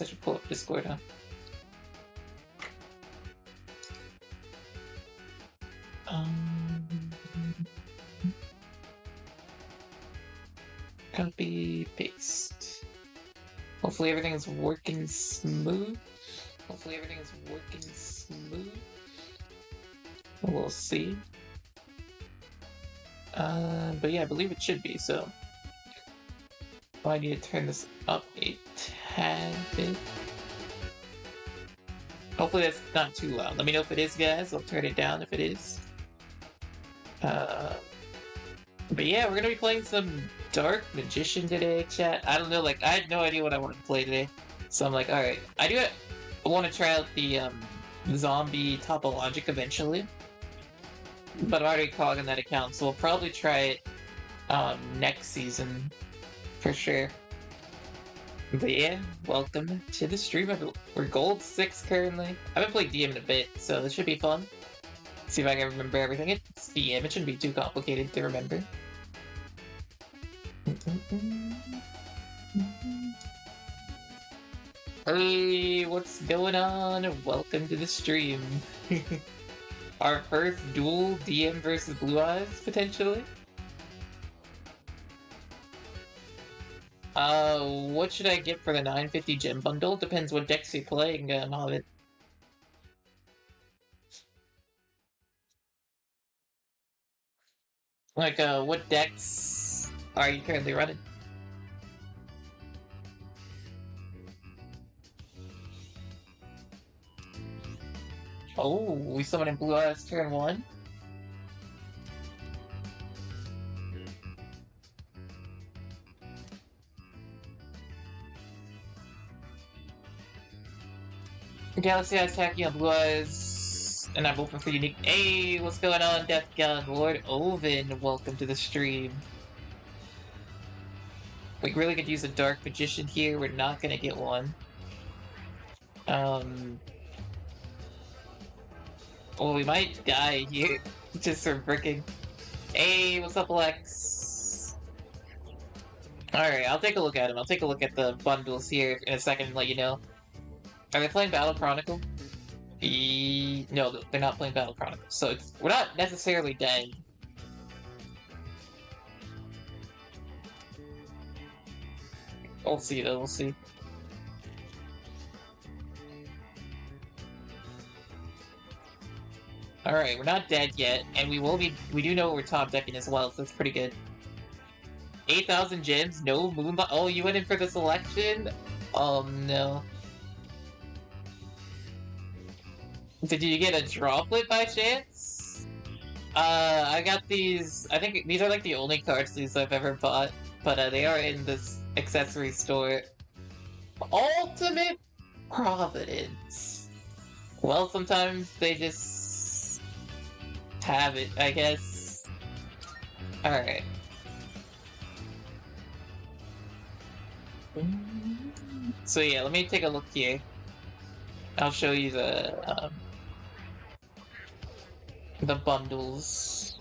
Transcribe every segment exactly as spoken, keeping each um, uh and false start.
So I should pull up Discord, huh? Um, copy, paste. Hopefully everything is working smooth. Hopefully everything is working smooth. We'll see. Uh, but yeah, I believe it should be, so... Oh, I need to turn this up a tad bit. Hopefully that's not too loud. Let me know if it is, guys. I'll turn it down if it is. Uh, but yeah, we're gonna be playing some Dark Magician today, chat. I don't know, like, I had no idea what I wanted to play today. So I'm like, alright. I do it. I want to try out the, um, Zombie Topologic eventually. But I'm already clogging that account, so we'll probably try it, um, next season. For sure. But yeah, welcome to the stream. We're gold six currently. I haven't played D M in a bit, so this should be fun. See if I can remember everything. It's D M, it shouldn't be too complicated to remember. Hey, what's going on? Welcome to the stream. Our first duel, D M versus Blue Eyes, potentially. Uh, what should I get for the nine fifty gem bundle? Depends what decks you play and um, all of it. Like, uh, what decks are you currently running? Oh, we summoned in Blue Eyes turn one. Galaxy Eyes attacking on Blue Eyes, and I'm open for unique. Hey, what's going on, Death Gun? Lord Oven, welcome to the stream. We really could use a Dark Magician here. We're not gonna get one. Um. Well, we might die here just for bricking. Hey, what's up, Lex? Alright, I'll take a look at him. I'll take a look at the bundles here in a second and let you know. Are they playing Battle Chronicle? E no, they're not playing Battle Chronicle, so it's, we're not necessarily dead. We'll see though, we'll see. Alright, we're not dead yet, and we will be- we do know what we're top decking as well, so that's pretty good. eight thousand gems, no moonlight- oh, you went in for the selection? Oh no. Did you get a droplet by chance? Uh, I got these... I think these are like the only card sleeves I've ever bought, but uh, they are in this accessory store. Ultimate Providence! Well, sometimes they just... have it, I guess. Alright. So yeah, let me take a look here. I'll show you the... Um, the bundles,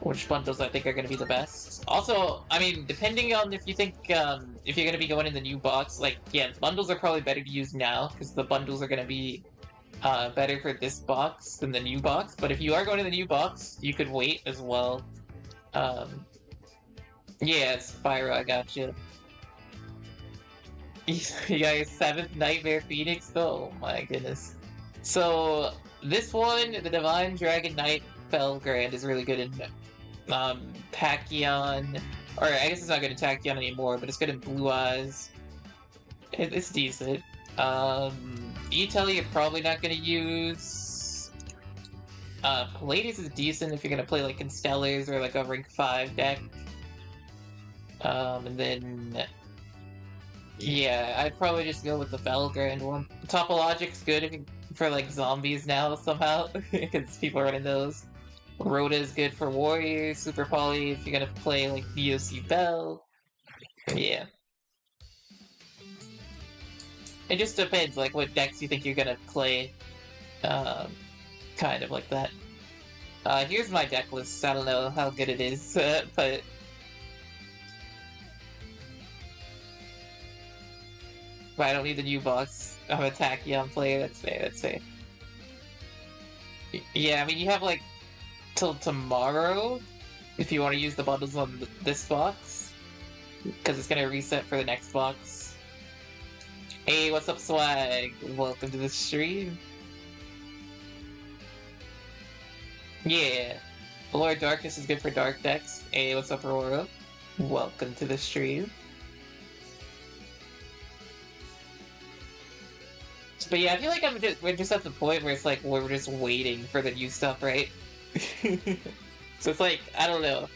which bundles I think are going to be the best. Also, I mean, depending on if you think, um, if you're going to be going in the new box, like, yeah, bundles are probably better to use now, because the bundles are going to be uh, better for this box than the new box, but if you are going to the new box, you could wait as well. Um, yeah, Spyro, I gotcha. You got your seventh Nightmare Phoenix? Oh my goodness. So, this one, the Divine Dragon Knight Felgrand, is really good in um, Tachyon. Or, I guess it's not good in Tachyon anymore, but it's good in Blue Eyes. It, it's decent. Um, Etelli, you're probably not going to use. Uh, Palladius is decent if you're going to play like Constellars or like a rank five deck. Um, and then. Yeah, I'd probably just go with the Felgrand one. Topologic's good for, like, zombies now, somehow, because people are running those. Rhoda is good for warriors, Super Poly if you're gonna play, like, D O C Bell. Yeah. It just depends, like, what decks you think you're gonna play, um, kind of like that. Uh, here's my deck list, I don't know how good it is, uh, but... but I don't need the new box of attack. Yeah, I'm playing. That's fair. That's fair. Yeah, I mean, you have like till tomorrow if you want to use the bundles on th this box, because it's gonna reset for the next box. Hey, what's up, Swag? Welcome to the stream. Yeah, Lord Darkness is good for dark decks. Hey, what's up, Aurora? Welcome to the stream. But yeah, I feel like I'm just, we're just at the point where it's like we're just waiting for the new stuff, right? So it's like, I don't know.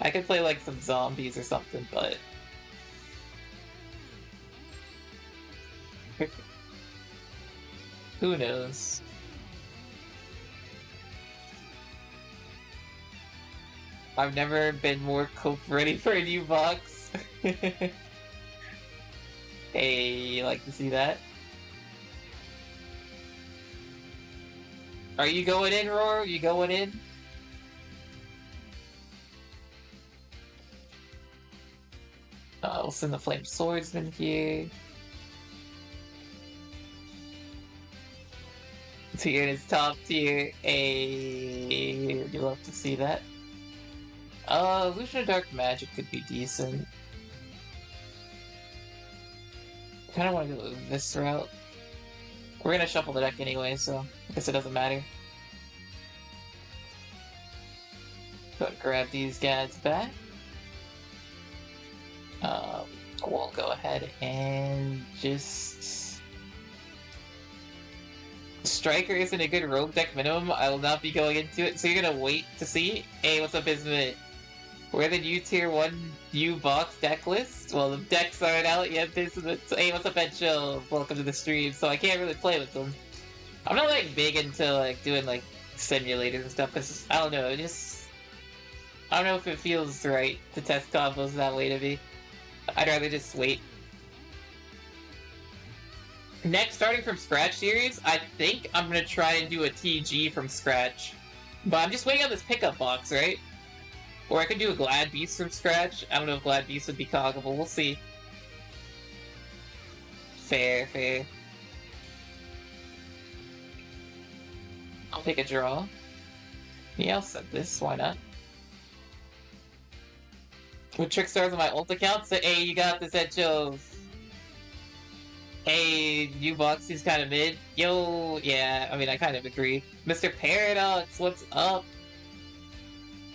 I could play like some zombies or something, but... who knows? I've never been more cope ready for a new box. Hey, you like to see that? Are you going in, Roar? Are you going in? Uh, we'll send the Flame Swordsman here. Tier is top tier. Ayy, would you love to see that? Uh, Illusion of Dark Magic could be decent. Kinda wanna go this route. We're gonna shuffle the deck anyway, so I guess it doesn't matter. But grab these guys back. Um, we'll go ahead and just... Striker isn't a good rogue deck minimum, I will not be going into it, so you're gonna wait to see? Hey, what's up, Ismit? We're the new tier one new box deck list? Well, the decks aren't out yet, this is it. So, hey, what's up, Edgel? Welcome to the stream. So I can't really play with them. I'm not, like, big into, like, doing, like, simulators and stuff, because, I don't know, it just... I don't know if it feels right to test combos that way to me. I'd rather just wait. Next, starting from scratch series, I think I'm gonna try and do a T G from scratch. But I'm just waiting on this pickup box, right? Or I could do a Glad Beast from scratch. I don't know if Glad Beast would be coggable. We'll see. Fair, fair. I'll take a draw. Yeah, I'll set this. Why not? With Trickstars on my ult account, so hey, you got this at Joe's. Hey, new box is kind of mid. Yo, yeah, I mean, I kind of agree. Mister Paradox, what's up?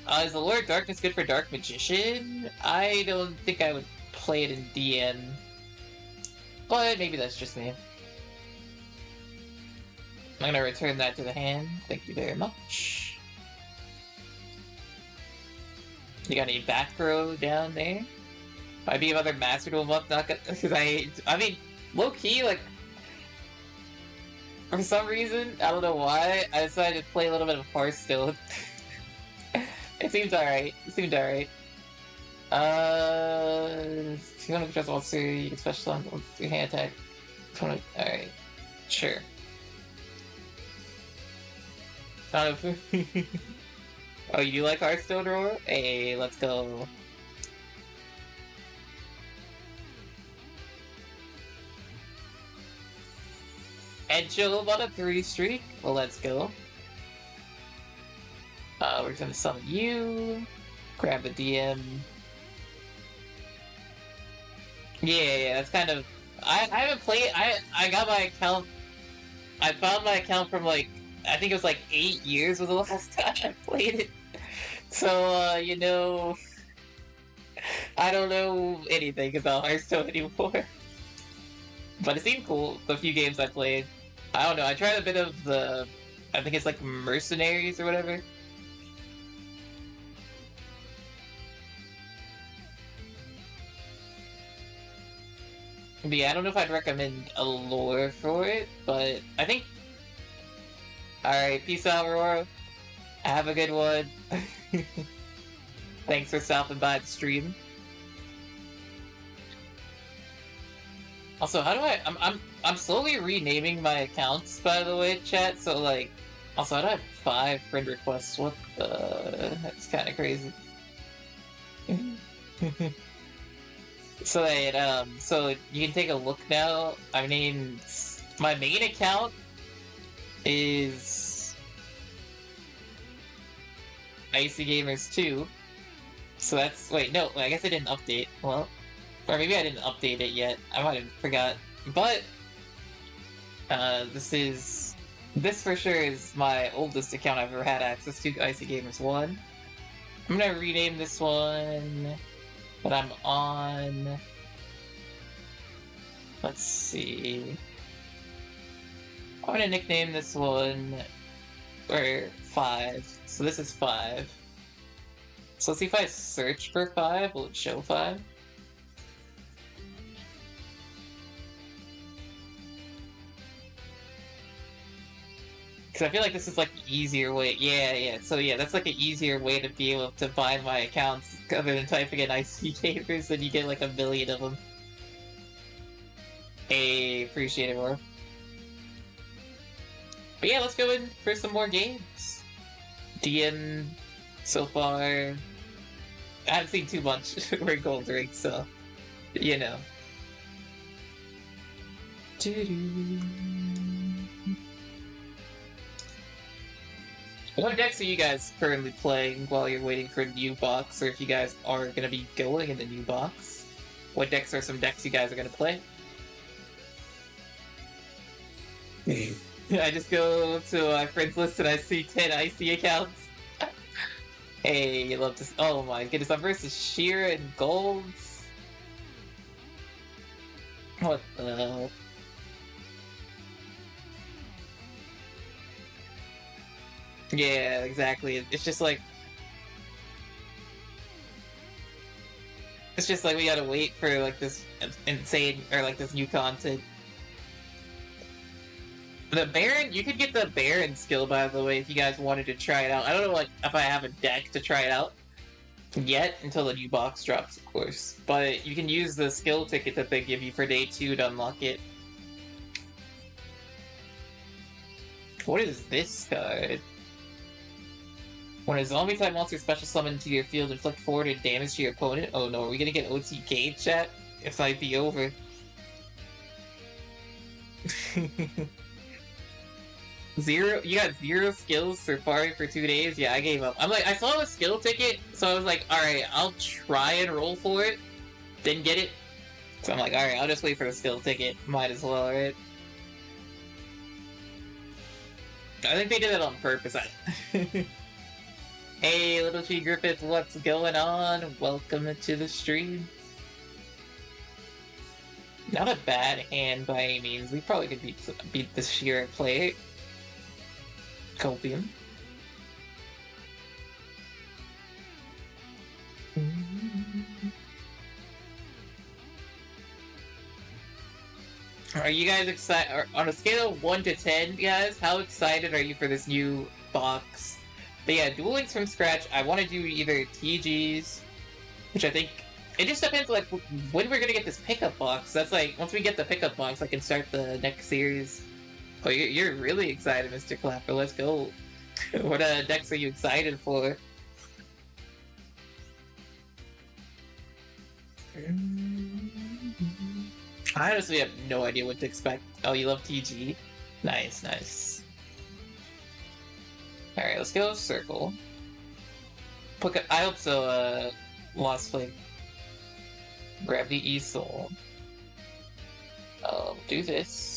Uh, is the Lord of Darkness good for Dark Magician? I don't think I would play it in D M. But maybe that's just me. I'm gonna return that to the hand. Thank you very much. You got any back row down there? Might be another Master Duel month, not gonna- because I- I mean, low-key, like... For some reason, I don't know why, I decided to play a little bit of Hearthstone. It seems alright. It seemed alright. Uh, if you want to control monster, you can special on your hand attack. Alright. Sure. Not a... Oh, you like Hearthstone Roar? Hey, let's go. Edgel on a three streak? Well, let's go. Uh, we're gonna summon you, grab a D M. Yeah, yeah, that's kind of... I, I haven't played... I I got my account... I found my account from like... I think it was like eight years was the last time I played it. So, uh, you know... I don't know anything about Hearthstone anymore. But it seemed cool, the few games I played. I don't know, I tried a bit of the... I think it's like Mercenaries or whatever. But yeah, I don't know if I'd recommend a lore for it, but I think... Alright, peace out, Aurora. Have a good one. Thanks for stopping by the stream. Also, how do I... I'm, I'm, I'm slowly renaming my accounts, by the way, chat, so like... Also, I don't have five friend requests, what the... That's kinda crazy. So that, um, so you can take a look now. I mean, my main account is IcyGamers two. So that's, wait, no, I guess I didn't update. Well, or maybe I didn't update it yet. I might have forgot. But, uh, this is, this for sure is my oldest account I've ever had access to, IcyGamers one. I'm gonna rename this one, but I'm on, let's see, I'm gonna nickname this one, or five, so this is five. So let's see if I search for five, will it show five? Because I feel like this is like an easier way, yeah, yeah, so yeah, that's like an easier way to be able to find my accounts other than typing in IcyGamers, and you get like a million of them. Hey, appreciate it, more. But yeah, let's go in for some more games. D M, so far, I haven't seen too much. We're Gold Ring, so, you know. Doo-doo. What decks are you guys currently playing while you're waiting for a new box, or if you guys are going to be going in the new box? What decks are some decks you guys are going to play? I just go to my friends list and I see ten Icy accounts. Hey, you love this. Oh my goodness, I'm versus Shira and Golds. What the... Yeah, exactly. It's just like... It's just like we gotta wait for like this insane, or like this new content. The Baron, you could get the Baron skill, by the way, if you guys wanted to try it out. I don't know like if I have a deck to try it out yet, until the new box drops, of course. But you can use the skill ticket that they give you for day two to unlock it. What is this card? When a zombie type monster special summoned to your field, inflict forward damage to your opponent. Oh no, are we gonna get O T K chat? It might be over. Zero? You got zero skills for farming for two days? Yeah, I gave up. I'm like, I saw a skill ticket, so I was like, alright, I'll try and roll for it. Didn't get it. So I'm like, alright, I'll just wait for the skill ticket. Might as well, right? I think they did it on purpose. Hey, Little G Griffith, what's going on? Welcome to the stream. Not a bad hand by any means. We probably could beat, beat the Shira play. Copium. Are you guys excited? On a scale of one to ten, guys, how excited are you for this new box? But yeah, Dueling's from scratch. I want to do either T Gs, which I think... It just depends, like, when we're going to get this pickup box. That's like, once we get the pickup box, I can start the next series. Oh, you're really excited, Mister Clapper. Let's go. What uh, decks are you excited for? I honestly have no idea what to expect. Oh, you love T G? Nice, nice. Alright, let's go circle. Puk I hope so, uh, Lost Flame. Grab the E-Soul. I'll do this.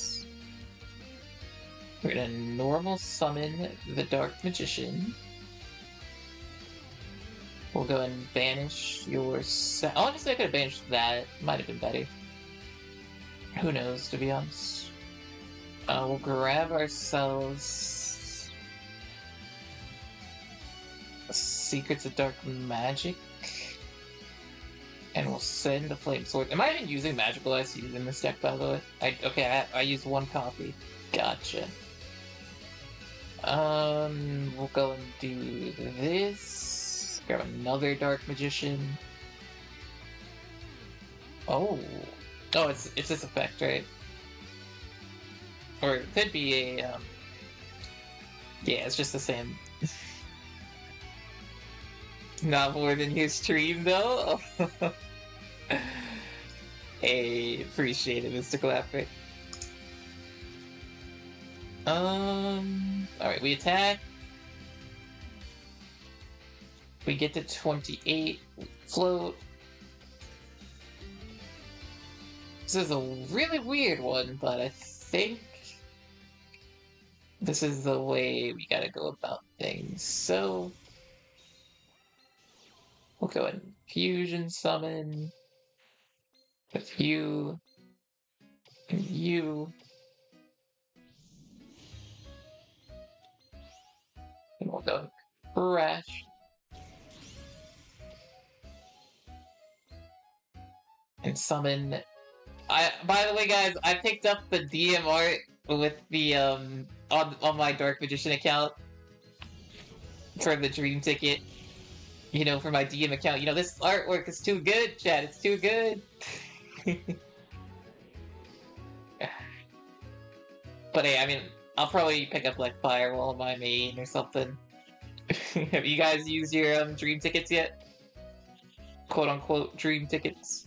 We're gonna normal summon the Dark Magician. We'll go and banish your... Sa oh, honestly, I could have banished that. Might have been better. Who knows, to be honest. Uh, we'll grab ourselves... Secrets of Dark Magic. And we'll send the Flame Sword. Am I even using Magical I C in this deck, by the way? I, okay, I, I used one copy. Gotcha. Um, we'll go and do this. Grab another Dark Magician. Oh... Oh, it's it's this effect, right? Or it could be a, um... yeah, it's just the same. Not more than his stream, though? Hey, appreciate it, Mister Clapper. Um, alright, we attack. We get to twenty-eight, float. This is a really weird one, but I think this is the way we gotta go about things. So, we'll go ahead and fusion summon with you and you. And we'll go crash. And summon. I, by the way, guys, I picked up the D M art with the, um, on, on my Dark Magician account for the Dream Ticket. You know, for my D M account. You know, this artwork is too good, chat. It's too good. But hey, I mean, I'll probably pick up, like, Firewall, my main, or something. Have you guys used your, um, Dream Tickets yet? Quote-unquote Dream Tickets.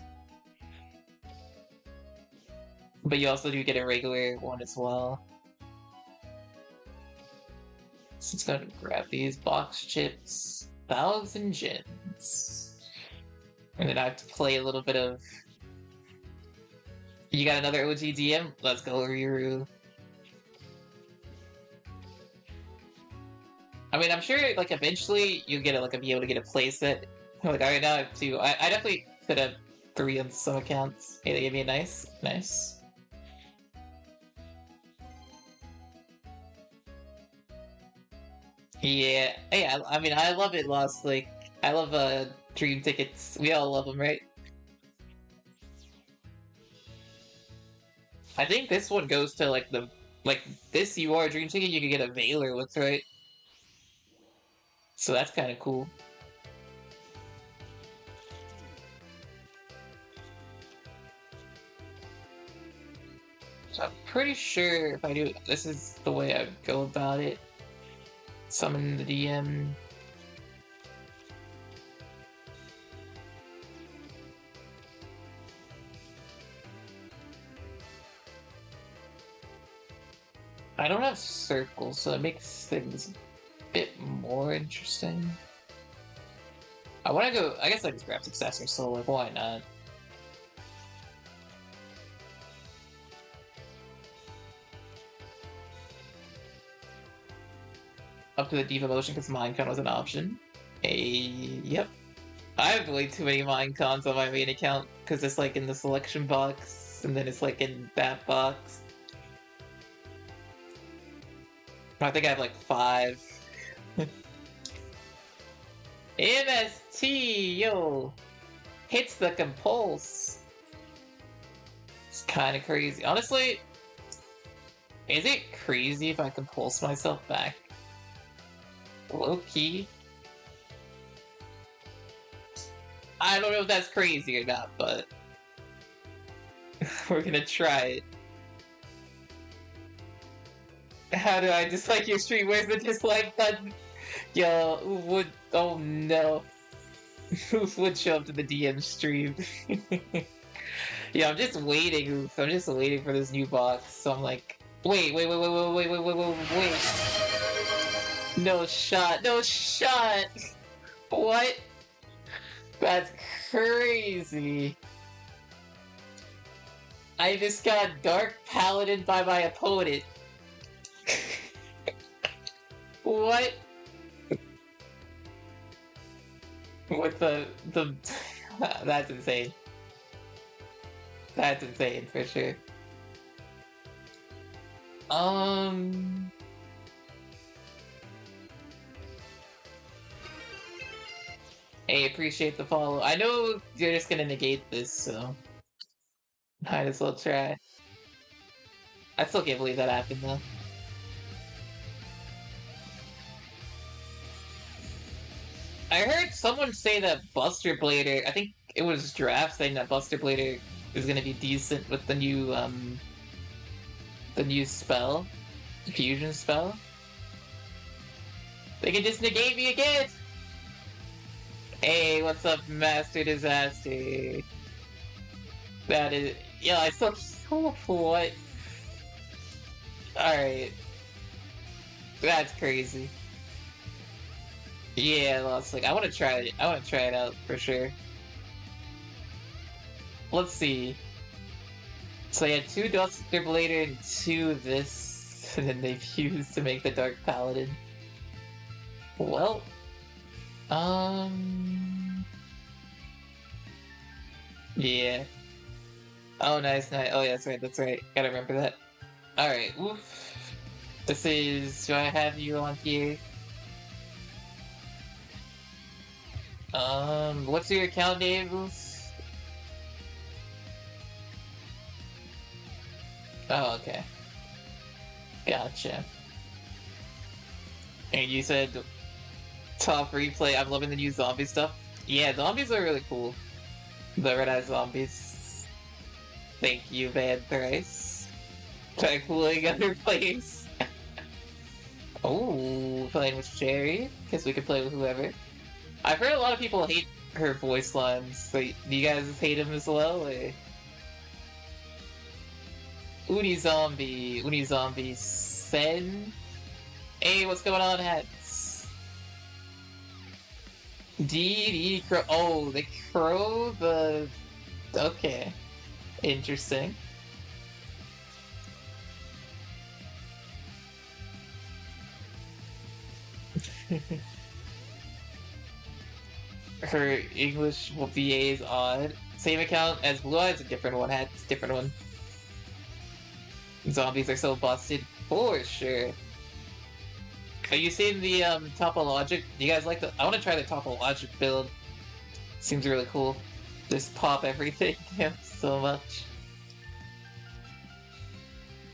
But you also do get a regular one as well. So let's go ahead and grab these box chips. Thousand Gems. And then I have to play a little bit of... You got another O G D M? Let's go, Riru. I mean, I'm sure, like, eventually you'll get, a, like, a, be able to get a playset. Like, alright, now I have two. I, I definitely could have three on some accounts. Hey, they gave me a nice. Nice. Yeah, yeah, I mean, I love it, Lost. Like, I love, uh, Dream Tickets. We all love them, right? I think this one goes to, like, the... Like, this you are a Dream Ticket, you can get a Veiler with, right? So that's kind of cool. So I'm pretty sure if I do... This is the way I go about it. Summon the D M. I don't have circles, so it makes things a bit more interesting. I want to go... I guess I just grab Successor Soul, like, why not? Up to the Diva Motion because Minecon was an option. A yep. I have way too many Minecons on my main account because it's like in the selection box and then it's like in that box. I think I have like five. M S T, yo! Hits the compulse. It's kind of crazy. Honestly, is it crazy if I compulse myself back? Low key. I don't know if that's crazy or not, but we're gonna try it. How do I dislike your stream? Where's the dislike button? Yo, who would? Oh no. Who would show up to the D M stream? Yo, I'm just waiting. I'm just waiting for this new box. So I'm like, wait, wait, wait, wait, wait, wait, wait, wait, wait. No shot, no shot! What? That's crazy! I just got Dark Paladin by my opponent. What? With the... the... That's insane. That's insane, for sure. Um... Hey, appreciate the follow. I know you're just gonna negate this, so... Might as well try. I still can't believe that happened, though. I heard someone say that Buster Blader... I think it was Draft saying that Buster Blader is gonna be decent with the new, um... the new spell. Fusion spell. They can just negate me again! Hey, what's up, Master Disaster? That is, yeah, I felt so polite. Alright. That's crazy. Yeah, Lost Link. I wanna try it. I wanna try it out for sure. Let's see. So yeah, two Buster Blader and two this, and then they fused to make the Dark Paladin. Well, um, yeah. Oh, nice night. Oh, yeah, that's right. That's right. Gotta remember that. All right. Oof. This is. Do I have you on here? Um, what's your account name? Oof. Oh, okay. Gotcha. And you said. Top replay. I'm loving the new zombie stuff. Yeah, zombies are really cool. The Red Eyes zombies. Thank you, Van Thrice. Try cooling other plays. Oh, playing with Sherry. Guess we could play with whoever. I've heard a lot of people hate her voice lines. So do you guys hate him as well? Or... Uni Zombie. Uni Zombie Sen. Hey, what's going on, Hat? D D Crow. Oh, the Crow, the... Okay. Interesting. Her English V A is odd. Same account as Blue Eyes, a different one. Had different one. Zombies are so busted. For sure. Are you seeing the um, Topologic? You guys like the? I want to try the Topologic build. Seems really cool. Just pop everything. Damn, so much.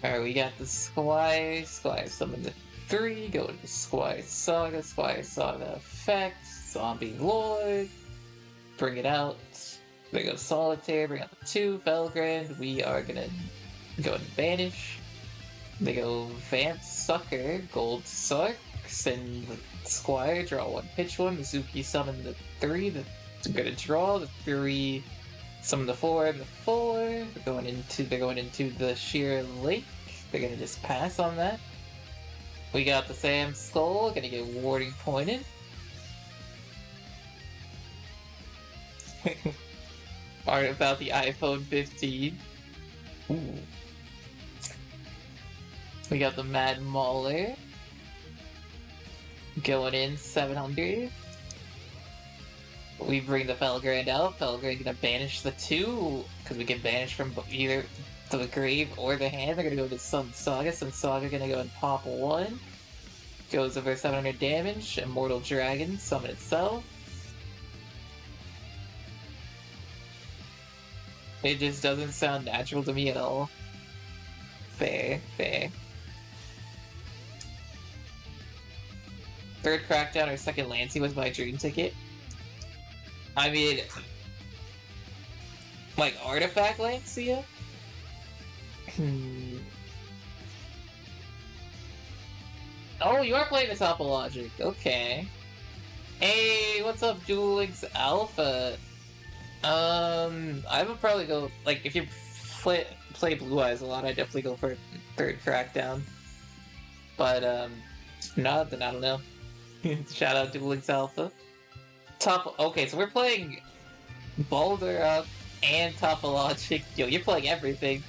Alright, we got the Squire. Squire summoned to three. Go to the Squire Saga. Squire Saga effects. Zombie Lord. Bring it out. Bring up Solitaire. Bring out the two. Felgrand. We are gonna go and banish. They go Vamp Sucker, Gold Sark, send the Squire, draw one, pitch one, Mizuki summon the three, the, they're gonna draw the three, summon the four, the four, they're going into they're going into the Sheer Lake, they're gonna just pass on that. We got the Sam Skull, gonna get warding pointed. Art about the iPhone fifteen. Ooh. We got the Mad Mauler going in seven hundred. We bring the Felgrand out. Felgrand gonna banish the two because we can banish from either the grave or the hand. They're gonna go to Sun Saga. Sun Saga gonna go and pop one. Goes over seven hundred damage. Immortal Dragon summon itself. It just doesn't sound natural to me at all. Fair, fair. Third Crackdown or second Lancia was my dream ticket. I mean, like Artifact Lancia? Hmm. Oh, you are playing the Topologic. Okay. Hey, what's up, Dueling's Alpha? Um, I would probably go, like, if you play, play Blue Eyes a lot, I'd definitely go for Third Crackdown. But, um, not, then I don't know. Shout out to Dueling Alpha. Top. Okay, so we're playing Boulder Up and Topologic. Yo, you're playing everything.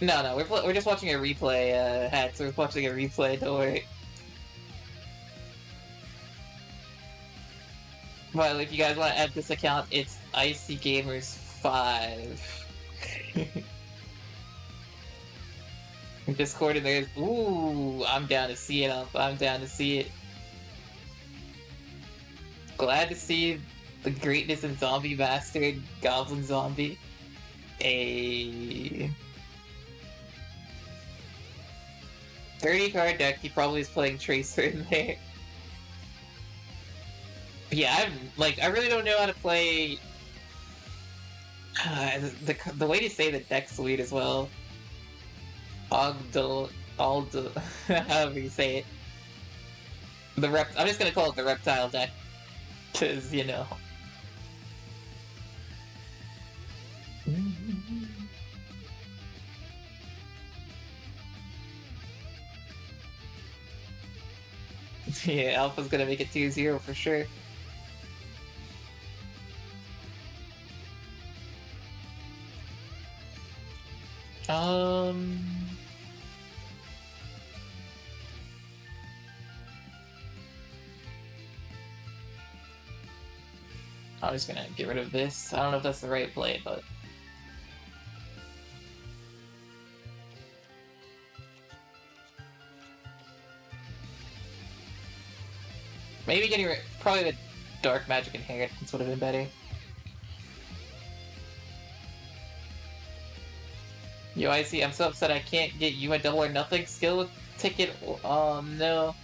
No, no, we're pl we're just watching a replay. Uh, Hats. We're watching a replay. Don't worry. Well, if you guys want to add this account, it's Icy Gamers five. Discord and there's, ooh, I'm down to see it. I'm down to see it. Glad to see the greatness in Zombie Master and Goblin Zombie. A thirty card deck. He probably is playing Tracer in there. But yeah, I'm like, I really don't know how to play. Uh, the the way to say the deck suite as well. Ogdol, Aldo, however you say it. The rep. I'm just gonna call it the reptile deck, cause you know. Yeah, Alpha's gonna make it two zero for sure. Um... I'm just gonna get rid of this. I don't know if that's the right play, but... Maybe getting rid- probably the Dark Magic Inheritance would have been better. Yo, I see. I'm so upset I can't get you a double or nothing skill ticket. Oh, no.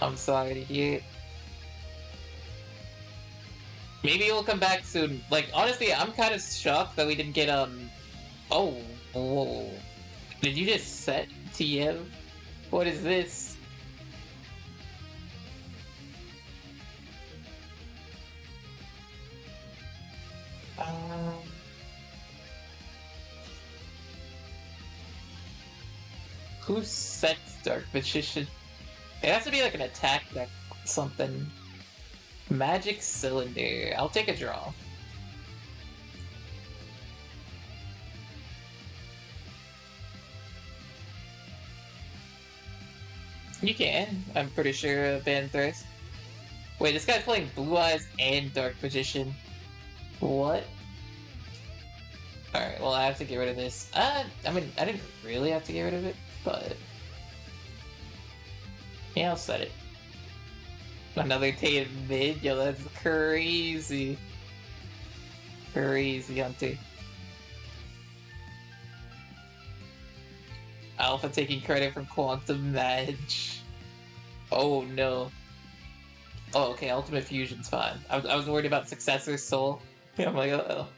I'm sorry to hear it. Maybe we'll come back soon. Like, honestly, I'm kind of shocked that we didn't get, um... Oh, whoa. Did you just set T M? What is this? Um... Who sets Dark Magician? It has to be like an attack deck or something. Magic Cylinder. I'll take a draw. You can. I'm pretty sure Van Thirst. Wait, this guy's playing Blue Eyes and Dark Magician. What? Alright, well I have to get rid of this. Uh, I mean, I didn't really have to get rid of it. But yeah, I'll set it. Another day in mid, yo, that's crazy. Crazy hunting. Alpha taking credit for Quantum Match. Oh no. Oh, okay, Ultimate Fusion's fine. I was, I was worried about Successor Soul. I'm like, uh oh.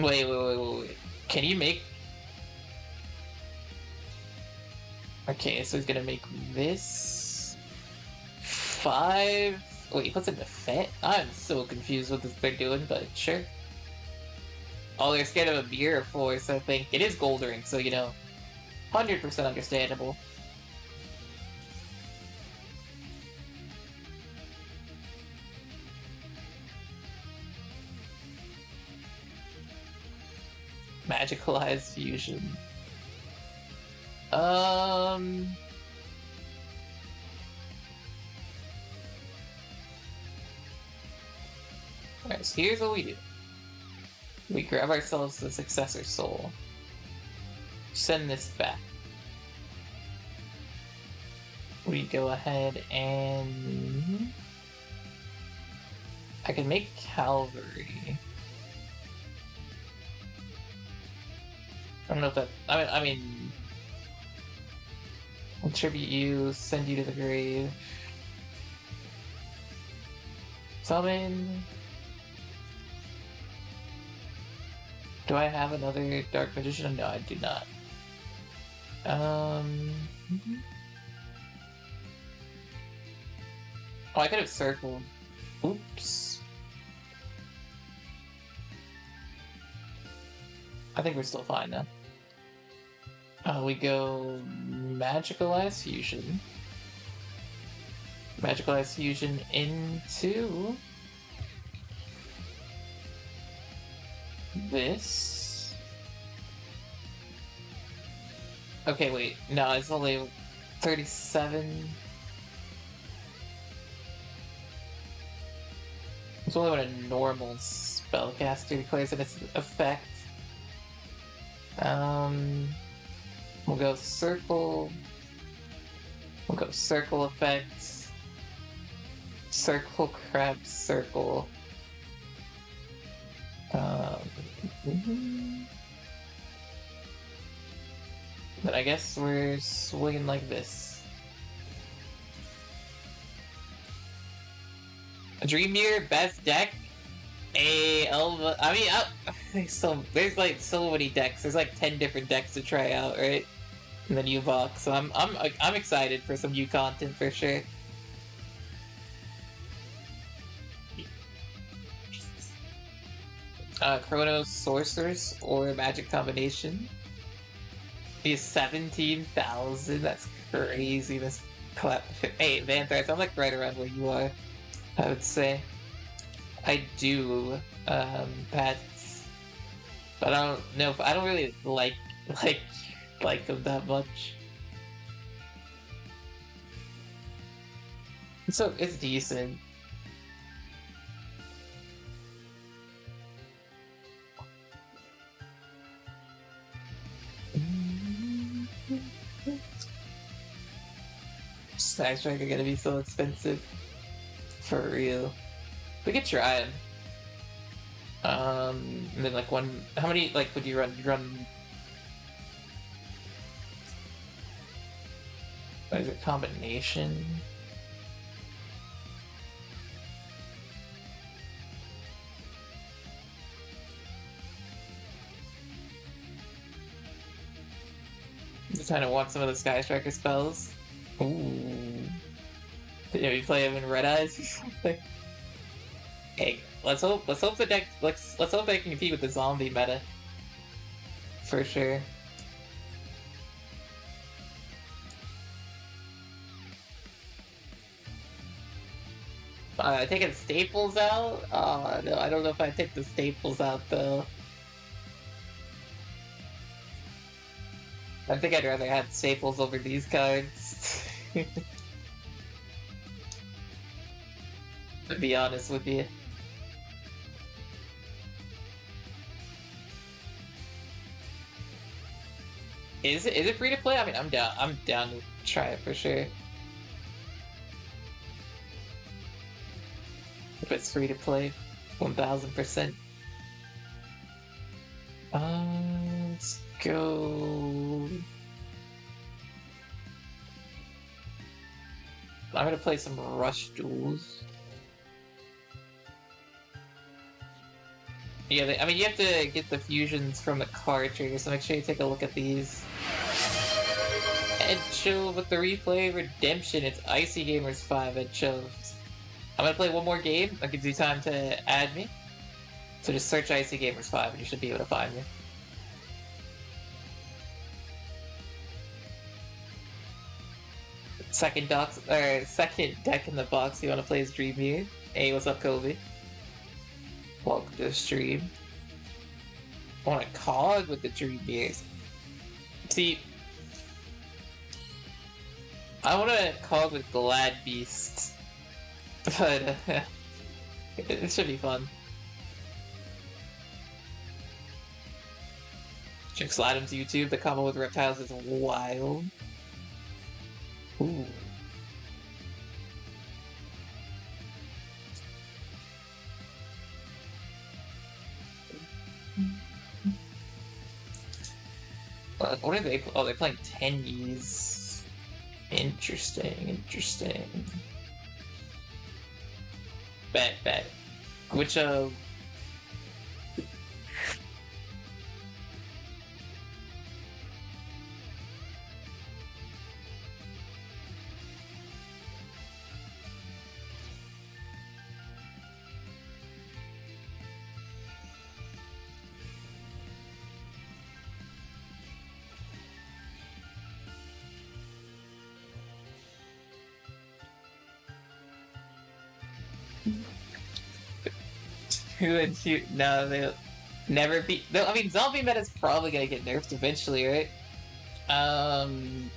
Wait, wait, wait, wait, wait. Can you make... Okay, so he's gonna make this... Five... Wait, he puts it in the Fet? I'm so confused with what they're doing, but sure. Oh, they're scared of a mirror force, I think. It is Gold Ring, so, you know, one hundred percent understandable. Magicalized Fusion. Um... Alright, so here's what we do. We grab ourselves the Successor Soul. Send this back. We go ahead and... I can make Calvary. I don't know if that. I mean, I mean, I'll tribute you, send you to the grave, summon. Do I have another Dark Magician? No, I do not. Um. Oh, I could have circled. Oops. I think we're still fine now. Uh, we go Magicalized Fusion. Magicalized Fusion into... this. Okay, wait. No, it's only thirty-seven. It's only when a normal spellcaster declares in its effect. Um... We'll go circle, we'll go circle effects, circle crab circle, um, but I guess we're swinging like this. A Dream Mirror, best deck? A Elva. I mean, I, there's, so, there's like so many decks, there's like ten different decks to try out, right? In the new box, so I'm I'm I'm excited for some new content for sure. uh, Chrono Sorceress or Magic Combination. He has seventeen thousand. That's crazy. That's clap. Hey, Vanthrax, I'm like right around where you are, I would say. I do, um, pets. But I don't know if I don't really like, like, like them that much. So it's decent. Sky Striker gonna be so expensive. For real. We could try it. Um, and then like one, how many like would you run? You run. Is it combination? Just kind of want some of the Sky Striker spells. Ooh. You know, you play him in Red Eyes or something. Hey, let's hope let's hope the deck let's let's hope they can compete with the zombie meta. For sure. Uh taking staples out? Uh no, I don't know if I take the staples out though. I think I'd rather have staples over these cards. To be honest with you. Is it, is it free to play? I mean, I'm down. I'm down to try it for sure. If it's free to play, one thousand percent. Um, let's go. I'm gonna play some Rush Duels. Yeah, they, I mean, you have to get the fusions from the card trigger, so make sure you take a look at these. Ed Chill with the replay redemption. It's IcyGamers five Ed Chill. I'm gonna play one more game. That gives you time to add me. So just search IcyGamers five, and you should be able to find me. Second docs, or second deck in the box. You wanna play is Dream Mute. Hey, what's up, Kobe? Welcome to the stream. I want to cog with the Dream Beers. See, I want to cog with Glad Beast, but uh, it should be fun. Check Sladum's YouTube. The combo with Reptiles is wild. Ooh. What are they? Oh, they're playing Tenyi's. Interesting, interesting. Bet, bet. Which, uh. Who would shoot? No, they'll never be. They'll, I mean, zombie meta's probably gonna get nerfed eventually, right? Um.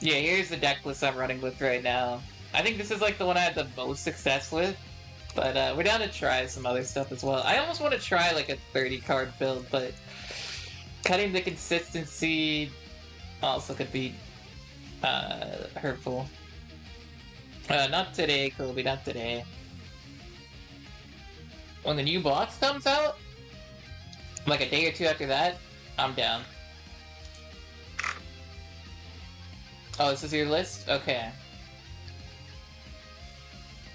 Yeah, here's the deck list I'm running with right now. I think this is like the one I had the most success with, but uh, we're down to try some other stuff as well. I almost want to try like a thirty card build, but cutting the consistency also could be uh, hurtful. Uh, not today, Kobe, not today. When the new box comes out, like a day or two after that, I'm down. Oh, this is your list? Okay.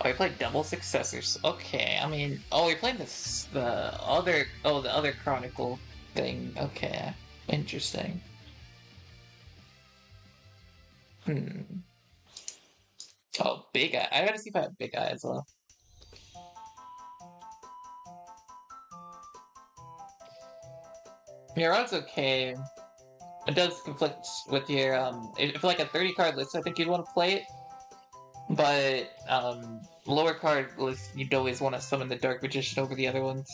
Oh, you played double successors. Okay, I mean... Oh, you're playing this, the other... Oh, the other Chronicle thing. Okay. Interesting. Hmm... Oh, Big Eye. I gotta see if I have Big Eye as well. Your rod's okay. It does conflict with your, um, if like a thirty card list, I think you'd want to play it. But, um, lower card list, you'd always want to summon the Dark Magician over the other ones.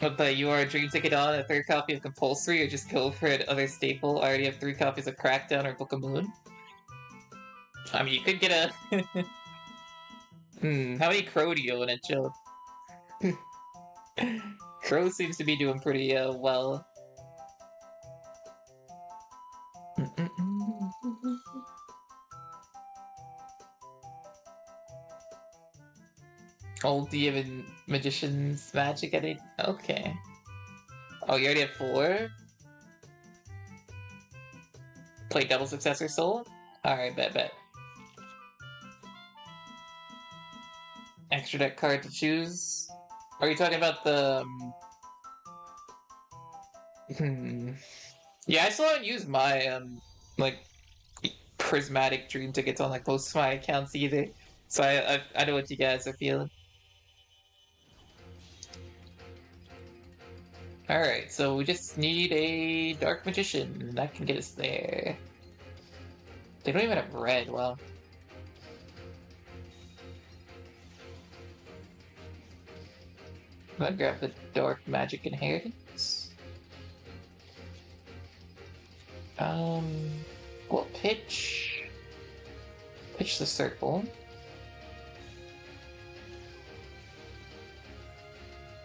But the you are a Dream Ticket on, a third copy of Compulsory, or just go for another staple. I already have three copies of Crackdown or Book of Moon. I mean, you could get a... hmm, how many Crow do you own at Joe? Crow seems to be doing pretty uh, well. Old Demon Magician's Magic, I think. Okay. Oh, you already have four? Play double Successor Soul? Alright, bet, bet. Extra deck card to choose. Are you talking about the... Hmm. Yeah, I still don't use my, um, like, prismatic dream tickets on, like, most of my accounts either. So I, I, I know what you guys are feeling. Alright, so we just need a Dark Magician. That can get us there. They don't even have red, wow. I'm gonna grab the Dark Magic Inheritance. Um, we'll pitch... Pitch the circle.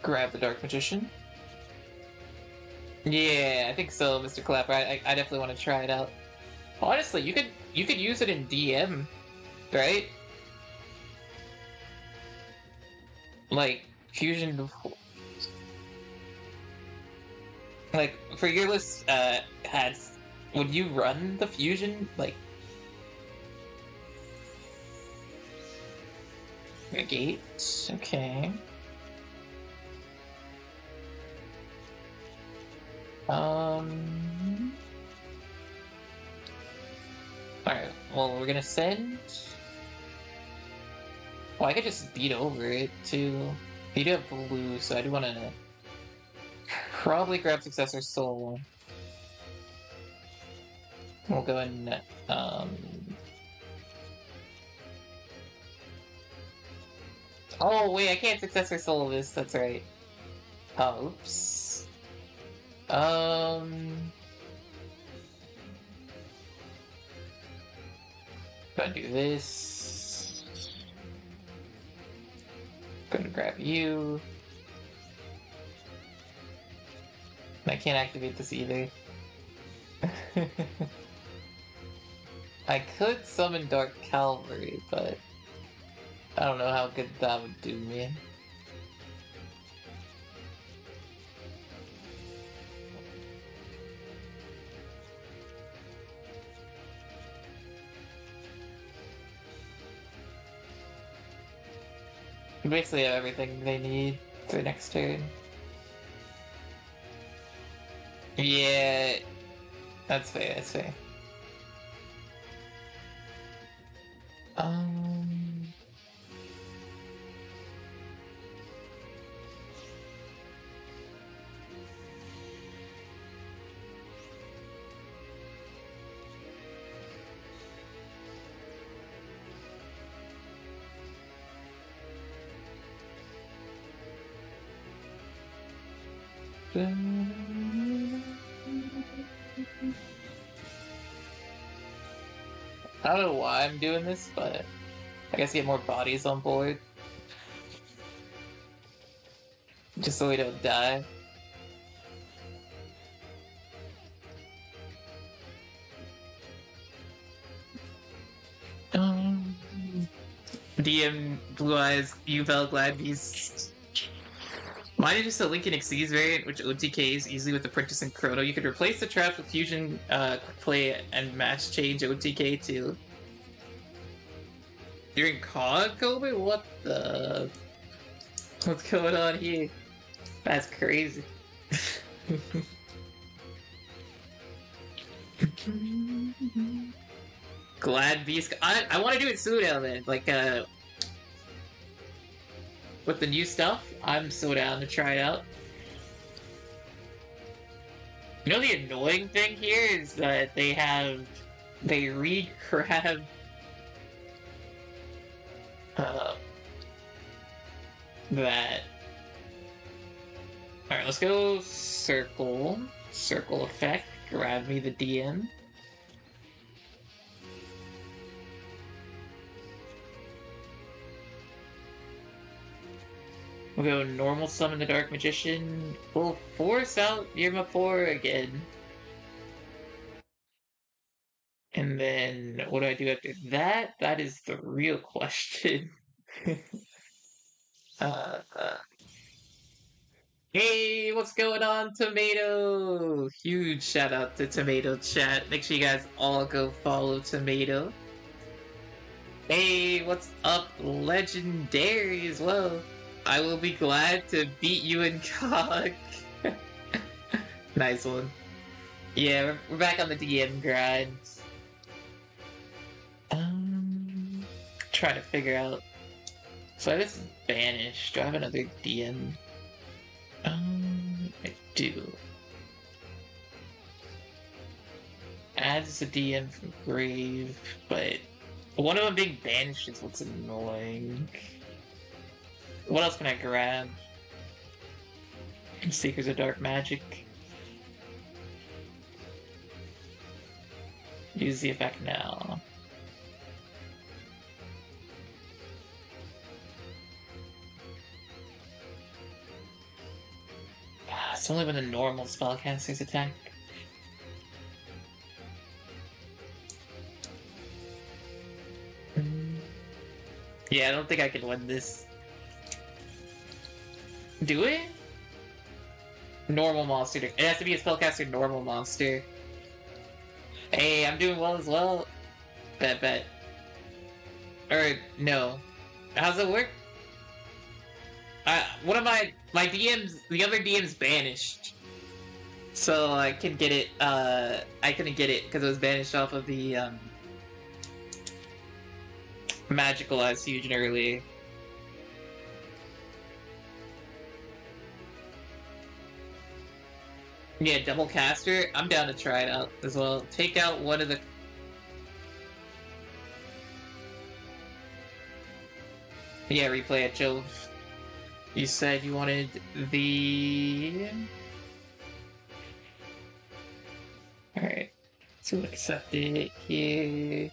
Grab the Dark Magician. Yeah, I think so, Mister Clapper. I, I, I definitely want to try it out. Honestly, you could you could use it in D M, right? Like fusion, like for your list, uh, has would you run the fusion like negate? Okay. Um. Alright, well, we're gonna send. Oh, I could just beat over it to beat up blue, so I do wanna probably grab Successor Soul. We'll go and, um. Oh, wait, I can't Successor Soul this, that's right. Oh, oops. Um, gonna do this. Gonna grab you. I can't activate this either. I could summon Dark Calvary, but I don't know how good that would do me. Basically have everything they need for the next turn. Yeah, that's fair, that's fair. Um... I don't know why I'm doing this, but I guess get more bodies on board. Just so we don't die. Um, D M Blue Eyes, Uvel, Glad Beast. Mine is just a Link and Exceeds variant, which O T Ks easily with Apprentice and Chrono. You could replace the traps with Fusion, uh, play, and match change O T K too. You're in C O D, Kobe? What the... What's going on here? That's crazy. Glad Beast... I, I want to do it soon, Elvin. Like, uh... with the new stuff, I'm so down to try it out. You know, the annoying thing here is that they have... They re-grab... Uh, that. Alright, let's go circle. Circle effect. Grab me the D M. We'll go normal summon the Dark Magician. We'll force out Yerma four again. And then what do I do after that? That is the real question. uh, uh. Hey, what's going on, Tomato? Huge shout out to Tomato Chat. Make sure you guys all go follow Tomato. Hey, what's up, Legendary, as well? I will be glad to beat you in C O G. Nice one. Yeah, we're back on the D M grind. Um, try to figure out. So I just banished. Do I have another D M? Um, I do. Adds a D M from grave, but one of them being banished is what's annoying. What else can I grab? Seekers of Dark Magic. Use the effect now. Ah, it's only when the normal spellcasters attack. Yeah, I don't think I can win this. Do it? Normal monster. It has to be a spellcaster normal monster. Hey, I'm doing well as well. Bet, bet. Or, no. How's it work? Uh, one of my, my D Ms, the other D M's banished. So I can get it, uh, I couldn't get it because it was banished off of the, um, Magical Eyes Fusion earlier. Yeah, double caster. I'm down to try it out as well. Take out one of the... Yeah, replay it, Joe. You said you wanted the... Alright. So accept it here.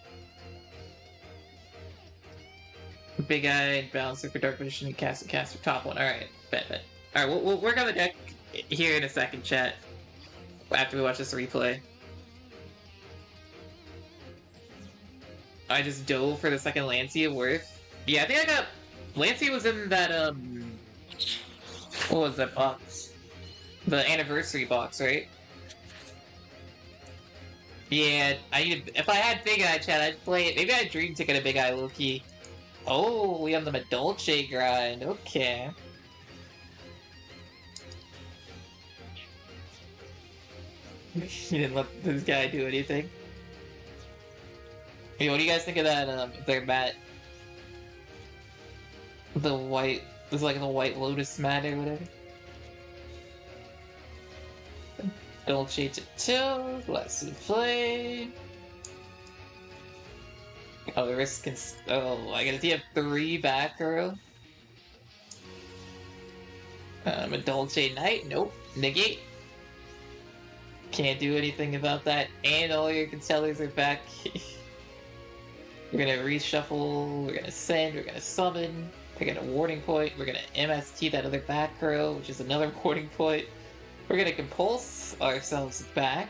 Big Eye, Balancer for Dark Magician, and Cast and Caster. Top one. Alright. Bet, bet. Alright, we'll, we'll work on the deck here in a second, chat. After we watch this replay. I just dove for the second Lancia worth. Yeah, I think I got... Lancia was in that, um... what was that box? The anniversary box, right? Yeah, I need... If I had Big Eye, chat, I'd play it. Maybe I'd dream ticket a Big Eye, low-key. Oh, we have the Madolce grind. Okay. You didn't let this guy do anything. Hey, what do you guys think of that, um, their mat? The white... It's like the White Lotus mat or whatever. Don't change it too. Let's play. Oh, the risk can... Oh, I guess you have three back row. Um, a Dolce Knight? Nope. Negate. Can't do anything about that, and all your contellers are back. We're gonna reshuffle, we're gonna send, we're gonna summon, we're gonna warning point, we're gonna M S T that other back row, which is another warning point. We're gonna compulse ourselves back.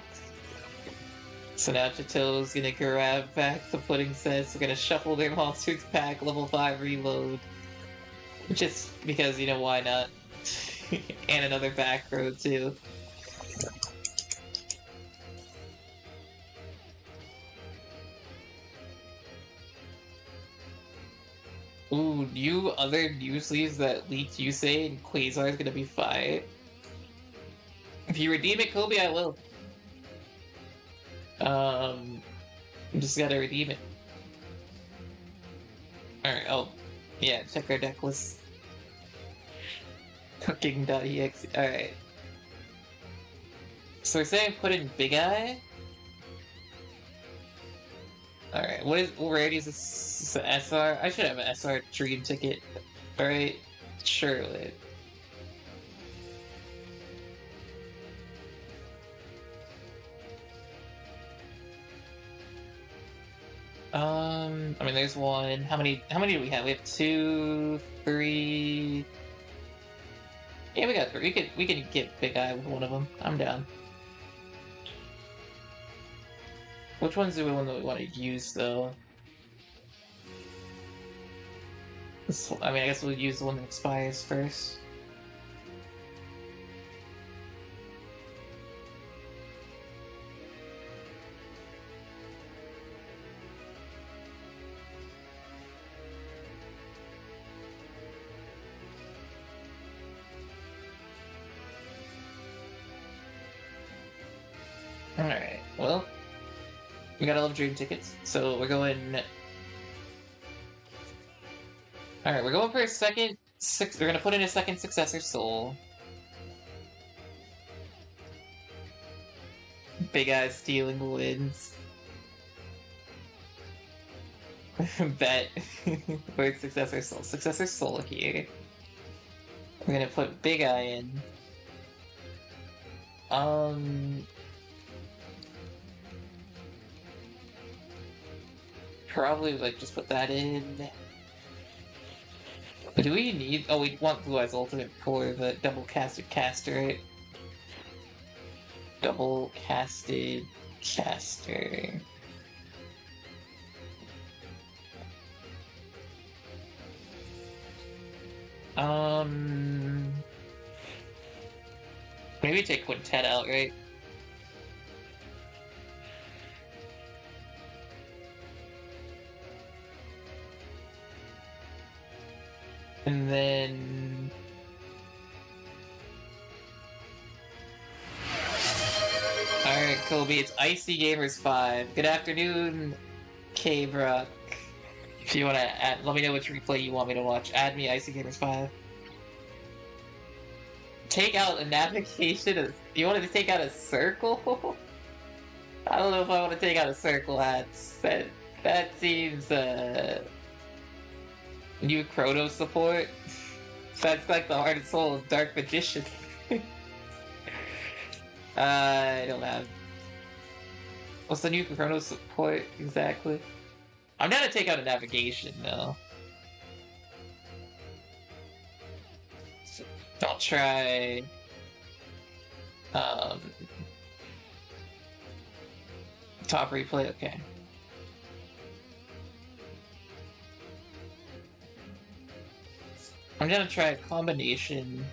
So now Chito's gonna grab back the pudding sets, we're gonna shuffle their monsters back, level five reload. Just because, you know, why not? And another back row too. Ooh, new other new sleeves that leaked you say and Quasar is gonna be fine. If you redeem it, Kobe, I will. Um, I'm just gotta redeem it. Alright, oh. Yeah, check our deck list. Cooking dot E X E. Alright. So we say I put in Big Eye? Alright, what is what rarity is this S R? I should have an S R dream ticket. Alright, surely. Um I mean there's one. How many how many do we have? We have two, three. Yeah, we got three. We could we could get Big Eye with one of them. I'm down. Which ones do we want to, we want to use though? This, I mean, I guess we'll use the one that expires first. Alright, well, we got a love dream tickets, so we're going... Alright, we're going for a second... Six... We're gonna put in a second Successor Soul. Big Eyes stealing wins. Bet. We're at Successor Soul. Successor Soul here. We're gonna put Big Eye in. Um... Probably, like, just put that in. But do we need... Oh, we want Blue Eyes Ultimate for the double casted caster, right? Double casted caster. Um... Maybe take Quintet out, right? And then... Alright, Kobe, it's IcyGamers five. Good afternoon, K-Brock. If you want to let me know which replay you want me to watch, add me IcyGamers five. Take out a navigation of... You wanted to take out a circle? I don't know if I want to take out a circle, hats. That, that seems, uh... new Chrono support? That's like the heart and soul of Dark Magician. uh, I don't have... What's the new Chrono support, exactly? I'm down to take out a navigation, though. So I'll try... Um... Top replay, okay. I'm gonna try a combination.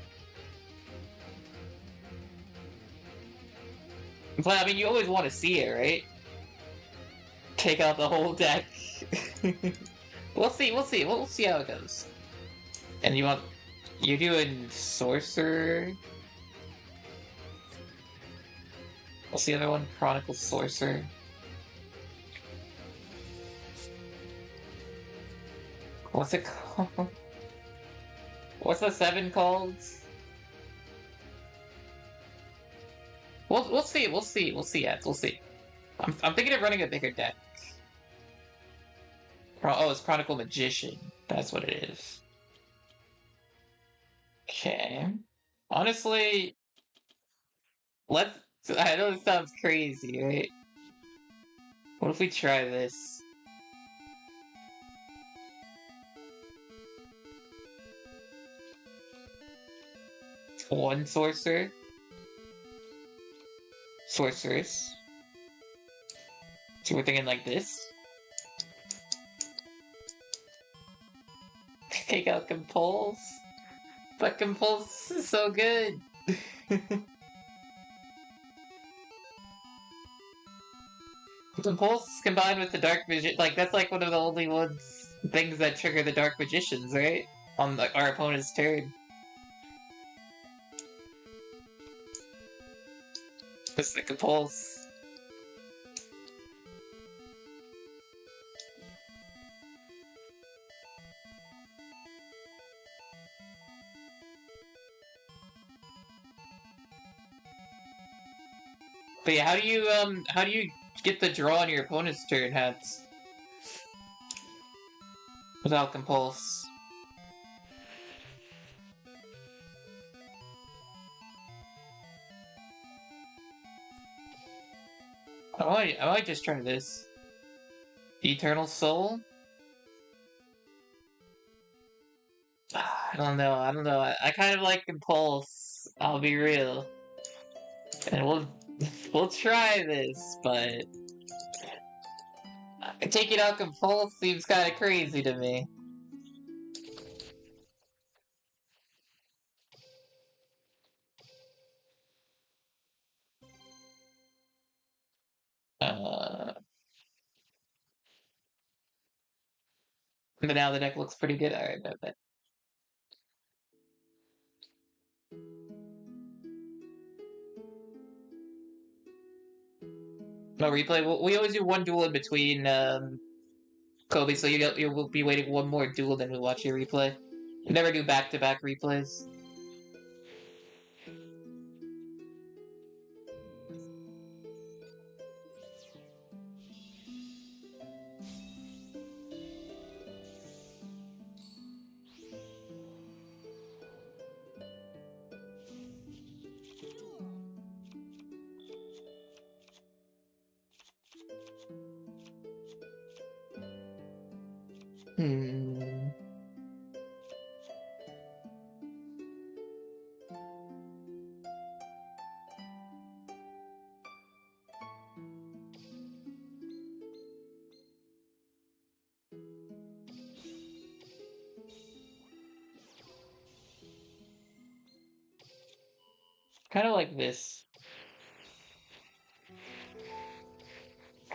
But I mean, you always want to see it, right? Take out the whole deck. We'll see, we'll see, we'll see how it goes. And you want... You're doing Sorcerer? What's the other one? Chronicle Sorcerer. What's it called? What's the seven called? We'll we'll see, we'll see, we'll see, yeah, we'll see. I'm I'm thinking of running a bigger deck. Pro oh, it's Chronicle Magician. That's what it is. Okay. Honestly, let's. I know this sounds crazy, right? What if we try this? One sorcerer, sorceress. So we're thinking like this. Take out Compulse, but Compulse is so good. Compulse combined with the Dark Magician, like that's like one of the only ones things that trigger the Dark Magicians, right? On the, our opponent's turn. Just like a pulse. But yeah, how do you um how do you get the draw on your opponent's turn, Hats? Without compulse. I might, I might just try this. Eternal Soul? I don't know, I don't know. I, I kind of like Impulse, I'll be real. And we'll we'll try this, but taking out Compulse seems kind of crazy to me. Uh, but now the deck looks pretty good. Alright, no bet. No replay. We'll, we always do one duel in between, um, Kobe, so you, you'll be waiting one more duel, then we watch your replay. We never do back-to-back replays. Kind of like this.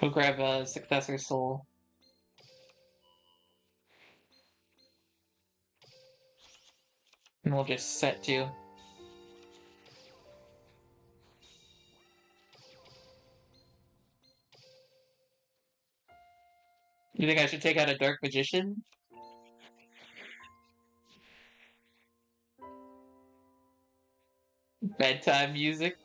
We'll grab a Successor Soul. And we'll just set to. You think I should take out a Dark Magician? Bedtime music.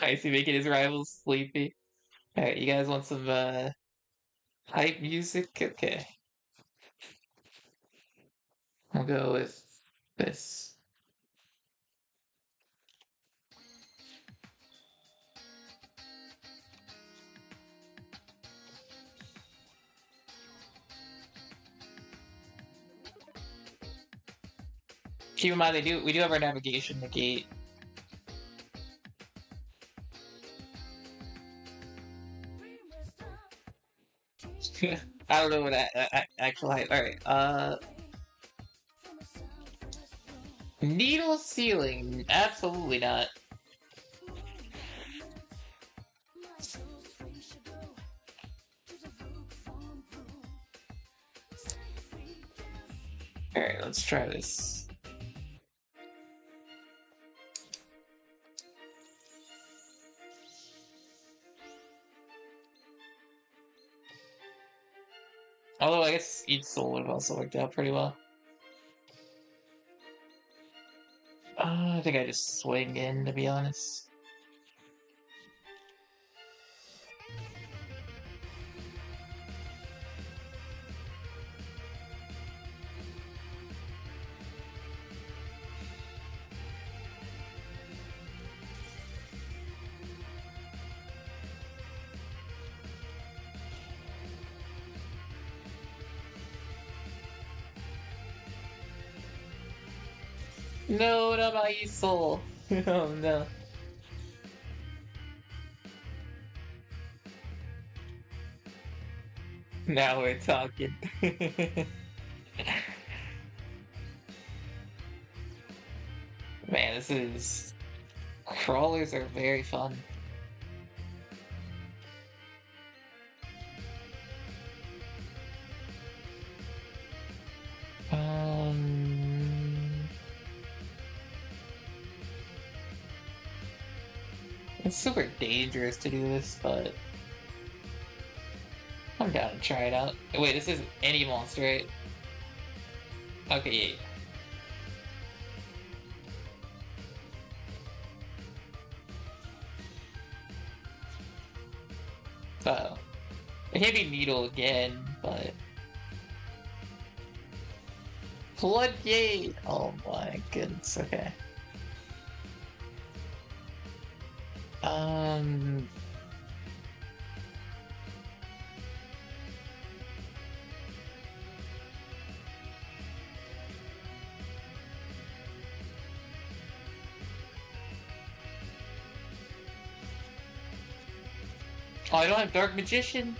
Icy making his rivals sleepy. Alright, you guys want some uh, hype music? Okay. I'll go with this. Keep in mind, they do, we do have our navigation negate. I don't know what I, I, I actually. Alright, uh. Needle Ceiling? Absolutely not. Alright, let's try this. Although I guess each soul would have also worked out pretty well. Uh, I think I just swing in, to be honest. No, not my soul. Oh no. Now we're talking. Man, this is... Crawlers are very fun. It's super dangerous to do this, but work out and try it out. Wait, this isn't any monster, right? Okay, yeah. Uh-oh. It can't be Needle again, but... Floodgate! Oh my goodness, okay. Um... Oh, I don't have Dark Magician?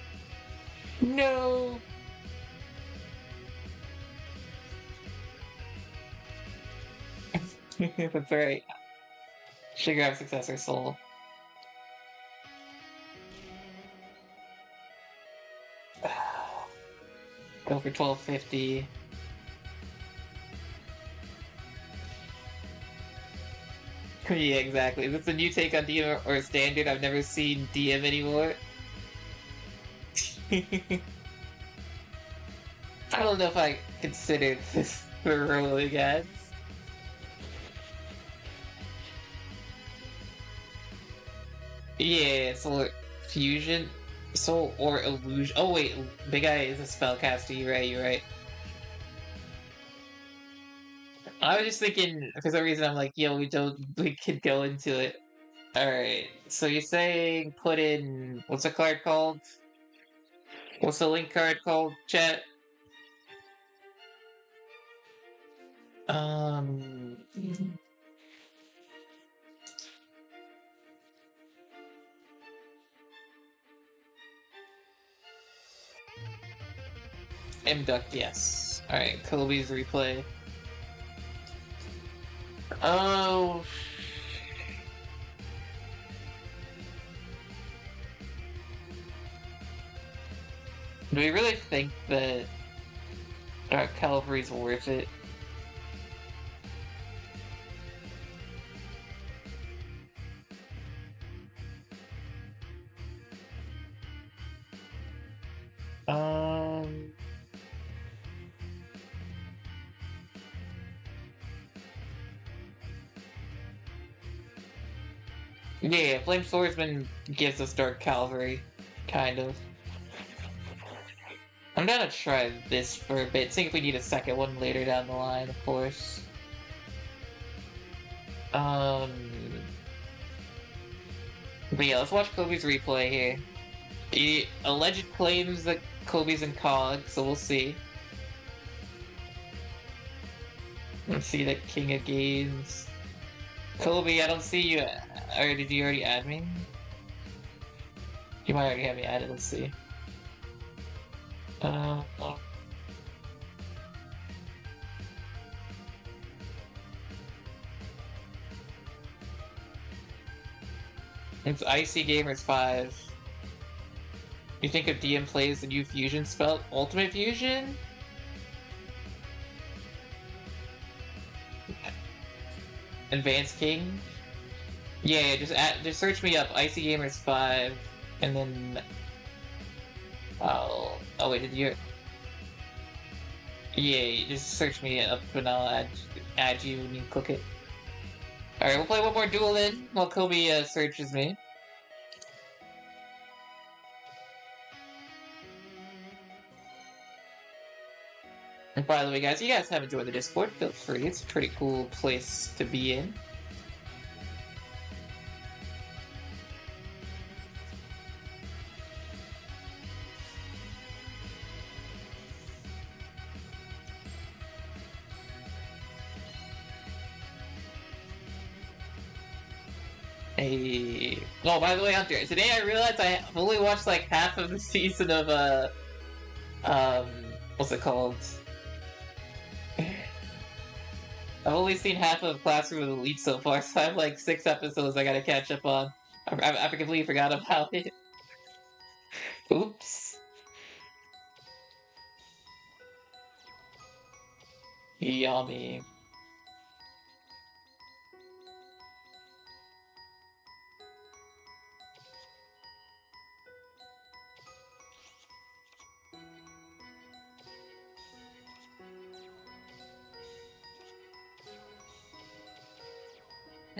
No! That's right. Should grab Successor Soul. Go for twelve fifty. Yeah, exactly. Is this a new take on D M or standard? I've never seen D M anymore. I don't know if I considered this the rule again. Yeah, Soul Fusion, Soul or Illusion. Oh wait, Big Eye is a spellcaster. You're right. You're right. I was just thinking, for some reason, I'm like, yo, we don't, we could go into it. Alright, so you're saying put in, what's the card called? What's the link card called, chat? Um... M-Duck, yes. Alright, Kobe's replay. Oh. Do we really think that Dark Calvary's worth it? Um. Yeah, Flame Swordsman gives us Dark Calvary, kind of. I'm gonna try this for a bit, see if we need a second one later down the line, of course. Um... But yeah, let's watch Kobe's replay here. He alleged claims that Kobe's in C O G, so we'll see. Let's see that King of Games. Kobe, I don't see you. Or did you already add me? You might already have me added, let's see. Uh, oh. It's IcyGamers five. You think if D M plays the new fusion spell, Ultimate Fusion? Advanced King? Yeah, just at, just search me up, IcyGamers five, and then I'll... Oh wait, did you... Yeah, just search me up and I'll add, add you when you click it. Alright, we'll play one more duel then, while Kobe uh, searches me. And by the way guys, if you guys have enjoyed the Discord, feel free, it's a pretty cool place to be in. Hey. Oh, by the way, Hunter, today I realized I only watched like half of the season of, uh, um, what's it called? I've only seen half of Classroom of the Elite so far, so I have like six episodes I gotta catch up on. I, I, I completely forgot about it. Oops. Yummy.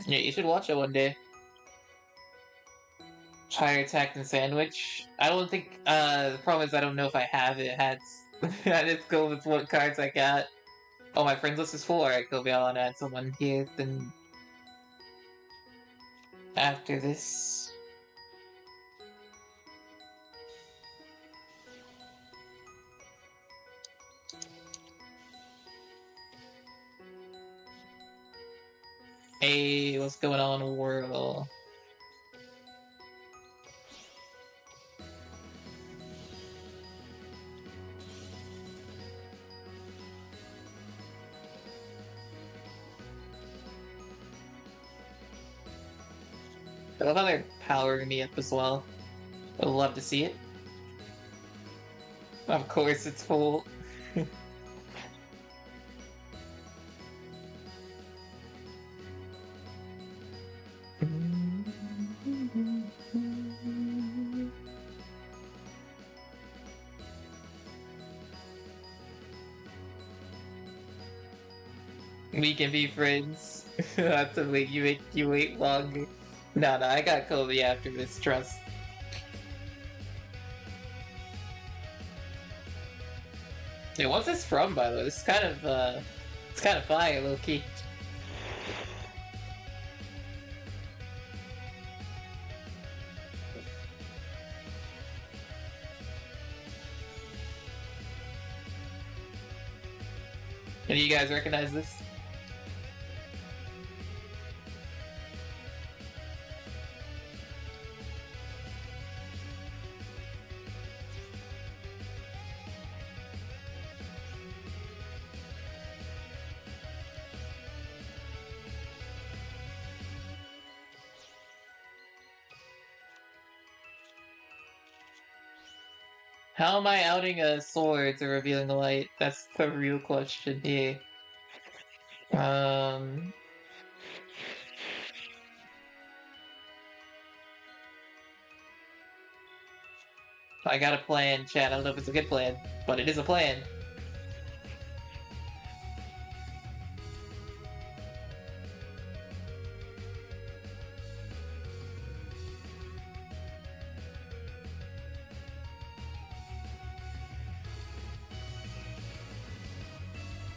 Yeah, you should watch it one day. Fire Attack and Sandwich. I don't think, uh, the problem is I don't know if I have it. I just go with what cards I got. Oh, my friends list is four. I could be all and add someone here, then... after this... Hey, what's going on, world? I love how they're powering me up as well. I would love to see it. Of course it's full. We can be friends. That's a way you make you wait longer. No, no, I got Kobe after this, trust. Dude, what's this from, by the way? This is kind of, uh... it's kind of fire, low-key. Any of you guys recognize this? How am I outing a sword to revealing the light? That's the real question here. Um... I got a plan, chat. I don't know if it's a good plan, but it is a plan.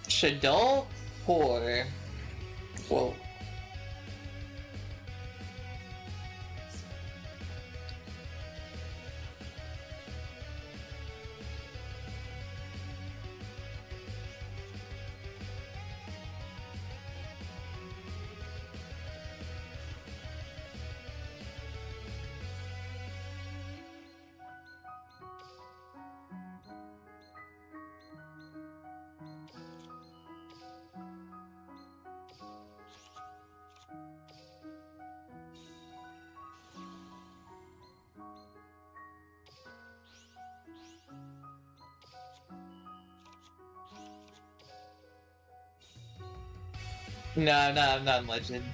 Shadol Poor. Whoa. No, no, I'm not in Legend.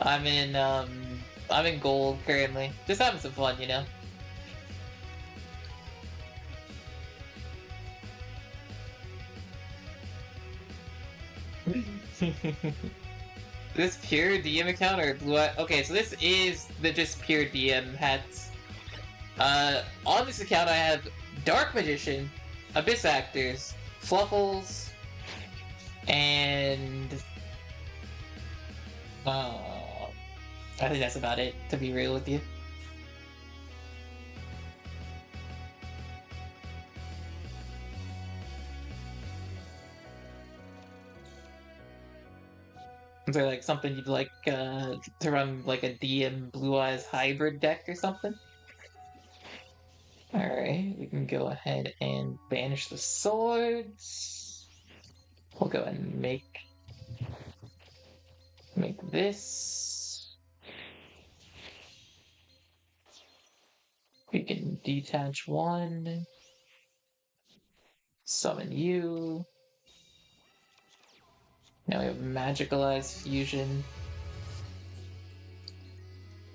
I'm in, um... I'm in Gold, currently. Just having some fun, you know? This pure D M account or Blue Eyes? Okay, so this is the just pure D M hats. Uh, on this account I have Dark Magician, Abyss Actors, Fluffles, and... Uh, I think that's about it, to be real with you. Is there like something you'd like uh, to run, like a D M Blue Eyes hybrid deck or something? Alright, we can go ahead and banish the swords. We'll go ahead and make... Make this. We can detach one. Summon you. Now we have Magicalized Fusion.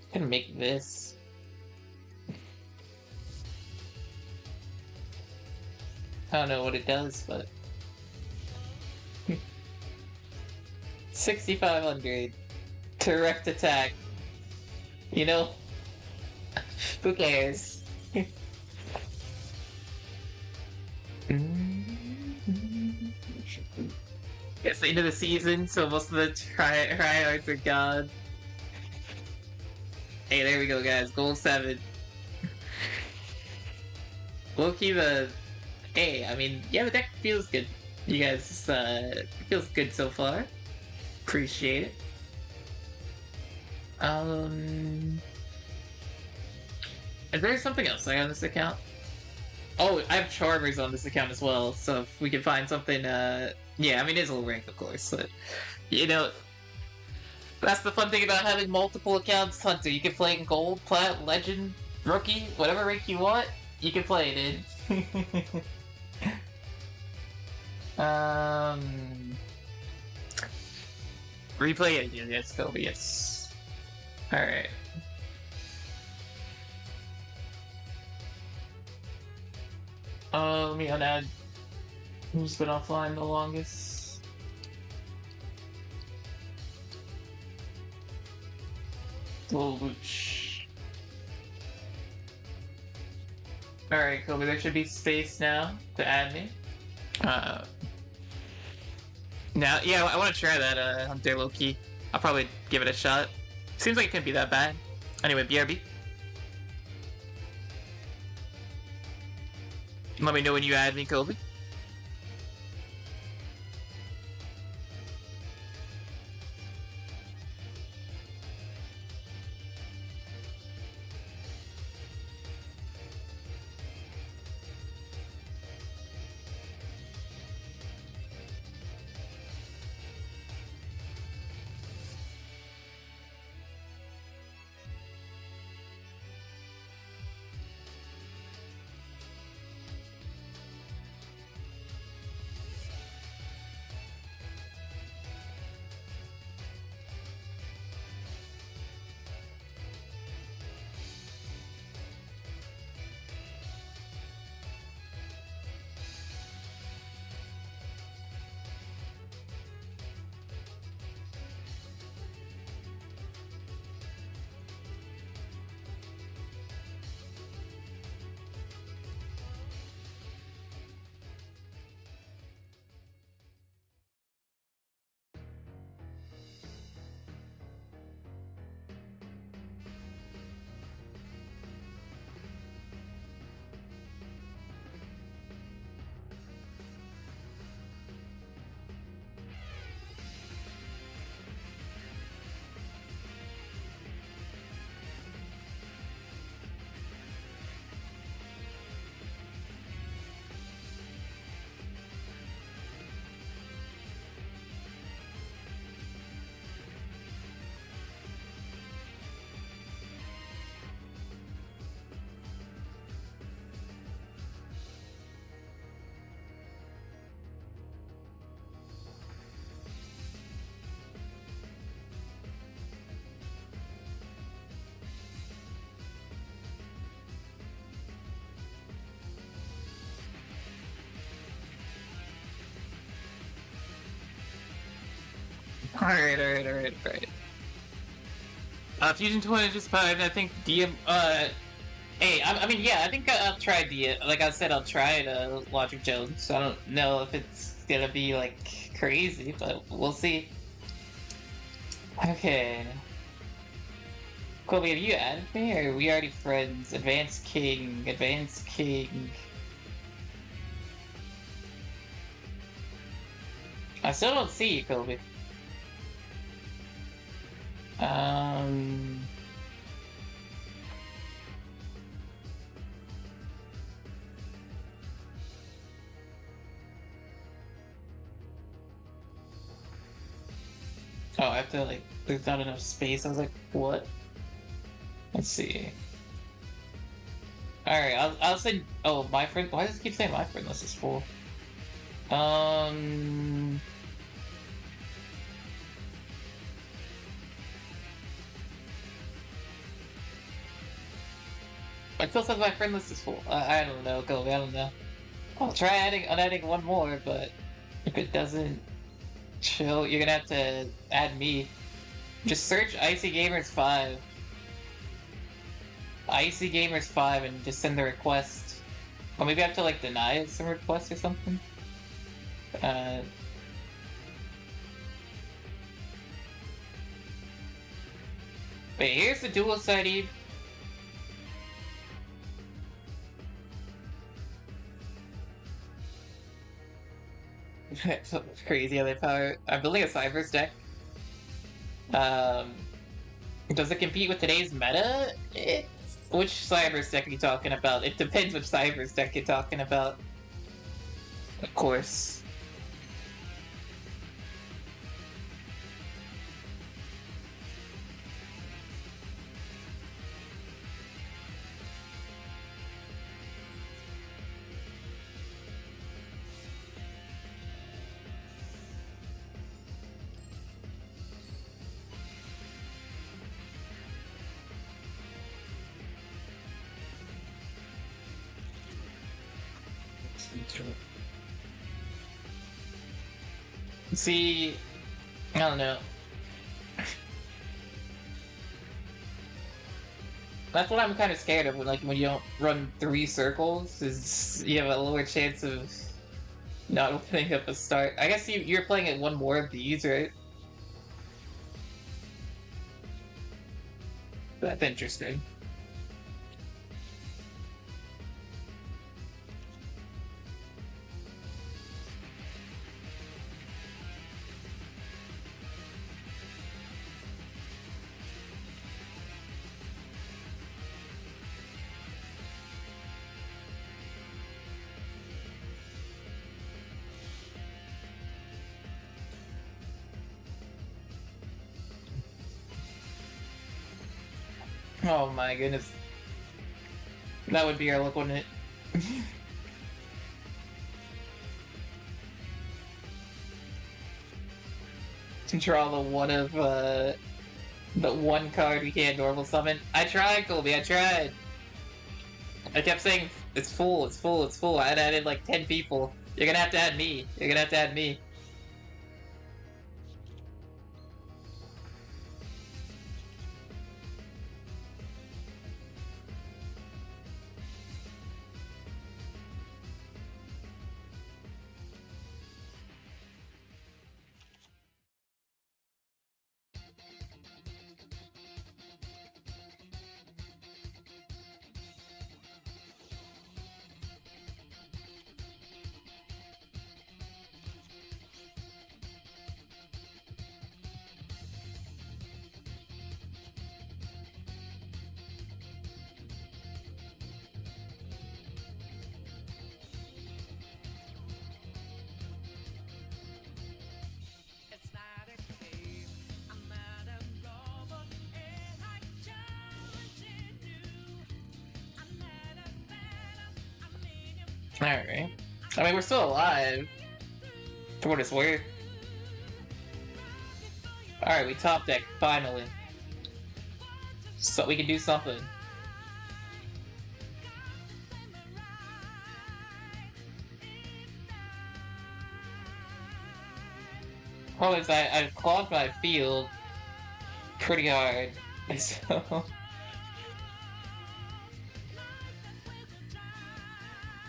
We can make this. I don't know what it does, but... sixty-five hundred. direct attack. You know? Who cares? It's the end of the season, so most of the try tryhards are gone. Hey, there we go, guys. Gold seven. Low-key, the... Hey, I mean, yeah, the deck feels good. You guys, uh... feels good so far. Appreciate it. Um... Is there something else I got on this account? Oh, I have Charmers on this account as well, so if we can find something, uh... yeah, I mean, it's a little rank, of course, but... You know... That's the fun thing about having multiple accounts, Hunter. You can play in Gold, Plat, Legend, Rookie, whatever rank you want. You can play it in. um, replay it again. Yes, Kobe. Yes. All right. Uh, let me unadd who's been offline the longest. Little Looch. Alright, Kobe, there should be space now to add me. Uh, now, yeah, I want to try that, uh, Hunter Loki. I'll probably give it a shot. Seems like it couldn't be that bad. Anyway, B R B. Let me know when you add me, Kobe. Alright, alright, alright, alright. Uh, Fusion twenty just powered, I think D M, uh... Hey, I, I mean, yeah, I think I, I'll try D M, like I said, I'll try it, uh, Logic Jones, so I don't know if it's gonna be, like, crazy, but we'll see. Okay. Kobe, have you added me, or are we already friends? Advance King, Advance King... I still don't see you, Kobe. Um... Oh, I have to, like, there's not enough space. I was like, what? Let's see. Alright, I'll, I'll say, oh, my friend, why does it keep saying my friend list is full? Um... It still says my friend list is full. Uh, I don't know, Kobe, I don't know. I'll try adding, unadding one more, but if it doesn't show, you're gonna have to add me. Just search IcyGamers five. IcyGamers five and just send the request. Or maybe I have to like deny some request or something. Uh... Wait, here's the dual-sided. That's crazy how they power. I'm building a Cypher's deck. Um, does it compete with today's meta? It's... Which Cypher's deck are you talking about? It depends which Cypher's deck you're talking about. Of course. See, I don't know. That's what I'm kind of scared of. When, like, when you don't run three circles, is you have a lower chance of not opening up a start. I guess you you're playing at one more of these, right? That's interesting. Oh my goodness. That would be our luck, wouldn't it? To draw the one of, uh... the one card we can't normal summon. I tried, Colby, I tried! I kept saying, it's full, it's full, it's full. I added like ten people. You're gonna have to add me. You're gonna have to add me. Alright. I mean, we're still alive. For what it's worth. Alright, we top deck, finally. So we can do something. Well, is I, I've clogged my field pretty hard, so...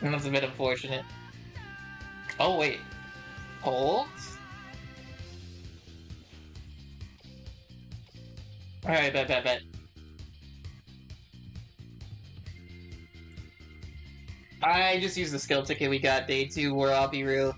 That's a bit unfortunate. Oh wait. Hold? Alright, bet, bet, bet. I just used the skill ticket we got day two, where I'll be real.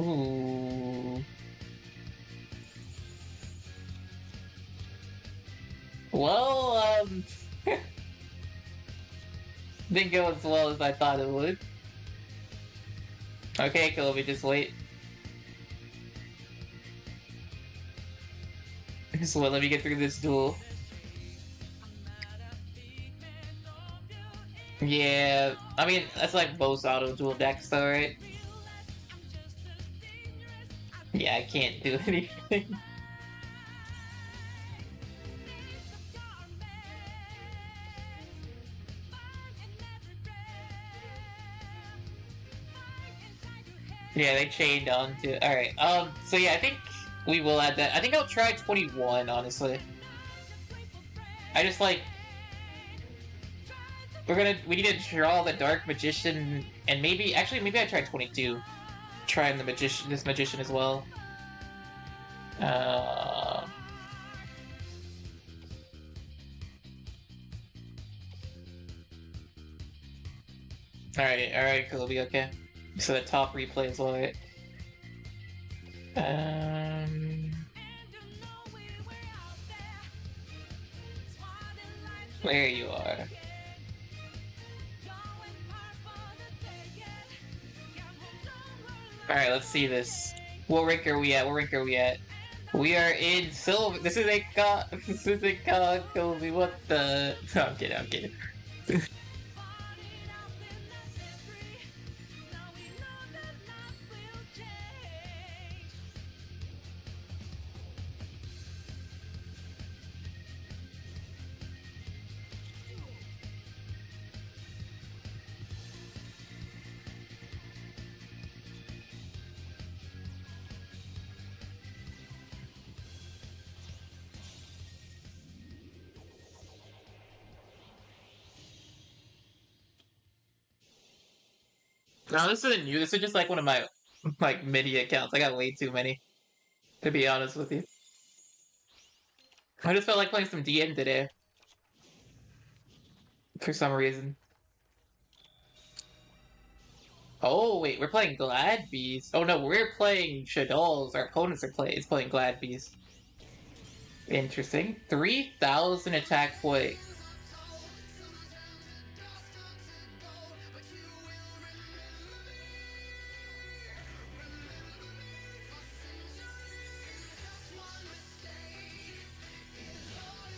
Ooh. Well, um... Didn't go as well as I thought it would. Okay, Kobe, just wait. Just wait, let me get through this duel. Yeah, I mean, that's like most auto duel decks though, right? Yeah, I can't do anything. Yeah, they chained on to it. Alright, um, so yeah, I think we will add that. I think I'll try twenty-one, honestly. I just, like... We're gonna... We need to draw the Dark Magician, and maybe... Actually, maybe I try twenty-two. Trying the Magician, this Magician as well. Uh... Alright, alright, cool, it'll be okay. So the top replay is alright. Um... There you are. Alright, let's see this. What rank are we at? What rank are we at? We are in silver. This isn't con. This isn't con, Kobe. What the? No, I'm kidding, I'm kidding. No, this isn't new. This is just like one of my like mini accounts. I got way too many, to be honest with you. I just felt like playing some D M today, for some reason. Oh wait, we're playing Glad Beast. Oh no, we're playing Shadows. Our opponents are playing. It's playing Glad Beast. Interesting. Three thousand attack point.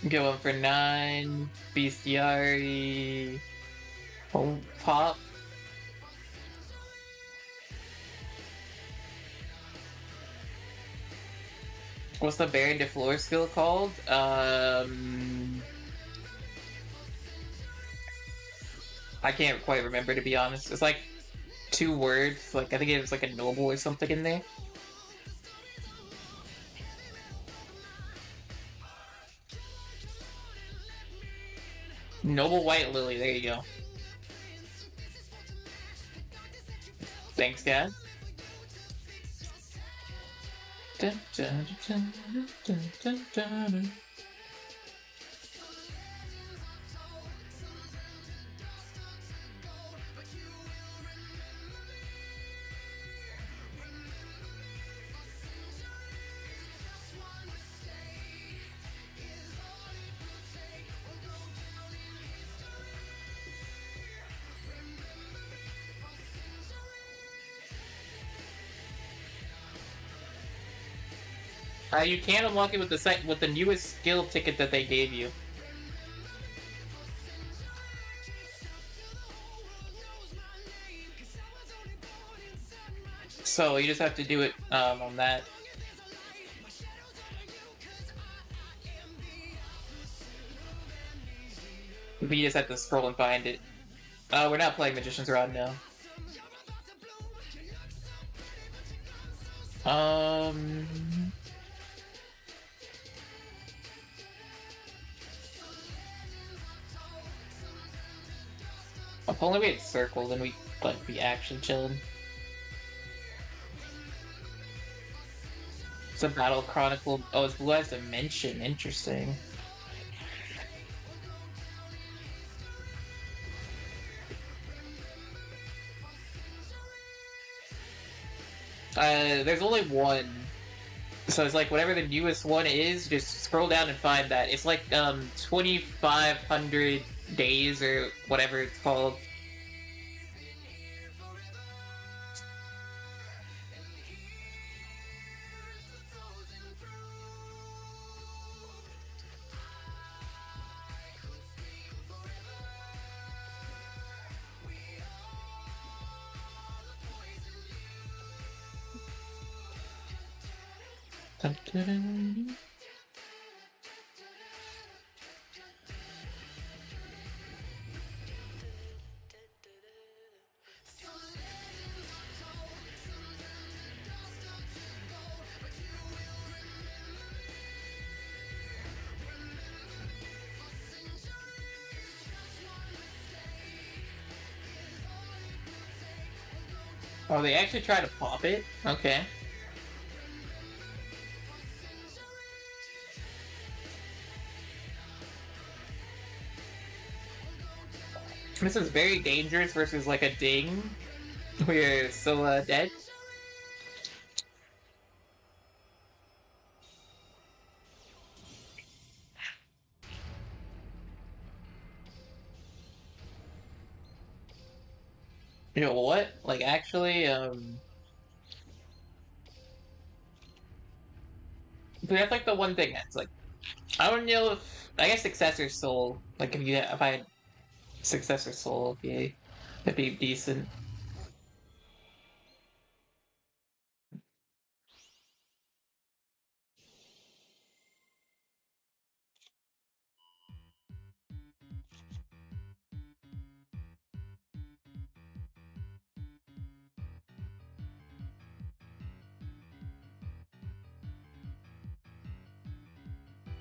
Going for nine, bestiary, home pop. What's the Baron de Floor skill called? Um, I can't quite remember, to be honest. It's like two words. Like I think it was like a noble or something in there. Noble White Lily, there you go. Thanks, Dad. Dun, dun, dun, dun, dun, dun, dun, dun. Uh, you can unlock it with the sec with the newest skill ticket that they gave you. So you just have to do it um, on that. We just have to scroll and find it. Uh, we're not playing Magician's Rod now. Um. If only we had circle, then we like be actually chilling. It's a battle chronicle. Oh, it's Blue Eyes Dimension. Interesting. Uh, there's only one. So it's like whatever the newest one is, just scroll down and find that. It's like um twenty-five hundred days or whatever it's called. Oh, they actually try to pop it? Okay. This is very dangerous versus like a ding. We're so uh, dead. You know what? Like actually, um... but that's like the one thing that's like... I don't know if... I guess Successor Soul. Like if you if I had Successor Soul, that'd be, that'd be decent. Do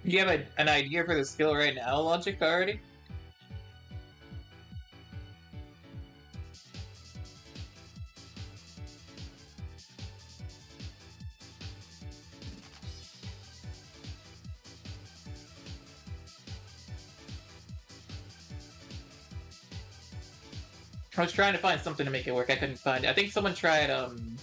you have a, an idea for the skill right now, Logic, already? I was trying to find something to make it work. I couldn't find it. I think someone tried, um...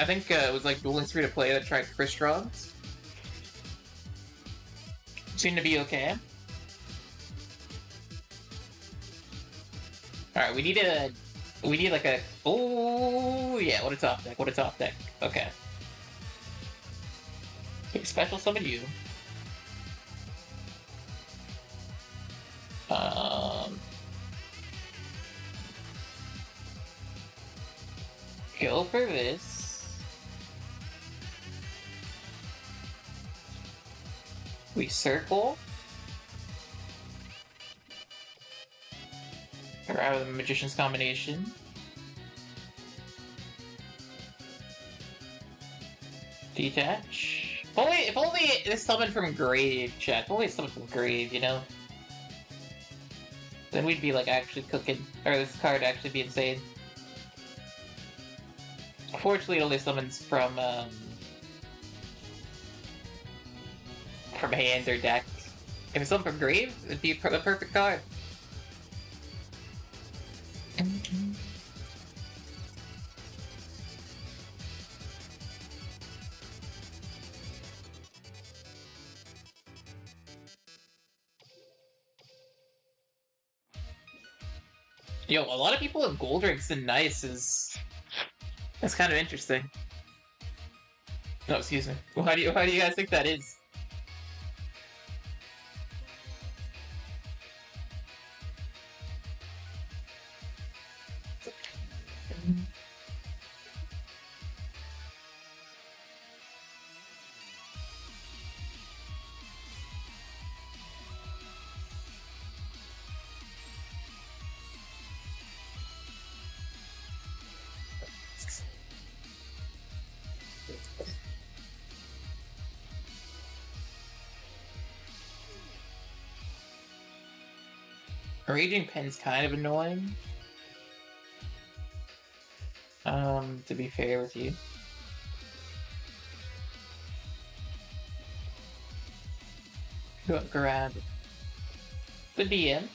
I think uh, it was like Dueling free to play that tried Crystron's. Seemed to be okay. Alright, we need a... We need like a... Oh yeah, what a top deck, what a top deck. Okay. Special summon you. Um... Go for this. We circle. Out of the Magician's combination. Detach. If only, if only it's summoned from grave, chat. If only it's summoned from grave, you know? Then we'd be like actually cooking. Or this card would actually be insane. Unfortunately, it only summons from, um... from hand or deck. If it's summoned from grave, it'd be the perfect card. Yo, a lot of people have gold ranks and nice is... That's kind of interesting. No, excuse me. Why do you, why do you guys think that is? Raging Pen's kind of annoying. Um, to be fair with you. grab the D M,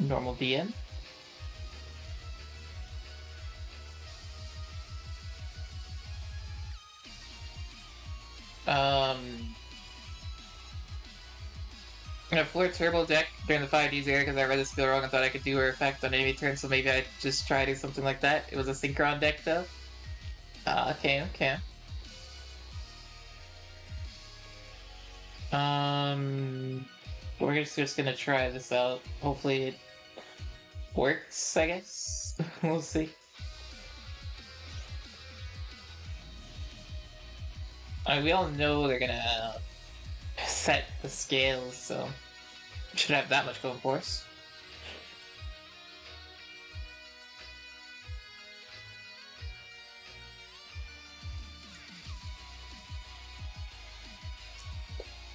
normal D M, um, I floored Turbo deck during the five D's era because I read the skill wrong and thought I could do her effect on enemy turn, so maybe I just try to do something like that. It was a Synchron deck though. Uh, okay, okay. Um, we're just, just gonna try this out. Hopefully it works, I guess. We'll see. I mean, we all know they're gonna set the scales, so we shouldn't have that much going for us.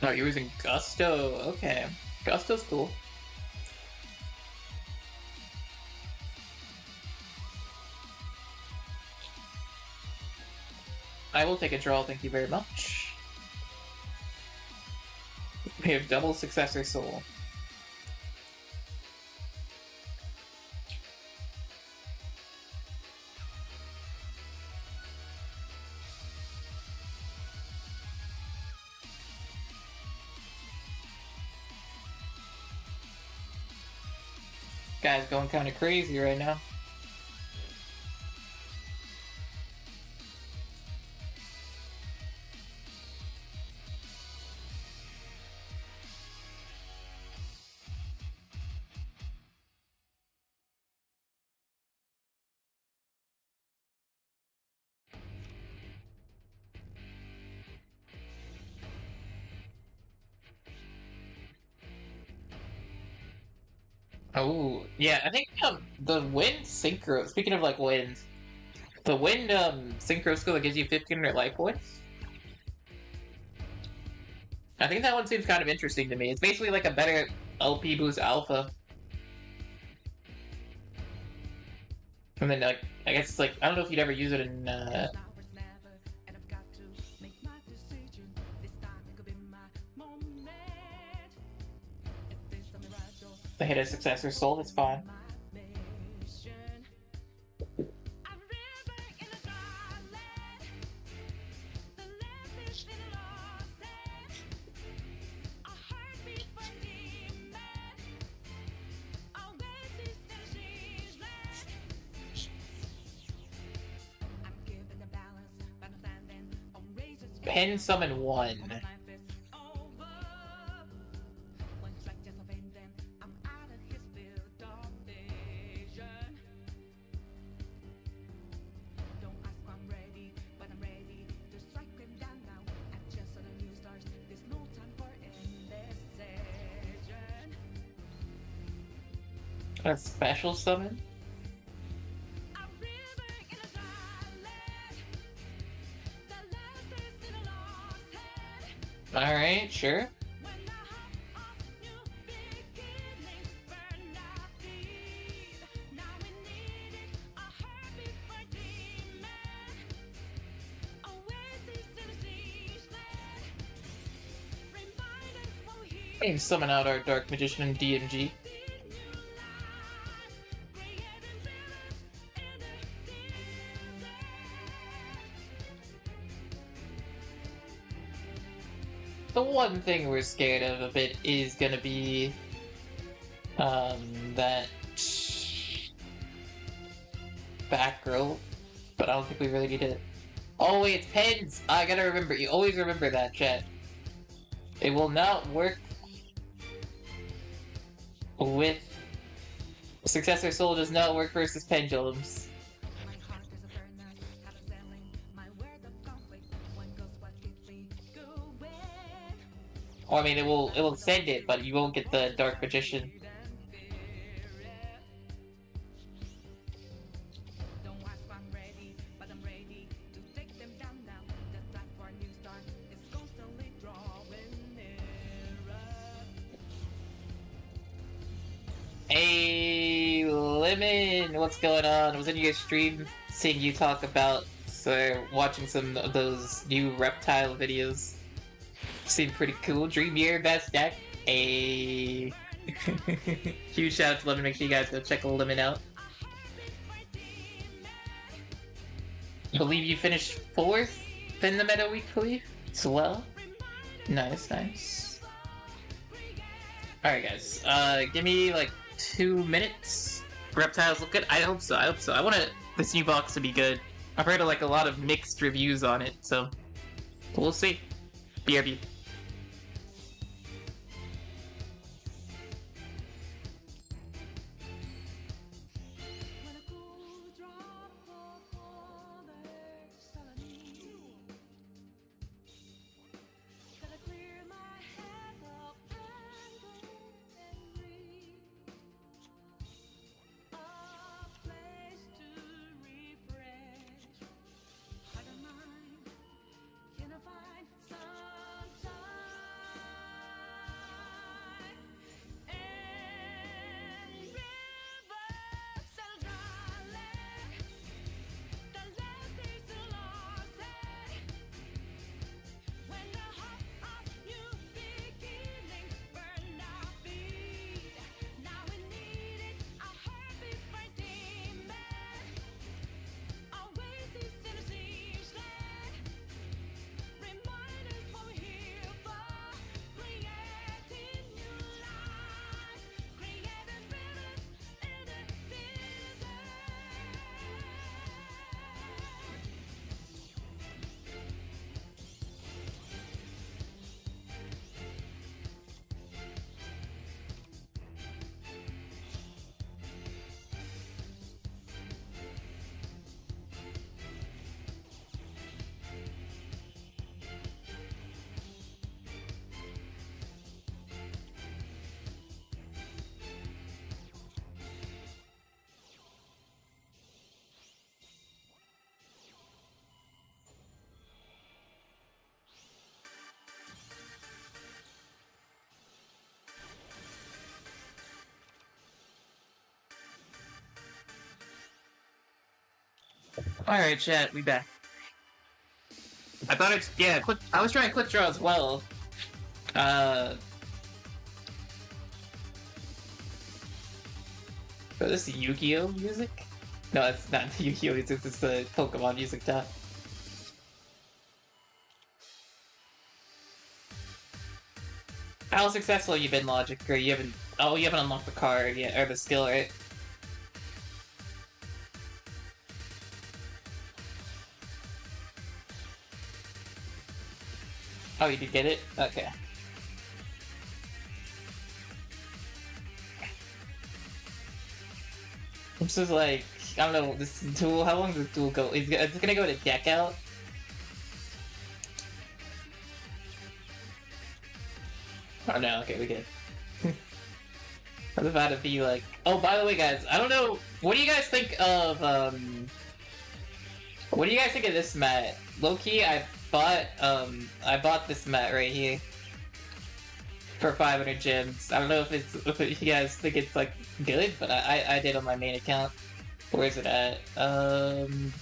No, oh, you're using Gusto. Okay. Gusto's cool. I will take a draw, thank you very much. We have double Successor Soul. Guy's going kind of crazy right now. Oh, yeah, I think um, the wind synchro, speaking of like wind, the wind um, synchro skill that gives you fifteen hundred life points. I think that one seems kind of interesting to me. It's basically like a better L P boost alpha. And then like, I guess like, I don't know if you'd ever use it in uh, I hit a Successor Soul, that's fine. Pin summon one. A special summon? Alright, sure. We can summon out our Dark Magician and D M G. One thing we're scared of a bit is gonna be um, that back row, but I don't think we really need it. Oh wait, it's pins! I gotta remember, you always remember that, chat. It will not work with... Successor Soul does not work versus pendulums. Or, I mean, it will it will send it, but you won't get the Dark Magician. Hey, Lemon, what's going on? I was in your stream seeing you talk about, so watching some of those new Reptile videos. seemed pretty cool. Dream Year, best deck. A huge shout out to Lemon. Make sure you guys go check Lemon out. I believe you finished fourth in the meta weekly as well. Nice, nice. Alright guys, uh, give me like two minutes. Reptiles look good? I hope so, I hope so. I want this new box to be good. I've heard of, like, a lot of mixed reviews on it, so we'll see. B R B. Alright chat, we back. I thought it's yeah, quick, I was trying to quick draw as well. Uh oh, this is Yu-Gi-Oh music? No, it's not Yu-Gi-Oh music, it's the Pokemon music top. How successful have you been, Logic? Or you haven't oh you haven't unlocked the card yet, or the skill, right? Oh, you did get it? Okay. This is like, I don't know, this duel, how long does this duel go? Is it gonna go to deck out? Oh no, okay, we good. I was about to be like, oh, by the way guys, I don't know, what do you guys think of, um, what do you guys think of this mat? Low-key, I bought, um, I bought this mat right here for five hundred gems. I don't know if it's, if you guys think it's, like, good, but I, I, I did on my main account. Where is it at? Um...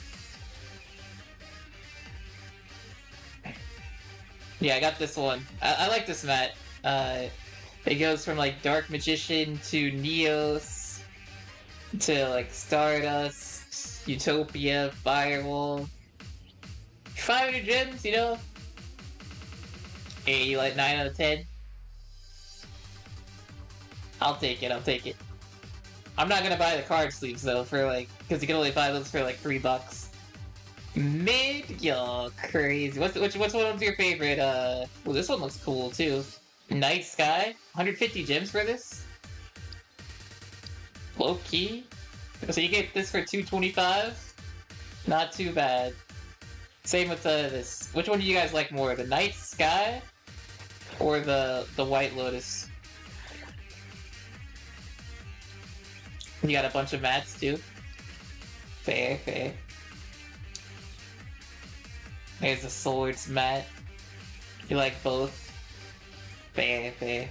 Yeah, I got this one. I, I like this mat. Uh, it goes from, like, Dark Magician to Neos to, like, Stardust, Utopia, Firewall. five hundred gems, you know? A like nine out of ten. I'll take it, I'll take it. I'm not gonna buy the card sleeves though for like, cause you can only buy those for like three bucks. Mid, y'all crazy. What's which what's one's your favorite? Uh, well this one looks cool too. Night Sky, one hundred fifty gems for this. Low key. So you get this for two twenty-five. Not too bad. Same with uh, this. Which one do you guys like more, the Night Sky or the the White Lotus? You got a bunch of mats too. Fair, fair. There's the swords mat. You like both? Fair, fair.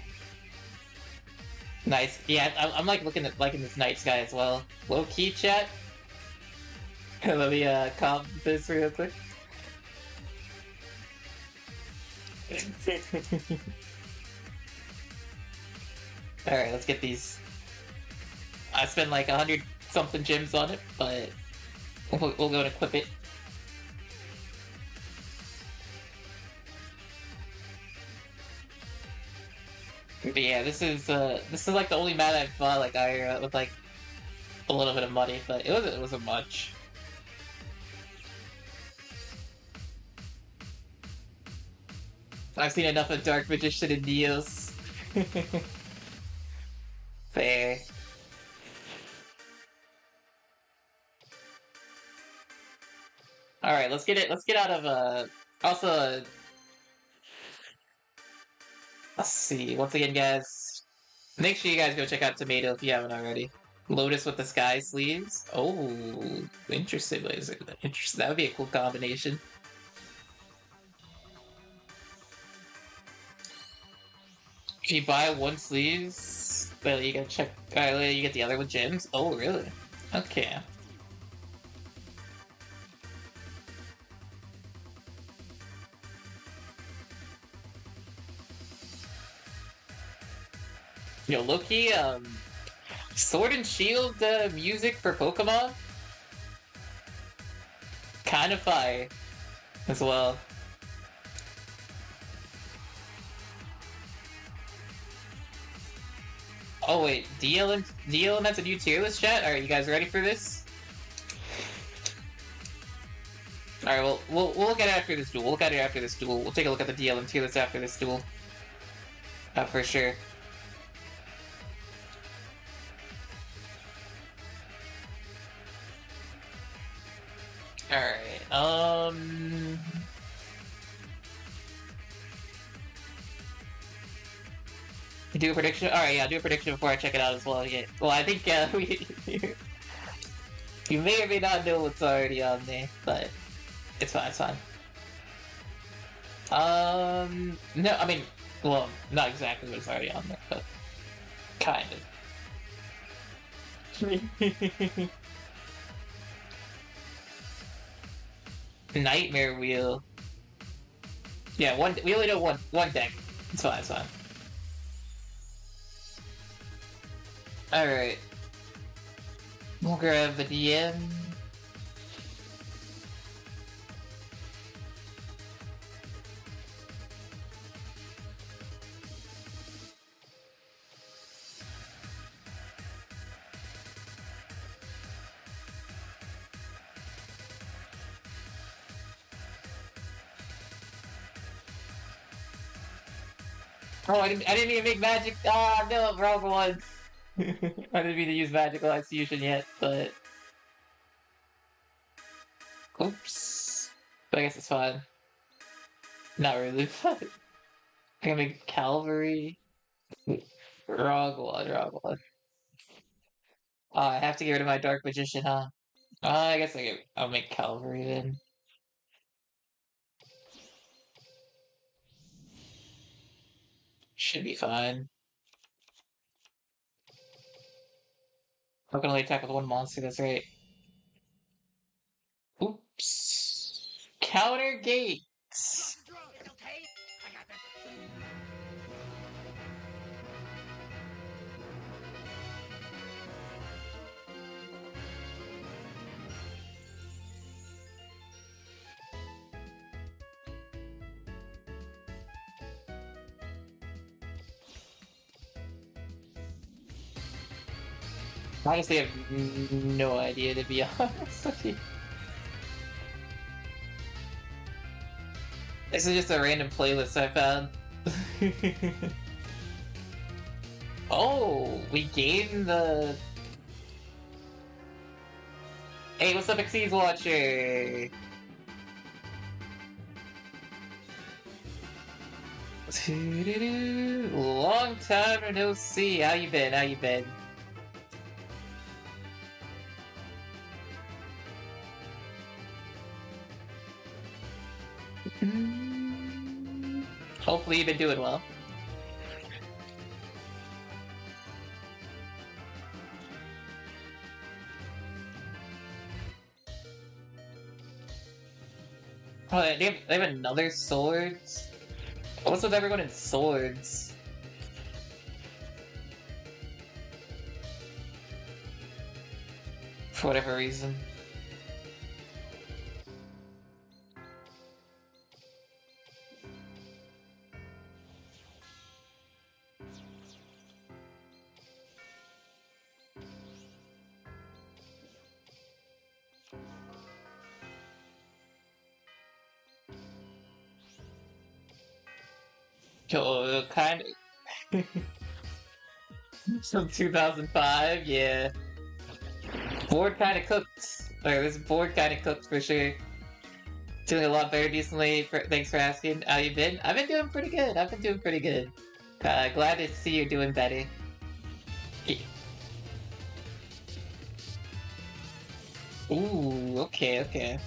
Nice. Yeah, I'm, I'm like looking at liking this Night Sky as well. Low key chat. Let me uh comp this real quick. Alright, let's get these. I spent like a hundred something gems on it, but we'll, we'll go and equip it. But yeah, this is uh, this is like the only mat I've bought like I uh, with like a little bit of money, but it wasn't it wasn't much. I've seen enough of Dark Magician and Neos. Fair. All right, let's get it. Let's get out of uh. Also, uh, let's see. Once again, guys, make sure you guys go check out Tomato if you haven't already. Lotus with the sky sleeves. Oh, interesting. Interesting. That would be a cool combination. If you buy one sleeves, well, you gotta check. Right, later you get the other with gems. Oh, really? Okay. Yo, Loki, um, Sword and Shield uh, music for Pokemon? Kind of fire as well. Oh wait, D L M, D L M has a new tier list chat? Alright, you guys ready for this? Alright, well, we'll we'll look at it after this duel. We'll look at it after this duel. We'll take a look at the D L M tier list after this duel. Uh, for sure. Alright, um... do a prediction? Alright, yeah, I'll do a prediction before I check it out as well. Yeah. Well, I think uh, we... you may or may not know what's already on there, but it's fine, it's fine. Um... No, I mean, well, not exactly what's already on there, but kind of. Nightmare Wheel. Yeah, one. We only know one, one deck. It's fine, it's fine. Alright. We'll grab the D M. Oh, I didn't, I didn't even make magic. Ah, oh, no, wrong one. I didn't mean to use magical execution yet, but... Oops. But I guess it's fine. Not really fun. I can make Calvary. Wrong one, wrong one. Oh, I have to get rid of my Dark Magician, huh? Uh, I guess I can, I'll make Calvary then. Should be fine. I'm gonna only attack with one monster, that's right. Oops. Counter gate! Honestly, I have no idea, to be honest. This is just a random playlist I found. Oh, we gained the... Hey, what's up, Xyz Watcher? Long time no see. How you been? How you been? Hopefully you've been doing well. Oh, they have, they have another sword? What's with everyone in swords? For whatever reason. Yo, kind of. Some two thousand five, yeah. Board kind of cooked. Like, this board kind of cooked for sure. Doing a lot better decently. For, thanks for asking. How you been? I've been doing pretty good. I've been doing pretty good. Uh, glad to see you're doing better. Ooh, okay, okay.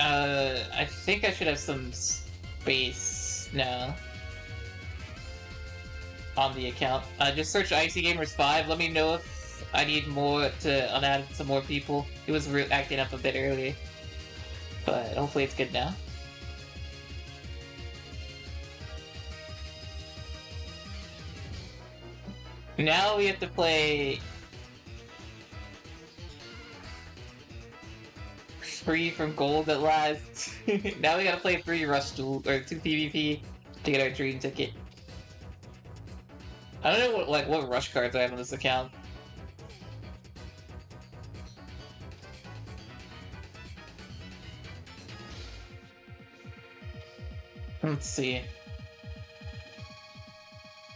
Uh, I think I should have some space now on the account. Uh, just search IcyGamers five. Let me know if I need more to unadd some more people. It was re acting up a bit earlier, but hopefully it's good now. Now we have to play free from gold at last. Now we gotta play three rush duel or two PvP to get our dream ticket. I don't know what like what rush cards I have on this account. Let's see.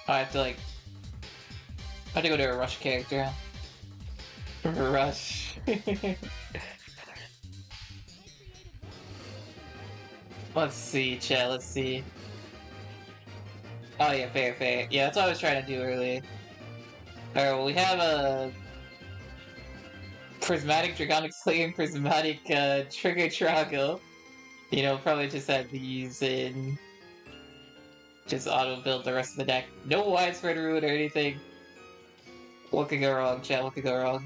Oh, I have to like I have to go to a rush character. Rush. Let's see, chat, let's see. Oh yeah, fair, fair. Yeah, that's what I was trying to do earlier. Alright, well we have a... Prismatic Dragonic Slayer and Prismatic uh, Trigger Trago. You know, probably just had these in... Just auto-build the rest of the deck. No widespread ruin or anything. What could go wrong, chat? What could go wrong?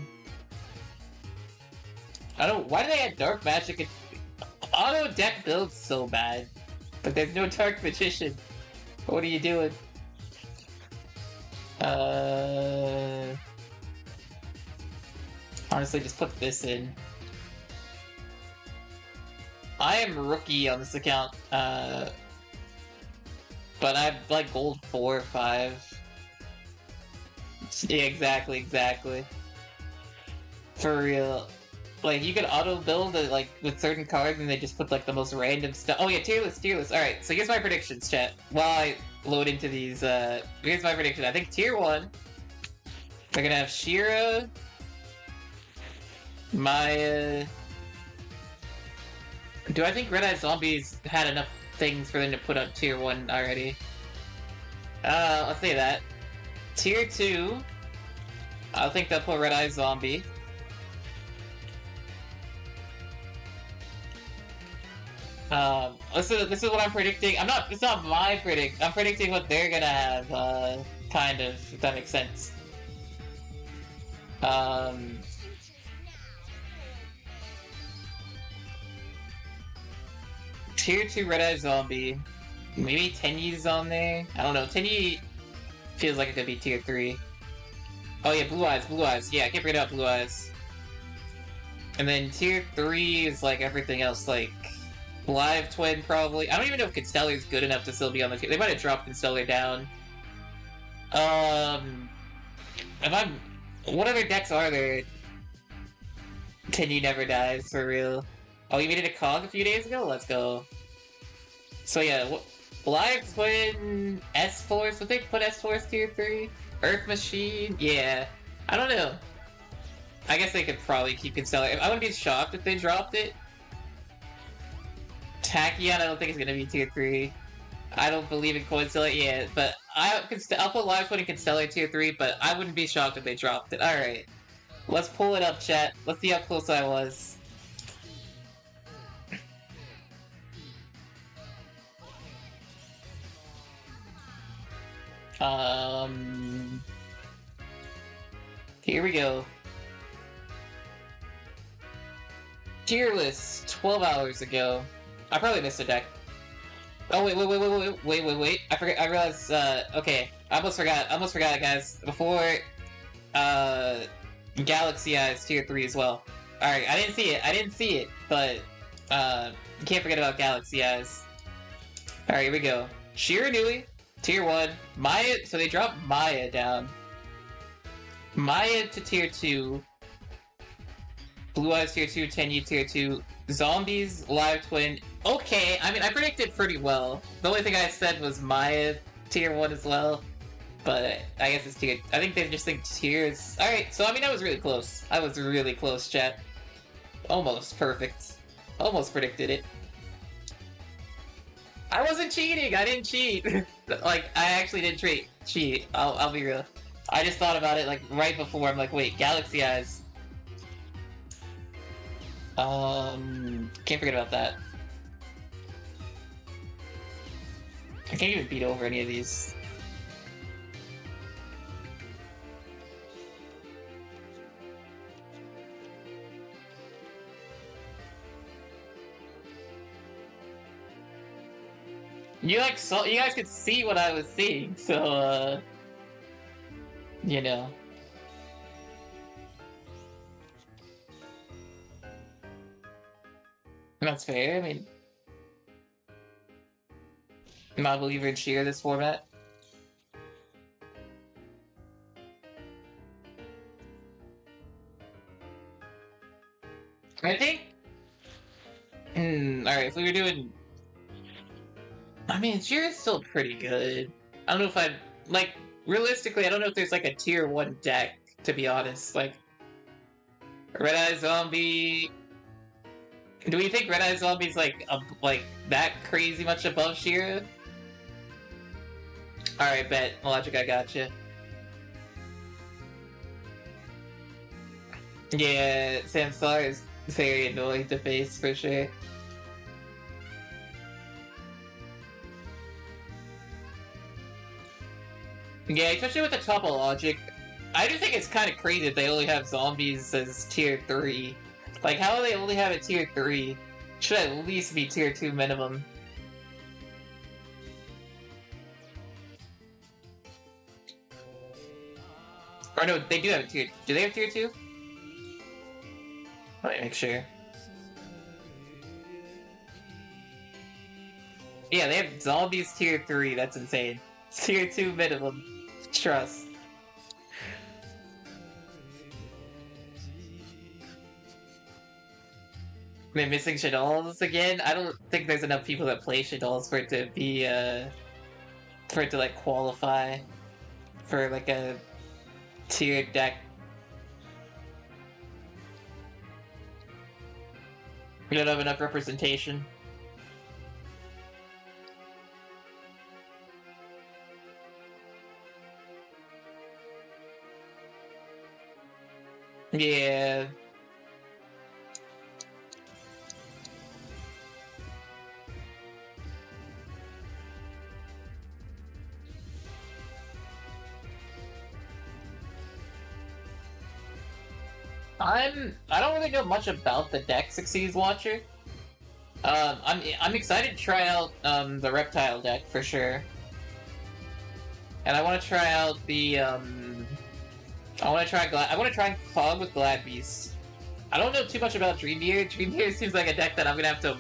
I don't... Why did I add Dark Magic and... Auto deck builds so bad, but there's no Dark Magician. What are you doing? Uh, honestly, just put this in. I am rookie on this account, uh, but I'm like gold four or five. Yeah, exactly, exactly. For real. Like, you could auto-build, like, with certain cards and they just put, like, the most random stuff. Oh, yeah, tier list, tier list. Alright, so here's my predictions, chat. While I load into these, uh... here's my prediction. I think tier one... We're gonna have Shira... Maya... Do I think Red Eyes Zombies had enough things for them to put up tier one already? Uh, I'll say that. Tier two... I think they'll put Red Eyes Zombie. Um, this is, this is what I'm predicting. I'm not, it's not my predict, I'm predicting what they're gonna have, uh, kind of, if that makes sense. Um... Tier two Red Eyes Zombie. Maybe Tenyi's on there? I don't know, Tenyi feels like it could be tier three. Oh yeah, Blue Eyes, Blue Eyes, yeah, I can't forget about Blue Eyes. And then tier three is like everything else, like... Live Twin, probably. I don't even know if Constellar's good enough to still be on the... They might have dropped Constellar down. Um... If I'm... What other decks are there? Tenyi never dies, for real. Oh, you made it a Cog a few days ago? Let's go. So yeah, Live Twin... S Force? Would they put S Force tier three? Earth Machine? Yeah. I don't know. I guess they could probably keep Constellar. I wouldn't be shocked if they dropped it. Tachyon, I don't think it's gonna be tier three. I don't believe in Coinstellar yet, but I could I'll put Live Twin and Constellar tier three, but I wouldn't be shocked if they dropped it. Alright. Let's pull it up, chat. Let's see how close I was. Um Here we go. Tier list twelve hours ago. I probably missed a deck. Oh wait, wait, wait, wait, wait, wait, wait, wait! I forgot. I realized. Uh, okay, I almost forgot. I almost forgot, guys. Before, uh, Galaxy Eyes tier three as well. All right, I didn't see it. I didn't see it, but uh, you can't forget about Galaxy Eyes. All right, here we go. Shiranui, tier one. Maya. So they dropped Maya down. Maya to tier two. Blue Eyes tier two. Tenyi tier two. Zombies, Live Twin. Okay, I mean, I predicted pretty well. The only thing I said was Maya tier one as well, but I guess it's tier. I think they just think tiers. All right, so I mean, I was really close. I was really close, chat. Almost perfect. Almost predicted it. I wasn't cheating. I didn't cheat. Like, I actually didn't cheat. Cheat. I'll, I'll be real. I just thought about it like right before. I'm like, wait, Galaxy Eyes. Um, can't forget about that. I can't even beat over any of these. You like so you guys could see what I was seeing, so uh you know. That's fair, I mean. I'm not a believer in sheer this format. I think. Mm, all right, so we're doing. I mean, sheer is still pretty good. I don't know if I like realistically. I don't know if there's like a tier one deck, to be honest. Like Red Eyes Zombie. Do we think Red Eyes Zombie's like a, like that crazy much above Shira? All right, bet logic, I gotcha. Yeah, Samsara is very annoying to face for sure. Yeah, especially with the Topologic. I do think it's kind of crazy that they only have Zombies as tier three. Like, how do they only have a tier three? Should at least be tier two minimum. Or no, they do have a tier. Do they have tier two? Let me make sure. Yeah, they have Zombies tier three. That's insane. Tier two minimum. Trust. They're missing Shadals again? I don't think there's enough people that play Shadals for it to be, uh... for it to, like, qualify for, like, a tiered deck. We don't have enough representation. Yeah... I'm. I don't really know much about the deck, Succeeds Watcher. Um, I'm. I'm excited to try out um, the Reptile deck for sure. And I want to try out the. Um, I want to try. Glad I want to try Cog with Glad Beast. I don't know too much about Dreamdeer. Dreamdeer seems like a deck that I'm gonna have to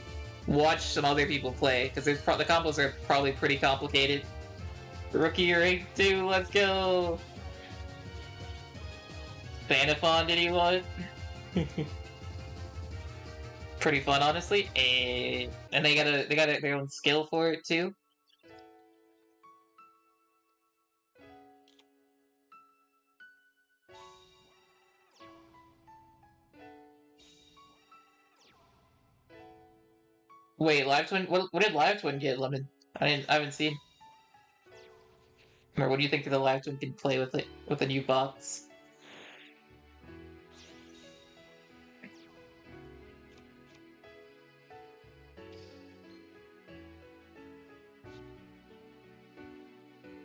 watch some other people play because there's pro the combos are probably pretty complicated. Rookie Ring two. Let's go. Banafond, anyone? Pretty fun, honestly, and and they got a they got a, their own skill for it too. Wait, Live Twin. What what did Live Twin get, Lemon? I didn't. I haven't seen. Or what do you think the Live Twin can play with it with a new box?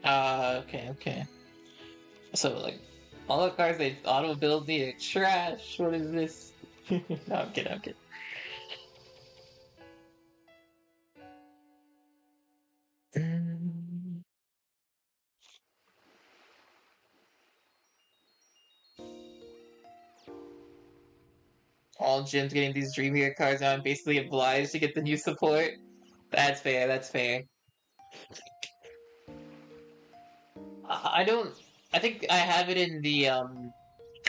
Ah, uh, okay, okay. So, like, all the cards they auto-build me are trash. What is this? No, I'm kidding, I'm kidding. all gyms getting these Dream Hero cards now, I'm basically obliged to get the new support. That's fair, that's fair. I don't... I think I have it in the, um...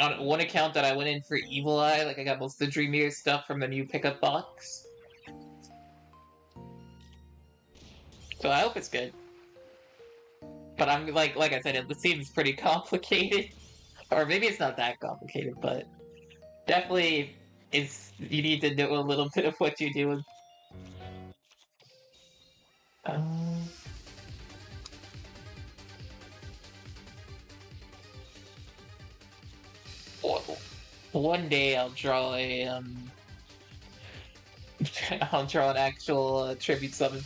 on one account that I went in for Evil Eye, like I got most of the Dream Hero stuff from the new pickup box. So I hope it's good. But I'm, like, like I said, it seems pretty complicated. Or maybe it's not that complicated, but... Definitely, it's, you need to know a little bit of what you're doing. Um... One day I'll draw a, um... I'll draw an actual uh, tribute summon.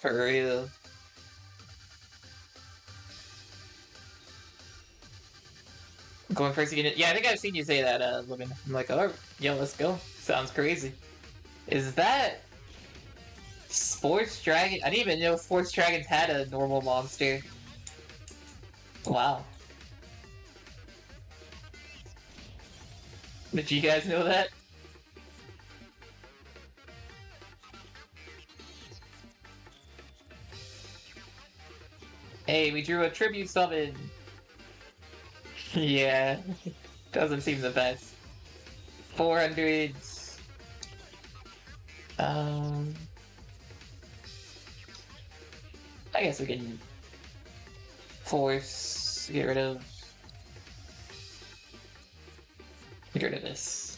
For real. Going first again. Yeah, I think I've seen you say that, uh, Livin. I'm like, oh, yo, let's go. Sounds crazy. Is that... Sports Dragon? I didn't even know Sports Dragons had a normal monster. Wow. Did you guys know that? Hey, we drew a tribute summon! Yeah, doesn't seem the best. four hundred... Um... I guess we can force, get rid of, get rid of this.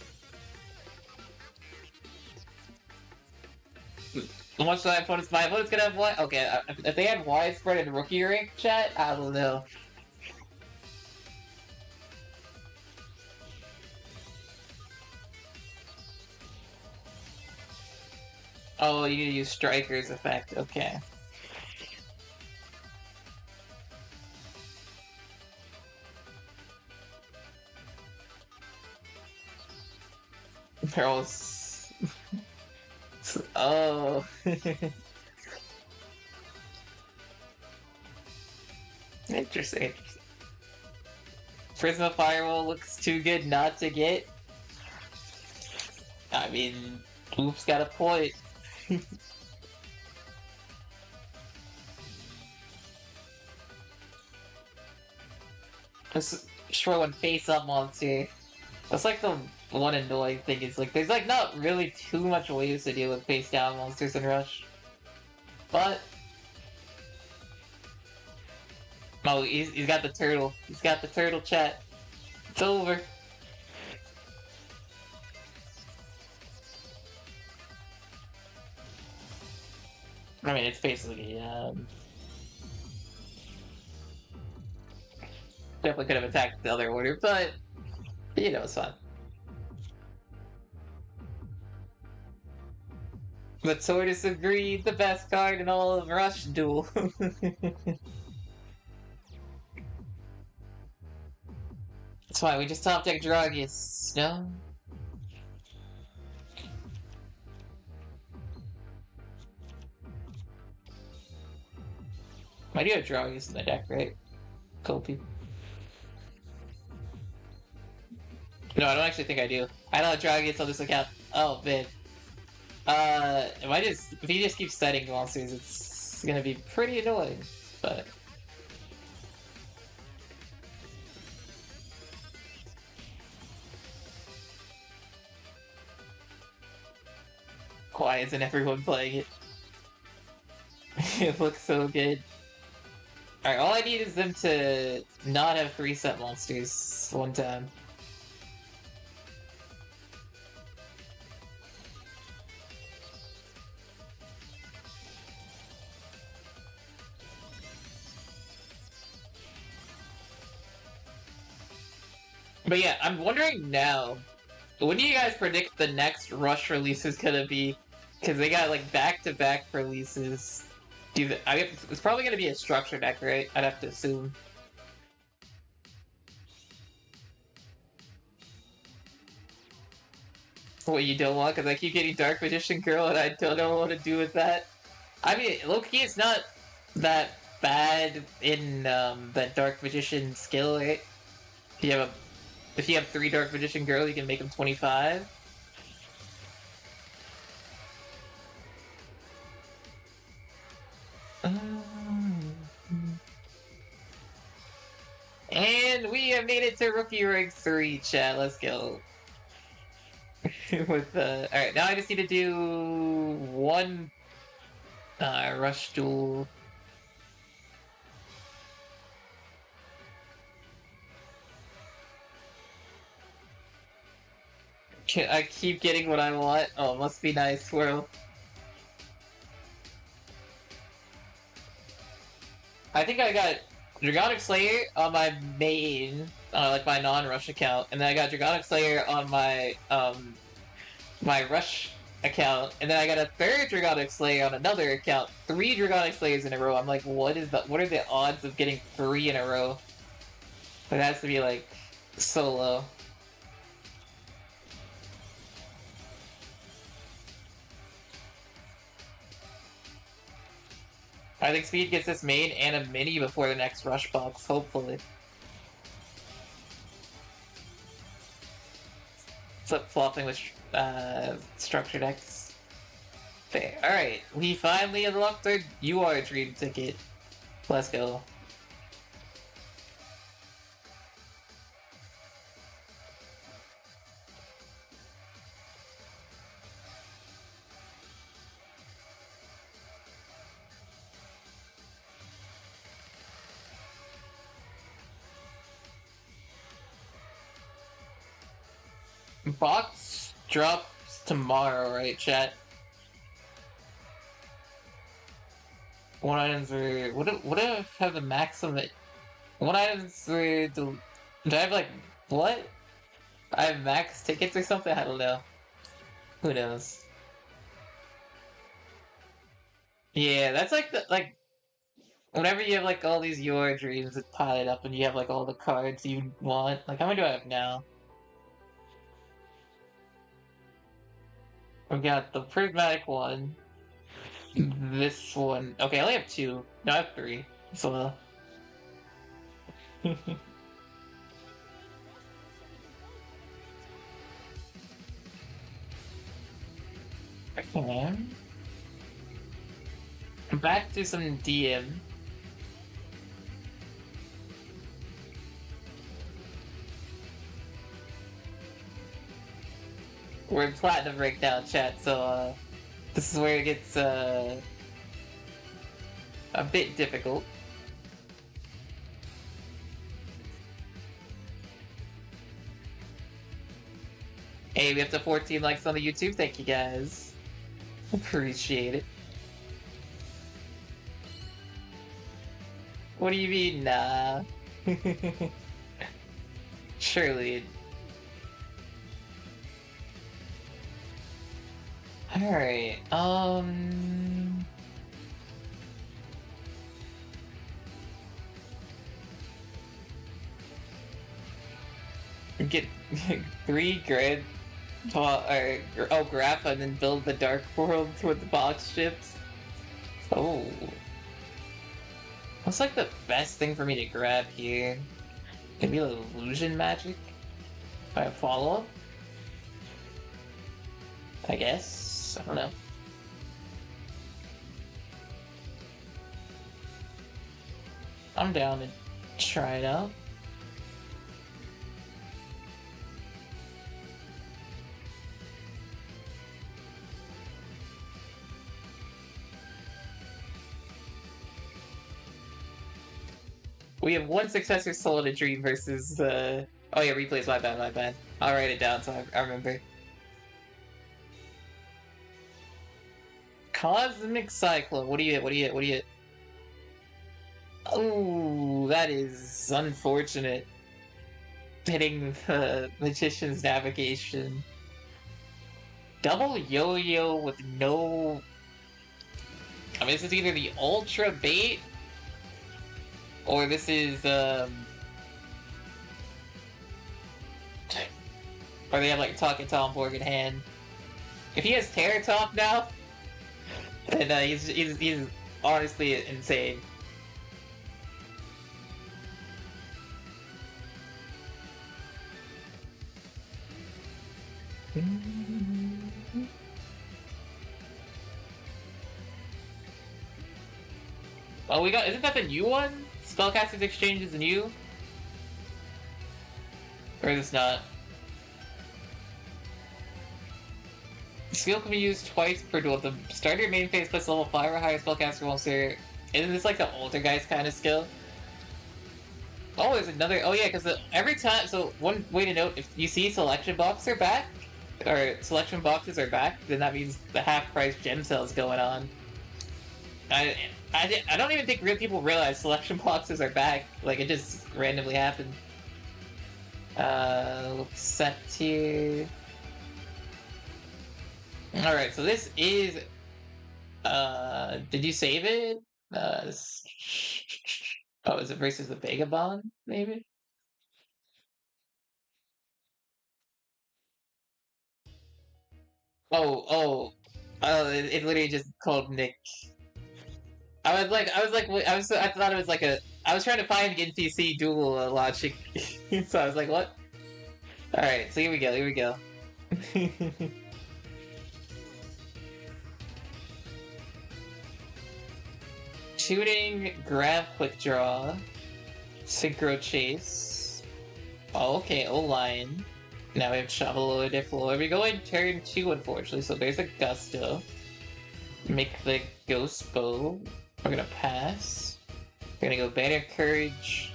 How much do I have opponents? My opponent's gonna have one? Okay, if they had widespread and rookie rank chat, I don't know. Oh, you use Striker's effect, okay. Pearls. Oh. Interesting. Prisma Firewall looks too good not to get. I mean, Oop's got a point. Let's throw a face up monster. That's like the one annoying thing is, like, there's, like, not really too much ways to deal with face-down monsters in Rush. But... Oh, he's, he's got the turtle. He's got the turtle, chat. It's over. I mean, it's basically, um... definitely could have attacked the other order, but... You know, it's fine. The Tortoise of Greed, the best card in all of Rush Duel. That's why we just top deck Dragius, no? I do have Dragius in the deck, right? Copy. No, I don't actually think I do. I don't have Dragius on this account. Oh, man. Uh, if I just, if you just keep setting monsters, it's gonna be pretty annoying, but... Why isn't everyone playing it? It looks so good. Alright, all I need is them to not have three set monsters one time. But yeah, I'm wondering now, when do you guys predict the next Rush release is gonna be? Because they got, like, back-to-back releases. Do the, I, it's probably gonna be a structure deck, right? I'd have to assume. What you don't want, because I keep getting Dark Magician Girl and I don't know what to do with that. I mean, low-key, it's not that bad in um, that Dark Magician skill, right? If you have a, if you have three Dark Magician girls, you can make them twenty-five. And we have made it to Rookie Rank three, chat. Let's go. With uh, alright, now I just need to do one uh, rush duel. Can I keep getting what I want? Oh, must be nice, Swirl. I think I got Dragonic Slayer on my main, uh, like my non-rush account, and then I got Dragonic Slayer on my, um, my rush account, and then I got a third Dragonic Slayer on another account. Three Dragonic Slayers in a row. I'm like, what is the, what are the odds of getting three in a row? But it has to be, like, so low. I think Speed gets this main and a mini before the next rush box, hopefully. Flip-flopping with uh, structure decks. Fair. Alright, we finally unlocked our U R Dream Ticket. Let's go. Box drops tomorrow, right, chat? One items were... What do, what do I have the maximum... One items were... Do, do I have, like... What? I have max tickets or something? I don't know. Who knows? Yeah, that's like the... Like... Whenever you have, like, all these your dreams that piled up and you have, like, all the cards you want. Like, how many do I have now? I've got the prismatic one, this one. Okay, I only have two. No, I have three. So, uh... okay. Back to some D M. We're in platinum right now, chat, so uh, this is where it gets uh, a bit difficult. Hey, we have to fourteen likes on the YouTube, thank you guys. Appreciate it. What do you mean, nah? Surely. Alright, um... get three grid... Tall, or, oh, Grappa, and then build the Dark World with the box chips. Oh. What's like the best thing for me to grab here? Maybe Illusion Magic? By a follow-up? I guess? I don't know. I'm down to try it out. We have one Successor Soul in a Dream versus, uh... oh yeah, replays, my bad, my bad. I'll write it down so I, I remember. Cosmic Cyclone. What do you hit? What do you hit? What do you hit? Oh, that is unfortunate. Hitting the Magician's Navigation. Double Yo-Yo with no... I mean, this is either the Ultra Bait, or this is, um... or they have, like, Talking Tomborg in hand. If he has Terror Talk now... And uh, he's, he's, he's honestly insane. Oh, we got... Isn't that the new one? Spellcaster's Exchange is new? Or is this not? Skill can be used twice per duel. If the starter main phase plus level five or higher spellcaster won't start. Isn't this like the older guys kind of skill? Oh, there's another... Oh yeah, because every time... So, one way to note, if you see selection boxes are back, or selection boxes are back, then that means the half-price gem sale is going on. I... I, I don't even think real people realize selection boxes are back. Like, it just randomly happened. Uh, set here. Alright, so this is... Uh, did you save it? Uh, this... Oh, is it versus the Vagabond, maybe? Oh, oh. Oh, it, it literally just called Nick. I was like, I was like, I was, I thought it was like a, I was trying to find N P C dual uh, logic, so I was like, what? Alright, so here we go, here we go. Shooting, grab, quick draw, synchro chase. Oh, okay, O-line. Now we have shovel loaded floor. We go in turn two, unfortunately, so there's a gusto. Make the ghost bow. We're gonna pass. We're gonna go Banner Courage.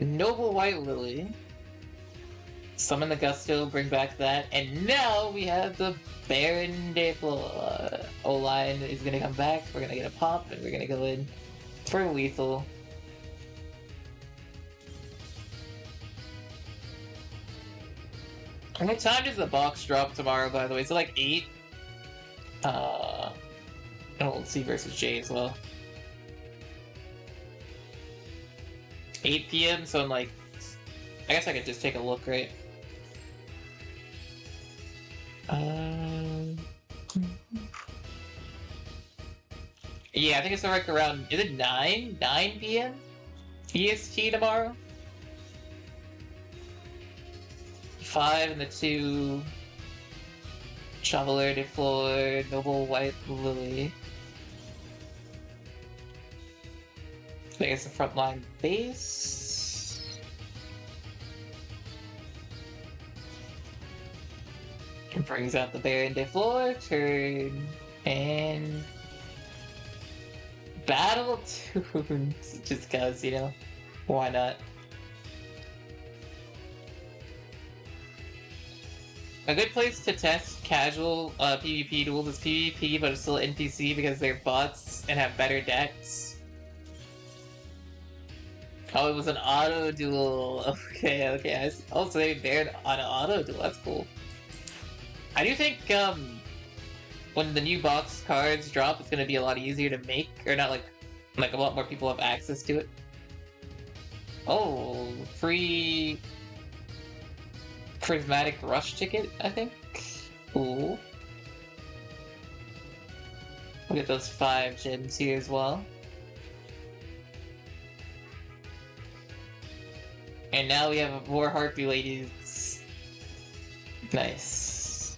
Noble White Lily. Summon the Gusto, bring back that. And now we have the Baron Dayful. O-line is gonna come back. We're gonna get a pop and we're gonna go in for lethal. What time does the box drop tomorrow, by the way? Is it like eight? Uh, oh, C versus J as well. eight p m, so I'm like... I guess I could just take a look, right? Um... Yeah, I think it's like around... Is it nine? nine p m? E S T tomorrow? Five and the two... Traveler de Fleur, Noble White Lily. There's the frontline base. It brings out the Baron de Fleur, turn, and... Battle Tunes, just cause, you know, why not? A good place to test casual uh, PvP duels is PvP, but it's still N P C because they're bots and have better decks. Oh, it was an auto duel. Okay, okay. Oh, so they bared on an auto duel. That's cool. I do think um, when the new box cards drop, it's going to be a lot easier to make, or not like like a lot more people have access to it. Oh, free. Prismatic Rush ticket, I think. Ooh. Look at those five gems here as well. And now we have more Heartbeat Ladies. Nice.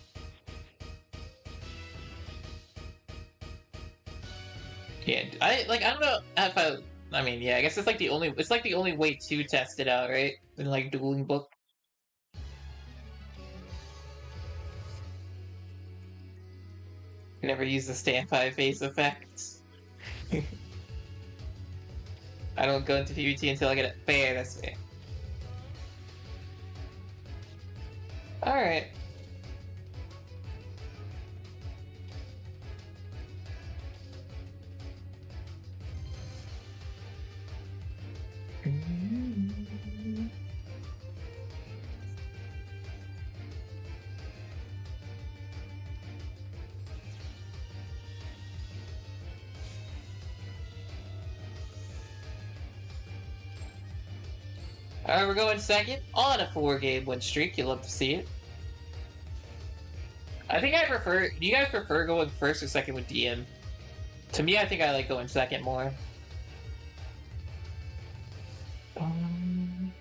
Yeah, I like. I don't know if I. I mean, yeah. I guess it's like the only. It's like the only way to test it out, right? In like Dueling Book. Never use the standby phase effect. I don't go into PvT until I get it. Fair, that's fair. Alright. Alright, we're going second on a four-game win streak. You'll love to see it. I think I prefer... Do you guys prefer going first or second with D M? To me, I think I like going second more. Um...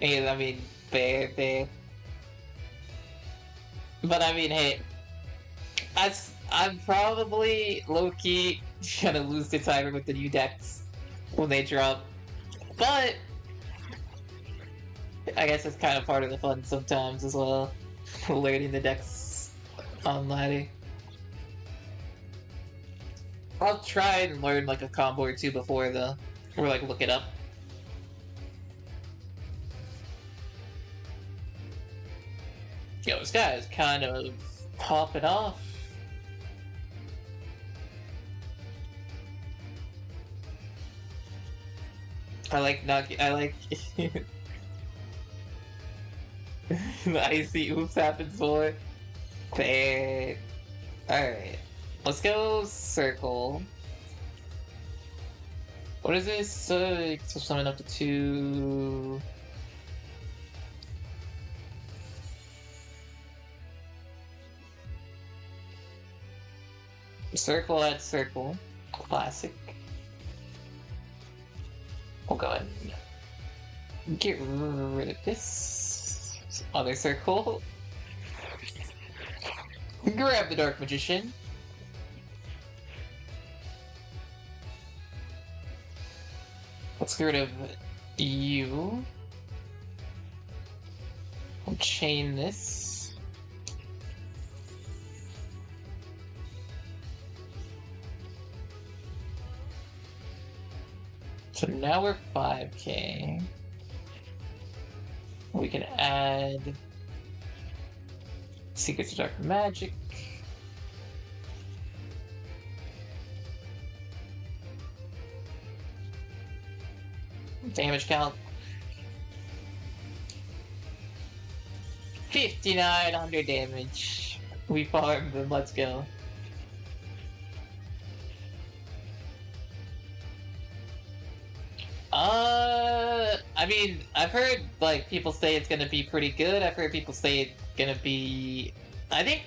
And I mean, fair, fair. But I mean, hey, I, I'm probably low-key gonna lose the timer with the new decks when they drop. But I guess it's kind of part of the fun sometimes as well, learning the decks online. I'll try and learn like a combo or two before the, or like look it up. Yo, this guy is kind of popping off. I like Nagi, I like the icy oops happens boy. Fair. Alright. Let's go circle. What is this? Uh, so summon up to two. Circle at circle. Classic. We'll go ahead and get rid of this. Other circle. Grab the Dark Magician. Let's get rid of you. We'll chain this. So now we're five K. We can add Secrets of Dark Magic. Damage count fifty-nine hundred damage. We farmed them, let's go. Uh, I mean, I've heard like people say it's gonna be pretty good. I've heard people say it's gonna be. I think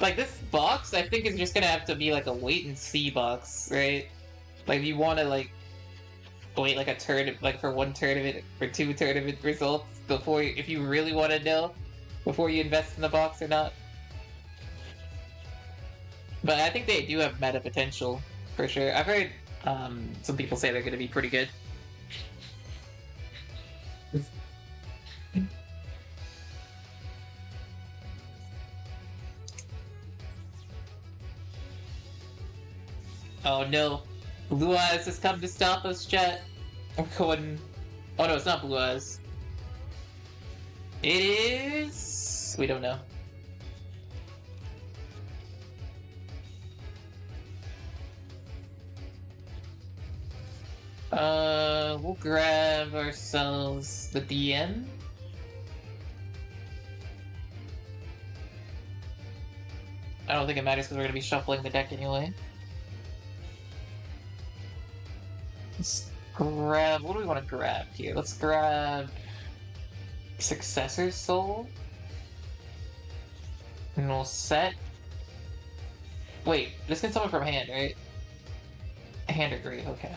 like this box, I think is just gonna have to be like a wait and see box, right? Like if you want to like. Wait, like a turn, like for one tournament or two tournament results before, you, if you really want to know, before you invest in the box or not. But I think they do have meta potential for sure. I've heard um, some people say they're going to be pretty good. Oh no. Blue Eyes has come to stop us, chat. I'm going... Oh no, it's not Blue Eyes. It is... We don't know. Uh, we'll grab ourselves the D M. I don't think it matters because we're going to be shuffling the deck anyway. Let's grab, what do we want to grab here? Let's grab Successor Soul. And we'll set. Wait, this can summon from hand, right? Hand or grave, okay.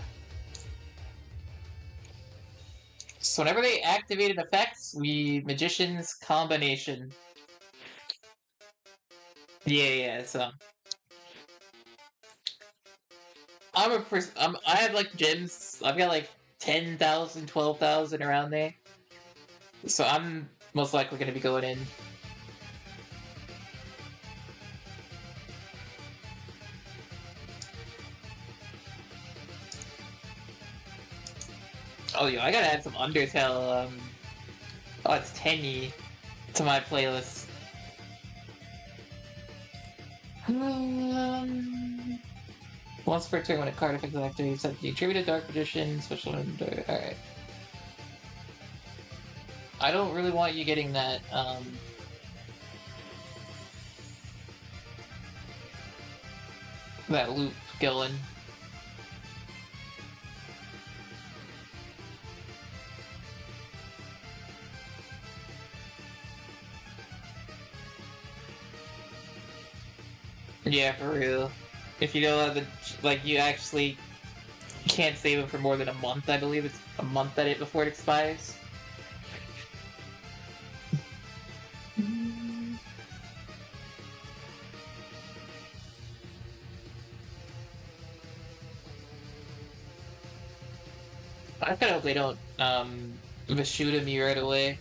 So whenever they activate an effect, we Magician's combination. Yeah, yeah, so. I'm a person. I'm, I have like gems. I've got like ten thousand, twelve thousand around there. So I'm most likely going to be going in. Oh, yo, I gotta add some Undertale. Um, oh, it's Tenyi to my playlist. Um. Once per turn, when a card affects an activity, set the attributed Dark Magician, special under. Alright. I don't really want you getting that, um. that loop going. Yeah, for real. If you don't have the, like, you actually can't save it for more than a month, I believe. It's a month that it before it expires. I kind of hope they don't um, Vishuda me right away.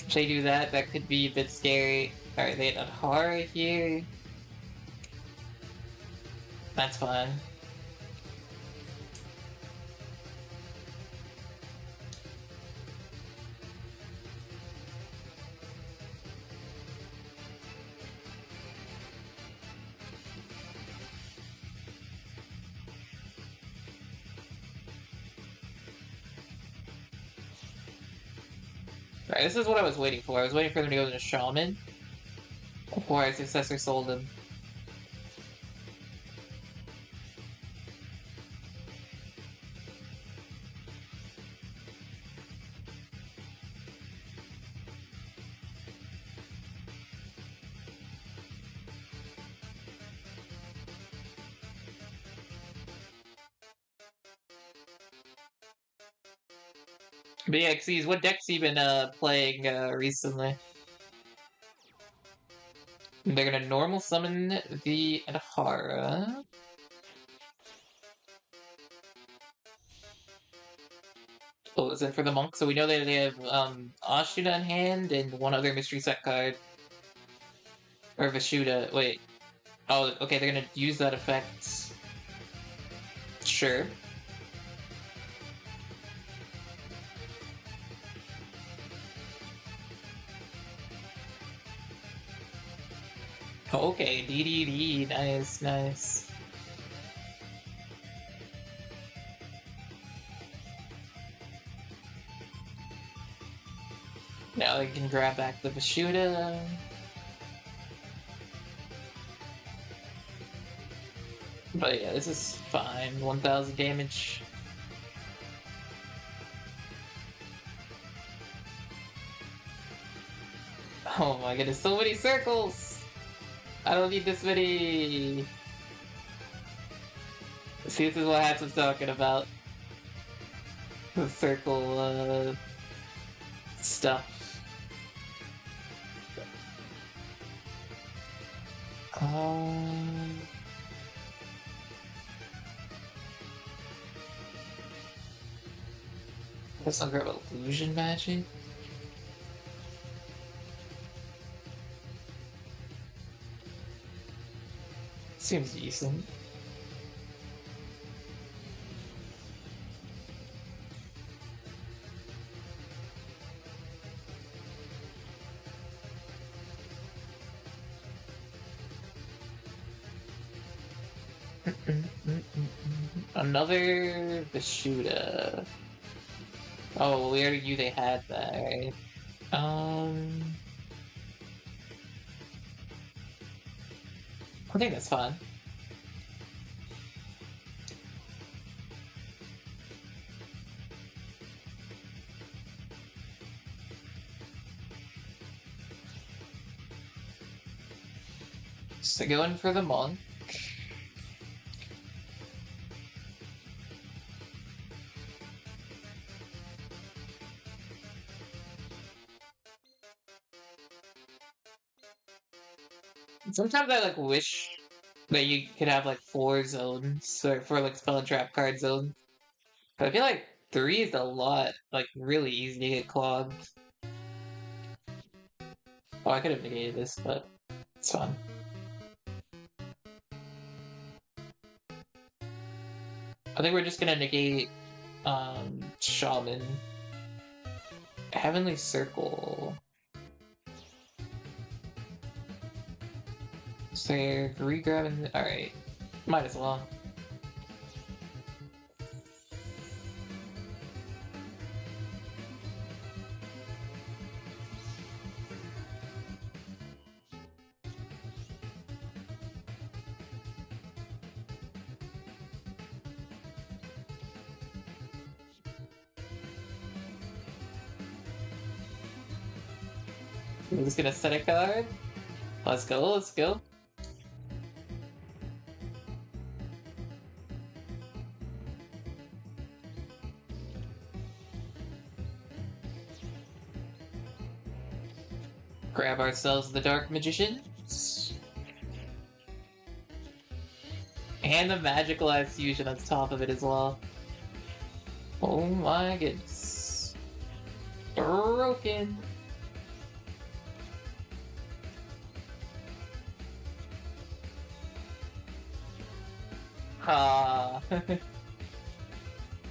If they do that, that could be a bit scary. Alright, they had Adhara here. That's fine. Alright, this is what I was waiting for. I was waiting for them to go to Shaman before I Successor Sold them. But yeah, Xyz, what decks have you been uh, playing uh, recently? They're gonna normal summon the Adhara. Oh, is that for the monk? So we know that they have um, Ashuda in hand and one other mystery set card. Or Vishuda, wait. Oh, okay, they're gonna use that effect. Sure. Okay, D D D, nice, nice. Now they can grab back the Vishuda. But yeah, this is fine. one thousand damage. Oh my goodness, so many circles! I don't need this many! See, this is what Hat's talking about. The circle, uh... stuff. Um... I guess I'll grab Illusion Magic. Seems decent. Another Vishuda. Oh, we already knew they had that, right? Um... I think that's fun. So going for the monk. Sometimes I like wish that you could have like four zones or four like spell and trap card zones. But I feel like three is a lot, like really easy to get clogged. Oh, I could have negated this, but it's fun. I think we're just gonna negate um Shaman. Heavenly Circle. So you're re-grabbing... Alright. Might as well. I'm just gonna set a card. Let's go, let's go. Grab ourselves the Dark Magician. And the Magicalized Fusion on top of it as well. Oh my goodness. Broken. Ha.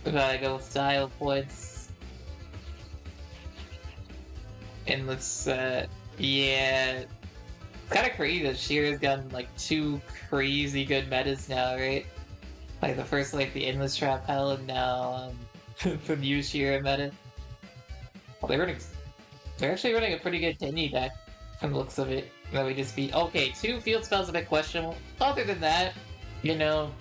We gotta go style points in this set. Yeah. It's kind of crazy that Shear's gotten like two crazy good metas now, right? Like the first, like the Endless Trap Hell, and now um, the new Shear meta. Well, they're running. They're actually running a pretty good Tenyi deck from the looks of it. That we just beat. Okay, two field spells a bit questionable. Other than that, you know,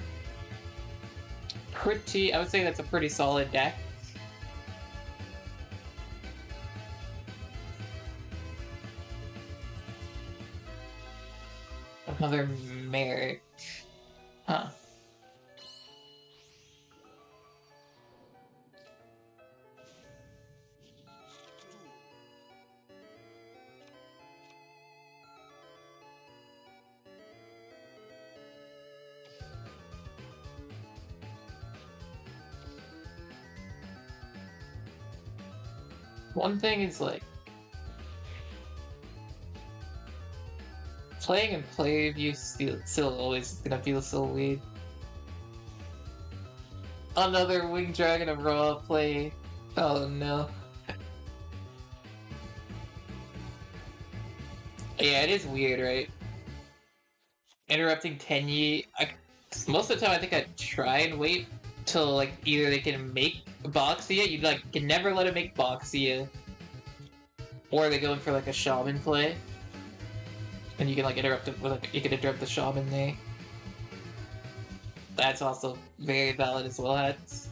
pretty. I would say that's a pretty solid deck. Another Merrick. Huh. One thing is like playing in player view still, still always gonna feel so weird. Another Winged Dragon of Raw play. Oh no. Yeah, it is weird, right? Interrupting Tenyi. I, most of the time, I think I try and wait till like either they can make Boxia, you like can never let him make Boxia, or they go in for like a Shaman play, and you can like interrupt it with like you can interrupt the Shaman there. That's also very valid as well. Was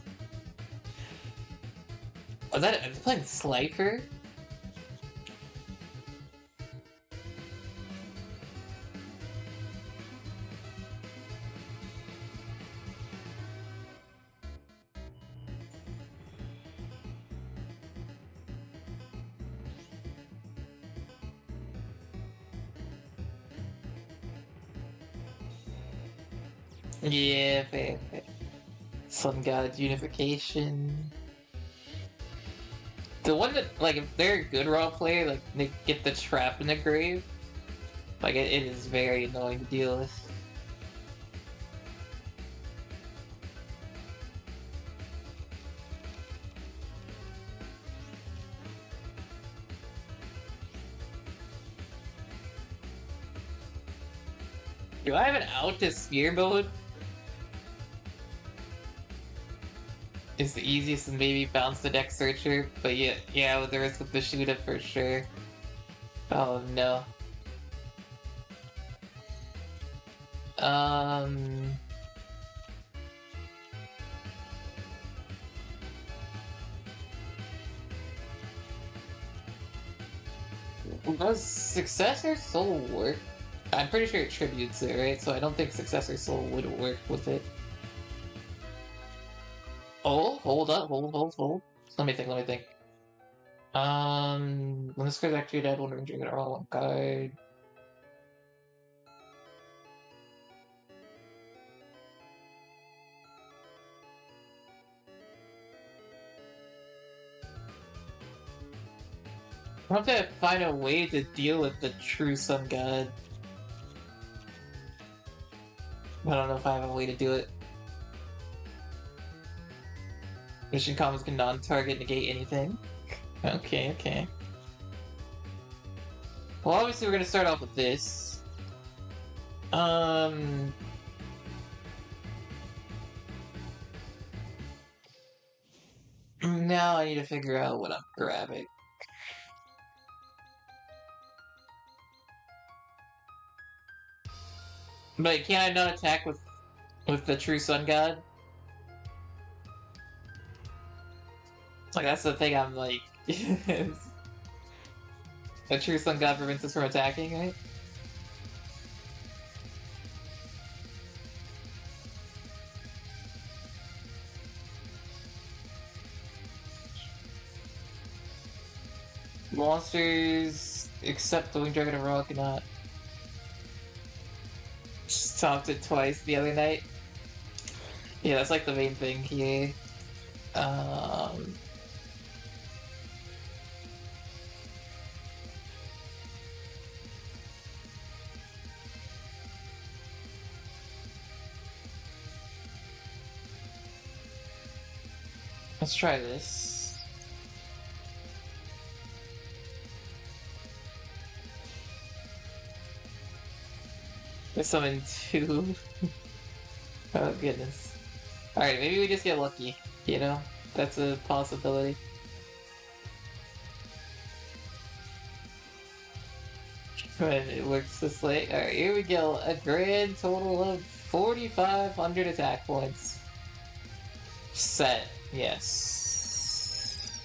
oh, that I'm playing Slifer? Yeah, fair, fair. Sun God Unification. The one that, like, if they're a good raw player, like, they get the trap in the grave. Like, it, it is very annoying to deal with. Do I have an out to spear mode? It's the easiest and maybe bounce the deck searcher, but yeah, yeah, with the risk of the shoot up for sure. Oh no. Um. Does Successor Soul work? I'm pretty sure it tributes it, right? So I don't think Successor Soul would work with it. Oh, hold up, hold, hold, hold. Let me think, let me think. Um, when this card's activated, I don't want to drink it all one card. I'm gonna have to find a way to deal with the true Sun God. I don't know if I have a way to do it. Mission combos can non-target negate anything. Okay, okay. Well, obviously we're gonna start off with this. Um... Now I need to figure out what I'm grabbing. But can I not attack with, with the true Sun God? Like, that's the thing I'm like... The true Sun God prevents us from attacking, right? Monsters, except the Winged Dragon of Raw, cannot. Just stopped it twice the other night. Yeah, that's like the main thing here. Um, let's try this. We summon two. Oh goodness. Alright, maybe we just get lucky, you know? That's a possibility. But it works this late. Alright, here we go. A grand total of forty-five hundred attack points. Set. Yes.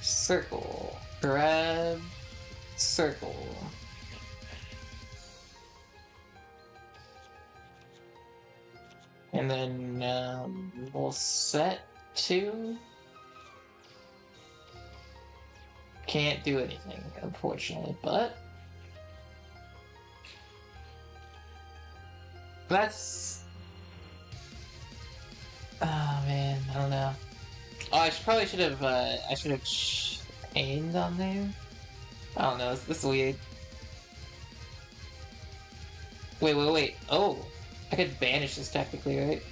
Circle. Grab. Circle. And then um, we'll set to... Can't do anything, unfortunately, but... That's... Oh man, I don't know. Oh, I should, probably should have, uh, I should have aimed on there. I don't know, this is weird. Wait, wait, wait, oh! I could banish this technically, right?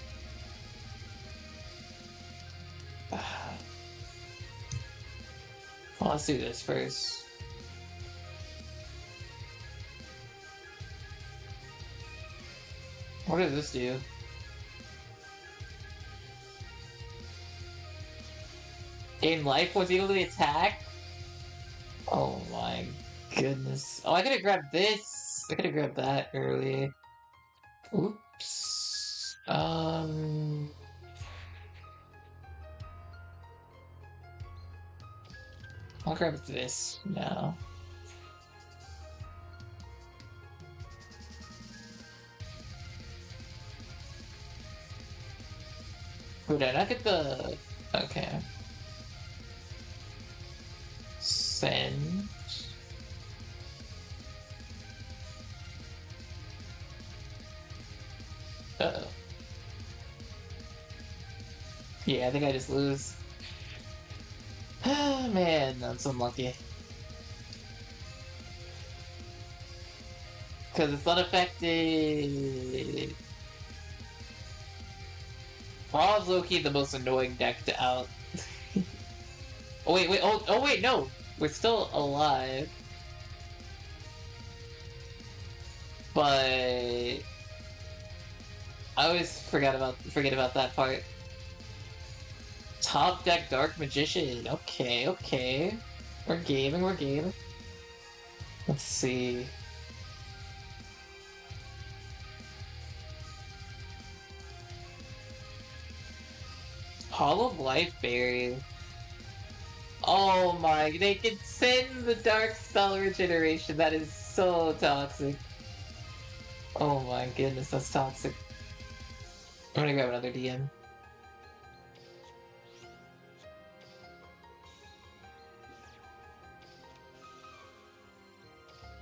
Well, let's do this first. What does this do? Gain life was equal to the attack? Oh my goodness. Oh, I could have grabbed this. I could have grabbed that earlier. Oops. Um, I'll grab this now. Who did I get the... Okay. Send. Uh-oh. Yeah, I think I just lose. Oh, man, that's unlucky. Because it's not affected. Raw's low-key the most annoying deck to out. Oh, wait, wait, oh, oh, wait, no! We're still alive. But... I always forgot about, forget about that part. Top deck Dark Magician. Okay, okay. We're gaming, we're gaming. Let's see. Hall of Life Barrier. Oh my, they can send the Dark Spell Regeneration. That is so toxic. Oh my goodness, that's toxic. I'm gonna grab another D M.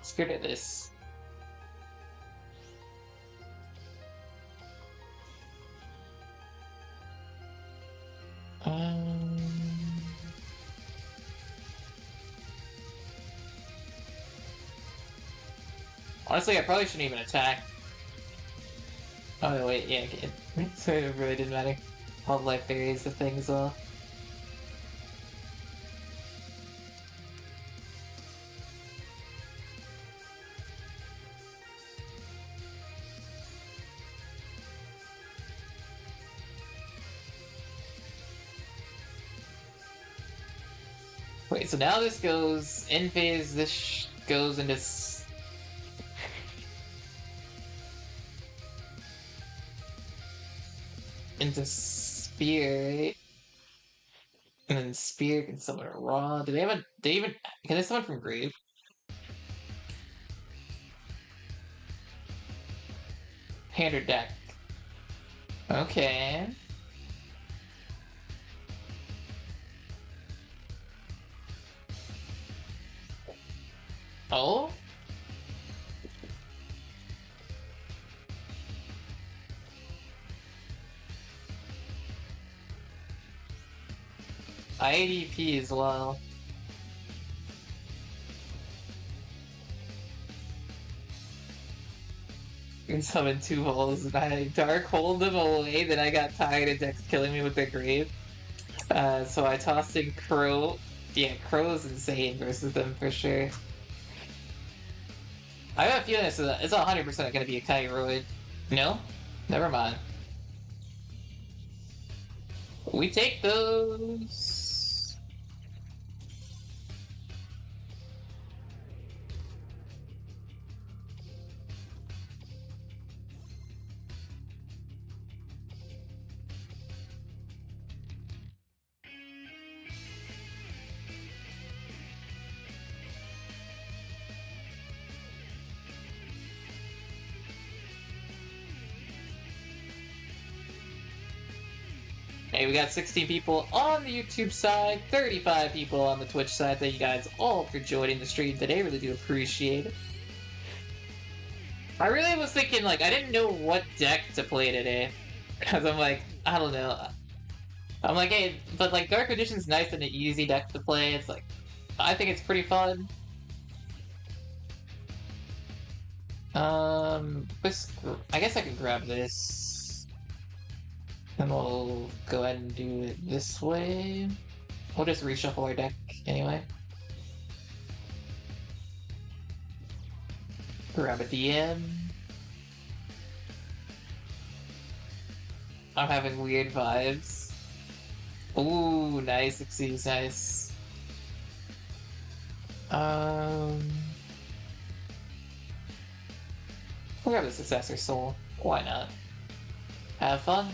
Scared of this. Um. Honestly, I probably shouldn't even attack. Oh wait, yeah, it, so it really didn't matter. All life varies the thing as well. So now this goes in phase, this sh goes into s into spear, right? And then spear can summon a raw. Do they have a, do they even, can they summon from grave? Hand or deck. Okay. Oh? I A D P as well. You can summon two holes, and I dark holed them away, then I got tired of decks killing me with their grave. Uh, so I tossed in Crow. Yeah, Crow's insane versus them for sure. I have a feeling it's one hundred percent going to be a Kyroid. No? Never mind. We take those. Hey, we got sixteen people on the YouTube side, thirty-five people on the Twitch side. Thank you guys all for joining the stream today. Really do appreciate it. I really was thinking, like, I didn't know what deck to play today. Because I'm like, I don't know. I'm like, hey, but, like, Dark Magician's nice and an easy deck to play. It's like, I think it's pretty fun. Um, I guess I could grab this. And we'll go ahead and do it this way. We'll just reshuffle our deck anyway. Grab a D M. I'm having weird vibes. Ooh, nice, Xyz, nice. Um, we'll grab the Successor Soul. Why not? Have fun.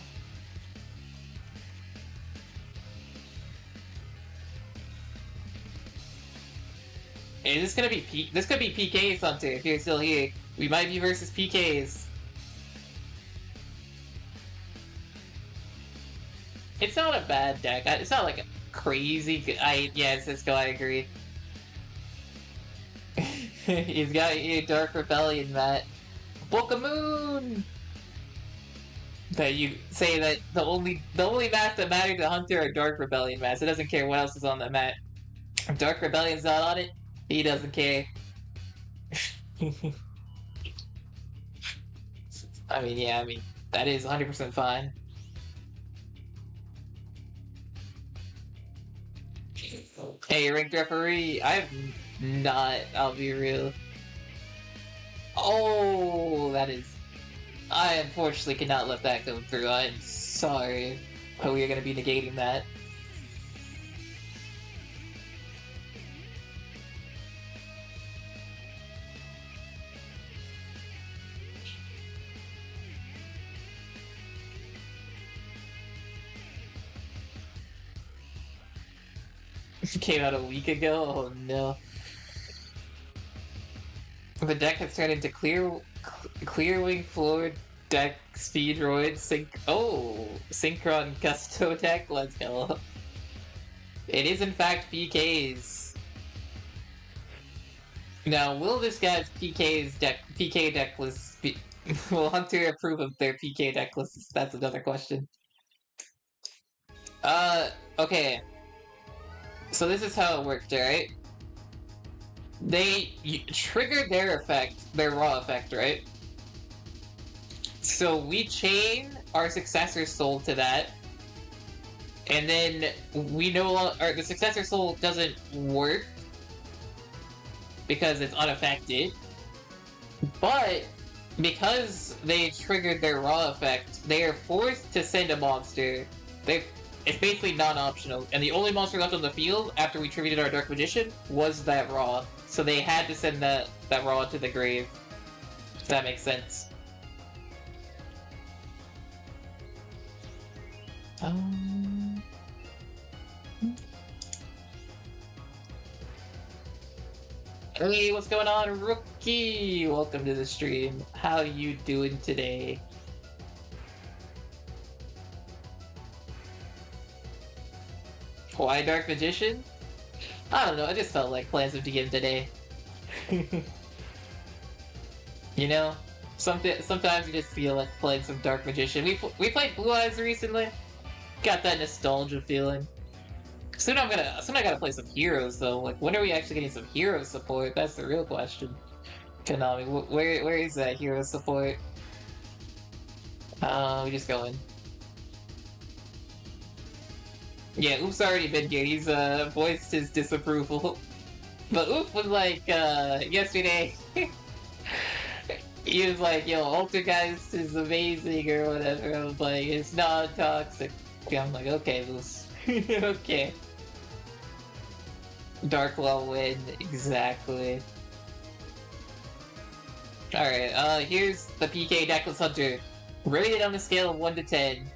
Hey, this is gonna be P this could be P K's Hunter if you're still here. We might be versus P K's. It's not a bad deck. It's not like a crazy good. I yeah, it's Cisco, I agree. He's got your Dark Rebellion, Matt. Book of Moon. That you say that the only the only mats that matter to Hunter are Dark Rebellion mats. It doesn't care what else is on that mat. If Dark Rebellion's not on it, he doesn't care. I mean, yeah, I mean, that is one hundred percent fine. Hey, ranked referee, I've not, I'll be real. Oh, that is... I unfortunately cannot let that go through, I'm sorry. But we are going to be negating that. Came out a week ago? Oh no. The deck has turned into clear, clear wing floor deck, speedroid, sync. Oh! Synchron Gusto deck? Let's go. It is in fact P K's. Now, will this guy's P K's deck, P K deck list be, will Hunter approve of their P K deck lists? That's another question. Uh, okay. So this is how it worked, right? They triggered their effect, their raw effect, right? So we chain our Successor Soul to that, and then we no longer the Successor Soul doesn't work because it's unaffected. But because they triggered their raw effect, they are forced to send a monster. They. It's basically non-optional, and the only monster left on the field after we tributed our Dark Magician was that raw, so they had to send that, that raw to the grave. If that makes sense. Um... Hey, what's going on, Rookie? Welcome to the stream. How you doing today? Why Dark Magician? I don't know, I just felt like playing some D M today. You know? Something, sometimes you just feel like playing some Dark Magician. We, we played Blue Eyes recently. Got that nostalgia feeling. Soon I'm gonna, soon I gotta play some heroes though. Like, when are we actually getting some hero support? That's the real question. Konami, where, where is that hero support? Uh, we just go in. Yeah, Oop's already been here. He's uh, voiced his disapproval. But Oop was like, uh, yesterday, he was like, yo, Altergeist is amazing or whatever. I was like, it's not toxic. I'm like, okay, Oop's. Okay. Darkwell win, exactly. Alright, uh, here's the P K Necklace Hunter. Rated on a scale of one to ten.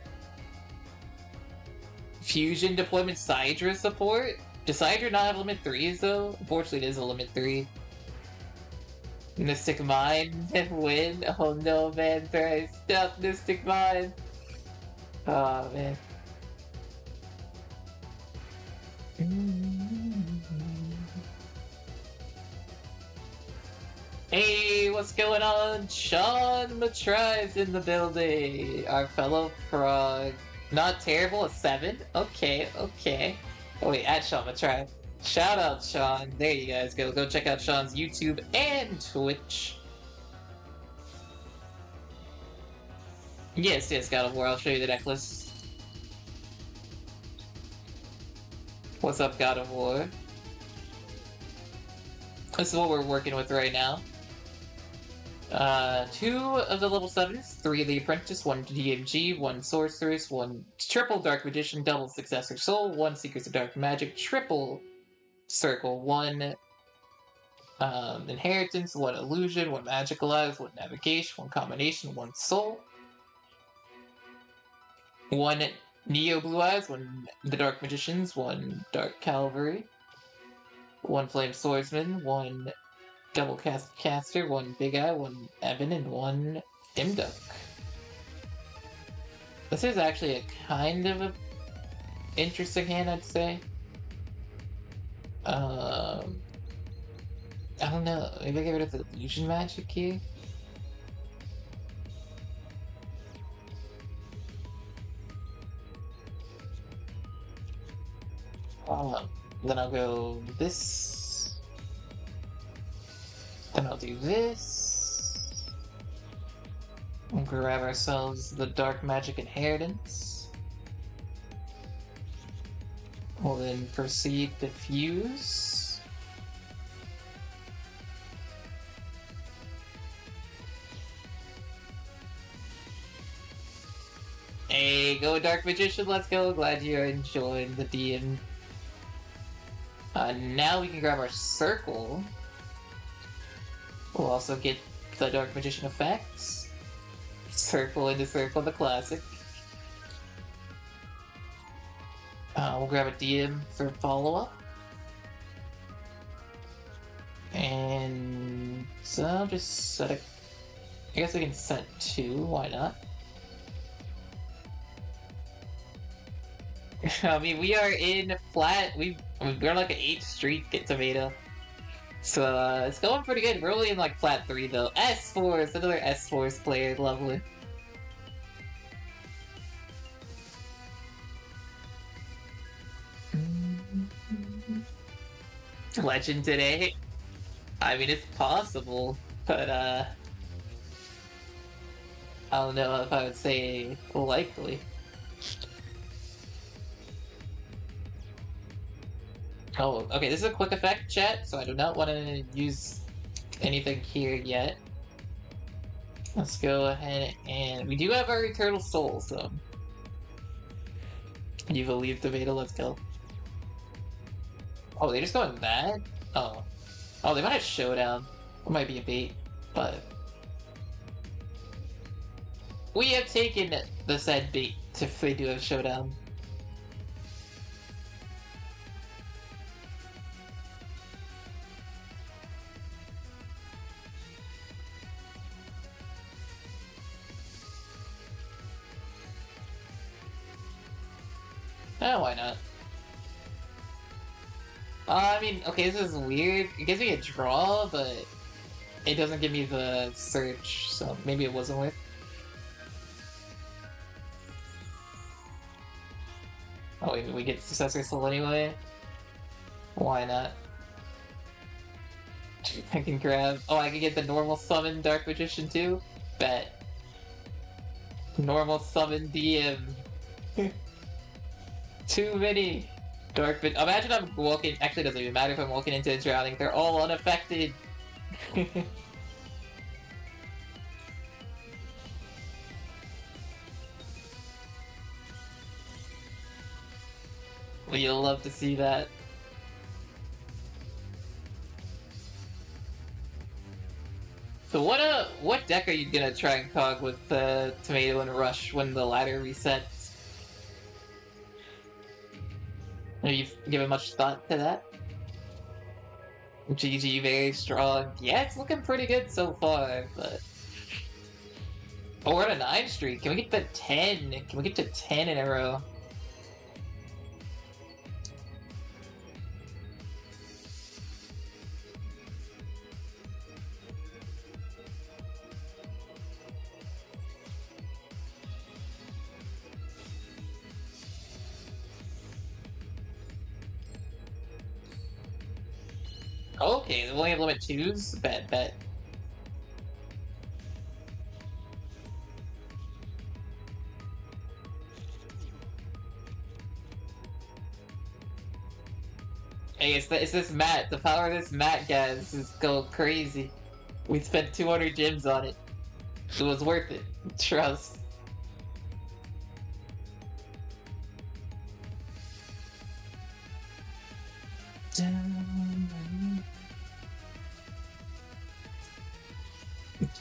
Fusion deployment Sidra support? Does Sidra not have limit threes though? Unfortunately it is a limit three. Mystic Mine and win? Oh no man, thrice stuff Mystic Mine! Oh man. Hey, what's going on? Sean Matrives in the building! Our fellow frog. Not terrible, a seven? Okay, okay. Oh wait, at Sean Matrive. Shout out Sean. There you guys go. Go check out Sean's YouTube and Twitch. Yes, yes, God of War. I'll show you the necklace. What's up, God of War? This is what we're working with right now. Uh, two of the level sevens, three of the Apprentice, one D M G, one Sorceress, one triple Dark Magician, double Successor Soul, one Secrets of Dark Magic, triple Circle, one um, Inheritance, one Illusion, one Magical Eyes, one Navigation, one Combination, one Soul, one Neo Blue Eyes, one the Dark Magicians, one Dark Calvary, one Flame Swordsman, one Double cast caster, one Big Eye, one Evan, and one Dimduck. This is actually a kind of a interesting hand, I'd say. Um, I don't know. Maybe I get rid of the illusion magic here. Um, then I'll go this. Then I'll do this. And grab ourselves the Dark Magic Inheritance. We'll then proceed to fuse. Hey, go Dark Magician, let's go. Glad you're enjoying the D M. Uh, now we can grab our circle. We'll also get the Dark Magician effects. Circle into Circle, the classic. Uh, we'll grab a D M for follow-up. And so I'll just set a... I guess we can set two, why not? I mean, we are in flat, we, we're like an eighth street, get tomato. So, uh, it's going pretty good. We're only in, like, flat three, though. S Force! Another S Force player. Lovely. Legend today? I mean, it's possible, but, uh... I don't know if I would say likely. Oh, okay, this is a quick effect chat, so I do not want to use anything here yet. Let's go ahead and... We do have our Eternal Soul, so... You believe the beta, let's go. Oh, they're just going that? Oh. Oh, they might have Showdown. It might be a bait, but... We have taken the said bait if they do have Showdown. Oh, why not? Uh, I mean, okay, this is weird. It gives me a draw, but it doesn't give me the search, so maybe it wasn't worth. Oh, we, we get Successor Soul anyway. Why not? I can grab... Oh, I can get the normal summon Dark Magician too? Bet. Normal summon D M. Too many! Dark Magician... Imagine I'm walking... Actually, it doesn't even matter if I'm walking into drowning. They're all unaffected! Well, you'll love to see that. So what uh, what deck are you gonna try and cog with uh, Tomato and Rush when the ladder resets? Have you given much thought to that? G G, very strong. Yeah, it's looking pretty good so far, but... Oh, we're on a nine streak. Can we get to ten? Can we get to ten in a row? Okay, we only have limit twos? Bet, bet. Hey, it's, the, it's this mat. The power of this mat, guys, is going crazy. We spent two hundred gems on it. It was worth it. Trust.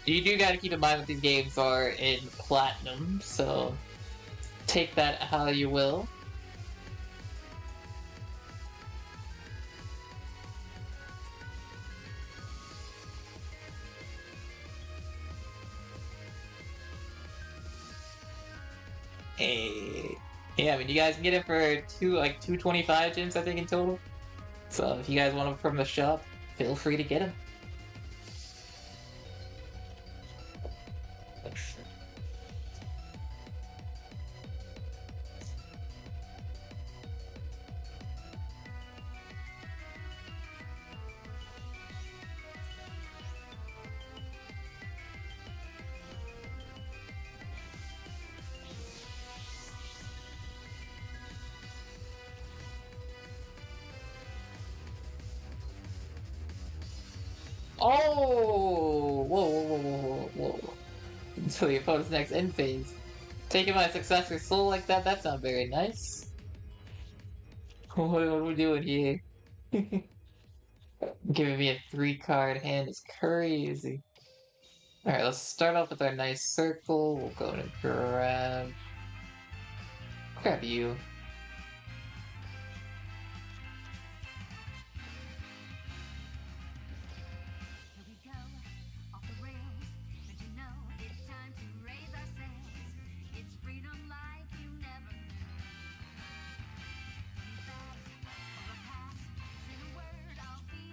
You do gotta keep in mind that these games are in platinum, so take that how you will. Hey, yeah, I mean, you guys can get it for two, like two twenty-five gems, I think, in total. So if you guys want them from the shop, feel free to get them. Oh! Whoa, whoa, whoa, whoa, whoa. Until your opponent's next end phase. Taking my Successor Soul like that, that's not very nice. What, what are we doing here? Giving me a three card hand is crazy. Alright, let's start off with our nice circle. We'll go to grab... Grab you.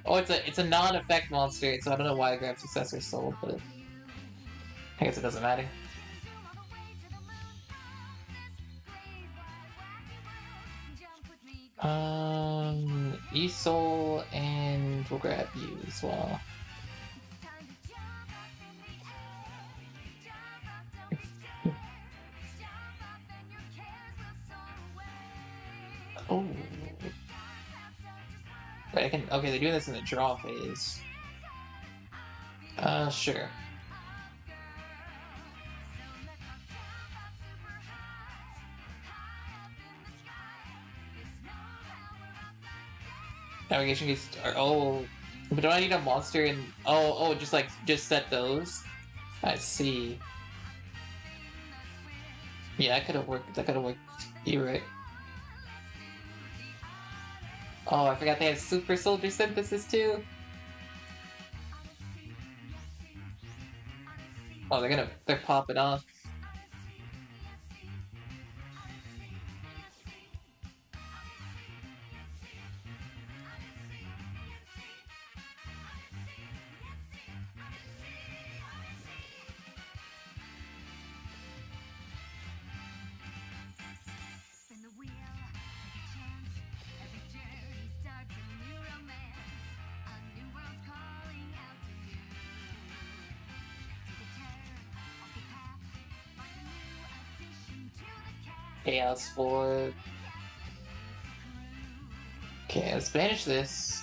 Oh, it's a, it's a non-effect monster, so I don't know why I grabbed Successor Soul, but I guess it doesn't matter. Um, E-Soul, and we'll grab you as well. Oh. Wait, I can, okay, they're doing this in the draw phase. Uh, sure. Navigation gets, oh, but do I need a monster and, oh, oh, just like, just set those? I see. Yeah, that could've worked, that could've worked, you're right. Oh, I forgot they have Super Soldier Synthesis too! Oh, they're gonna- they're popping off. Chaos Board. Okay, let's banish this.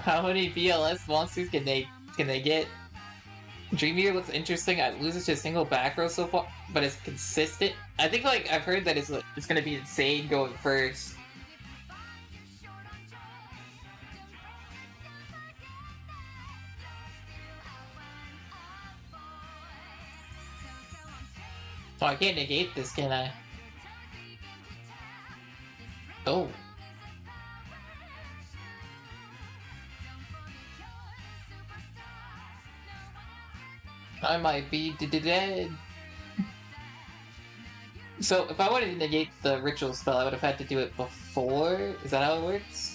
How many B L S monsters can they can they get? Dream Eater looks interesting. It loses to a single back row so far, but it's consistent. I think like I've heard that it's like, it's gonna be insane going first. Oh, I can't negate this, can I? Oh. I might be dead. So, if I wanted to negate the ritual spell, I would have had to do it before? Is that how it works?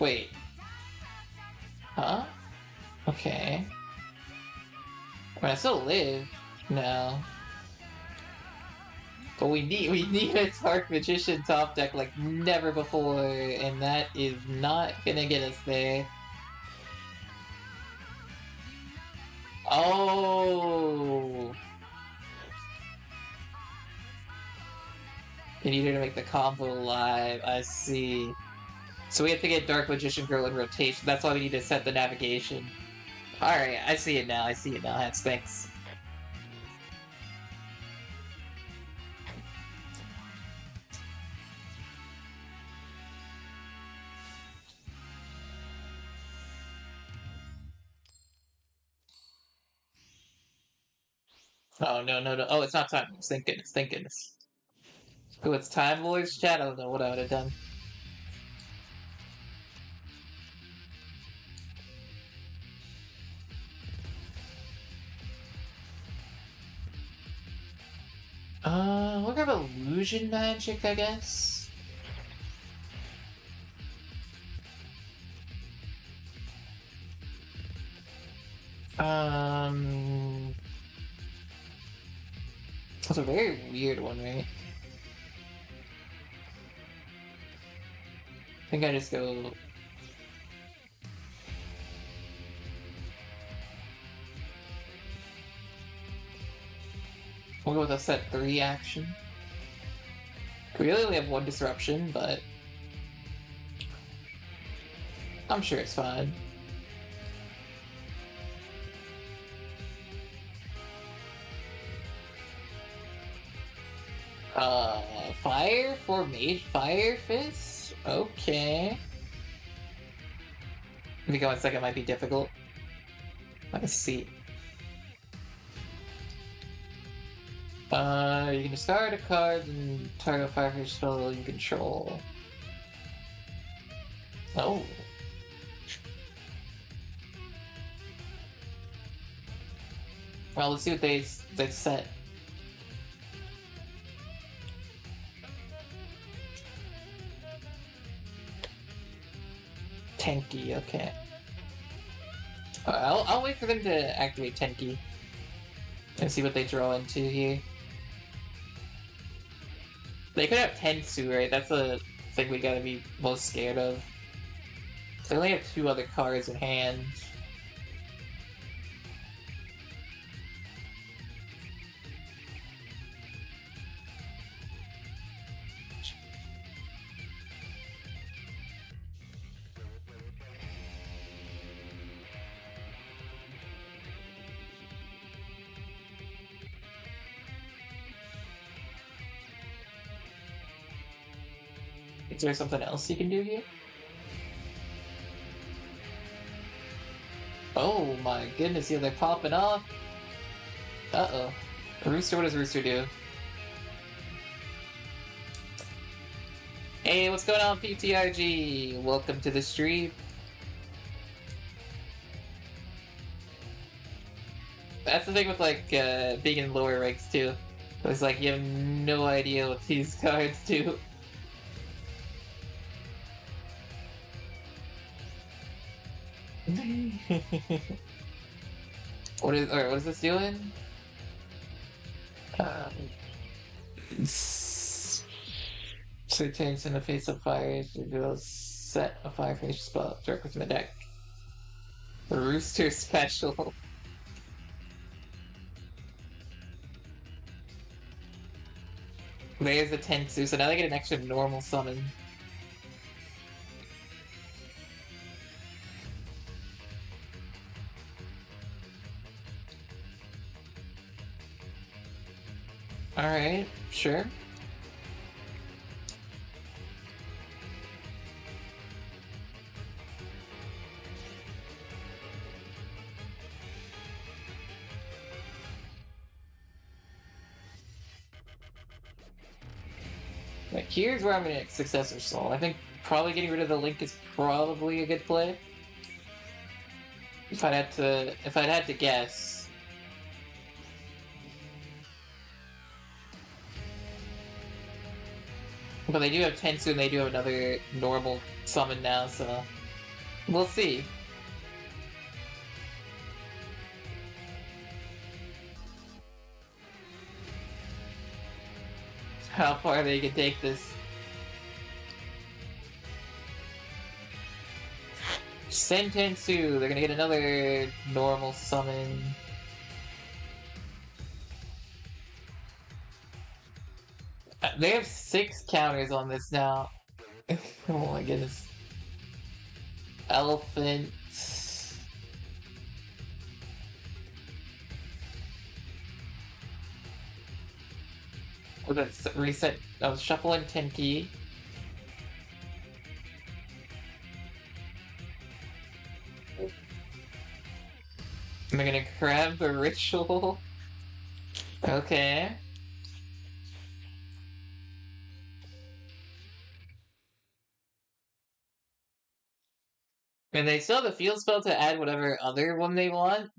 Wait. Huh? Okay. I still live now, but we need we need a Dark Magician top deck like never before, and that is not gonna get us there. Oh, you need her to make the combo live. I see. So we have to get Dark Magician Girl in rotation. That's why we need to set the navigation. Alright, I see it now, I see it now, Hats, thanks. Oh, no, no, no. Oh, it's not Time Lords, thank goodness, thank goodness. Oh, it's Time Lords chat? I don't know what I would have done. Uh, we'll grab Illusion Magic, I guess? Um... That's a very weird one, right? I think I just go... We'll go with a set three action. We really only have one disruption, but I'm sure it's fine. Uh, fire for Mage Fire Fist? Okay. I think one second might be difficult. Let's see. Uh, you can discard a card and target a fire for your spell you control. Oh. Well, let's see what they, they set. Tenyi, okay. Right, I'll, I'll wait for them to activate Tenyi and see what they draw into here. They could have Tensu, right? That's the thing we gotta be most scared of. They only have two other cards in hand. Is there something else you can do here? Oh my goodness, yeah, they're popping off. Uh-oh. Rooster, what does Rooster do? Hey, what's going on, P T R G? Welcome to the stream. That's the thing with, like, uh, being in lower ranks, too. It's like, you have no idea what these cards do. What is alright, what is this doing? Um Satanics in the face of fire, reveals set a fire face spell, direct with my deck. The Rooster Special. There's a Tensu, so now they get an extra normal summon. Alright, sure. Like, here's where I'm going to Successor Soul. I think probably getting rid of the Link is probably a good play. If I'd had to, if I'd had to guess. But they do have Tensu and they do have another normal summon now, so we'll see. How far they can take this. Send Tensu, they're gonna get another normal summon. They have six counters on this now. Oh my goodness. Elephant. Was that reset? I was shuffling Tenyi. Am I gonna grab the ritual? Okay. And they still have the field spell to add whatever other one they want.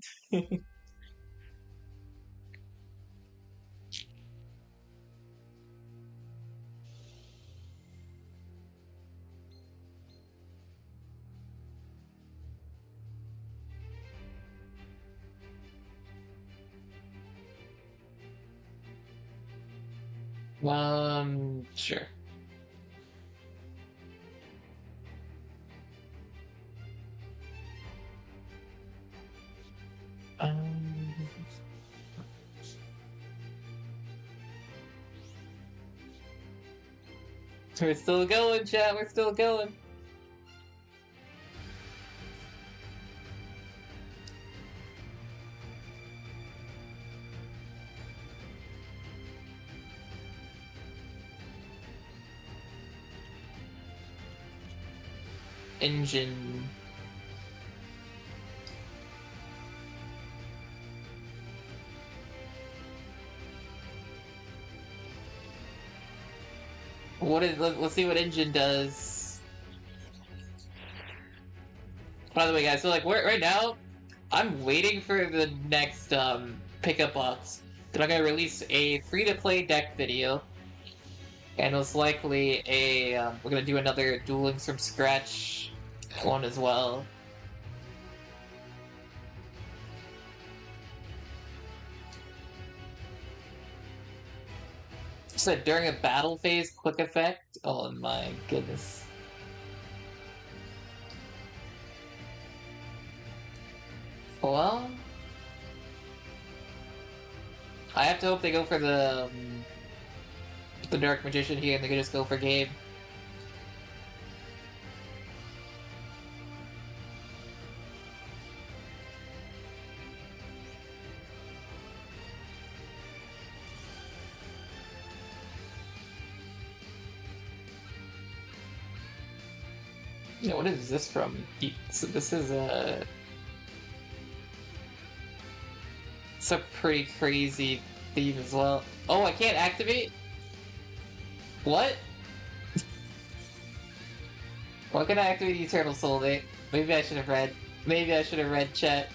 um, sure. Um, we're still going, chat. We're still going. Engine. What is, let, let's see what engine does. By the way, guys, so like we're, right now, I'm waiting for the next um, pickup box. Then I'm gonna release a free-to-play deck video, and most likely a um, we're gonna do another Dueling from Scratch one as well. Said during a battle phase, quick effect. Oh my goodness. Well, I have to hope they go for the um, the Dark Magician here, and they can just go for game. Yeah, what is this from? So this is a... It's a pretty crazy theme as well. Oh, I can't activate? What? Why can't I activate the Eternal Soul Date? Maybe I should have read. Maybe I should have read chat.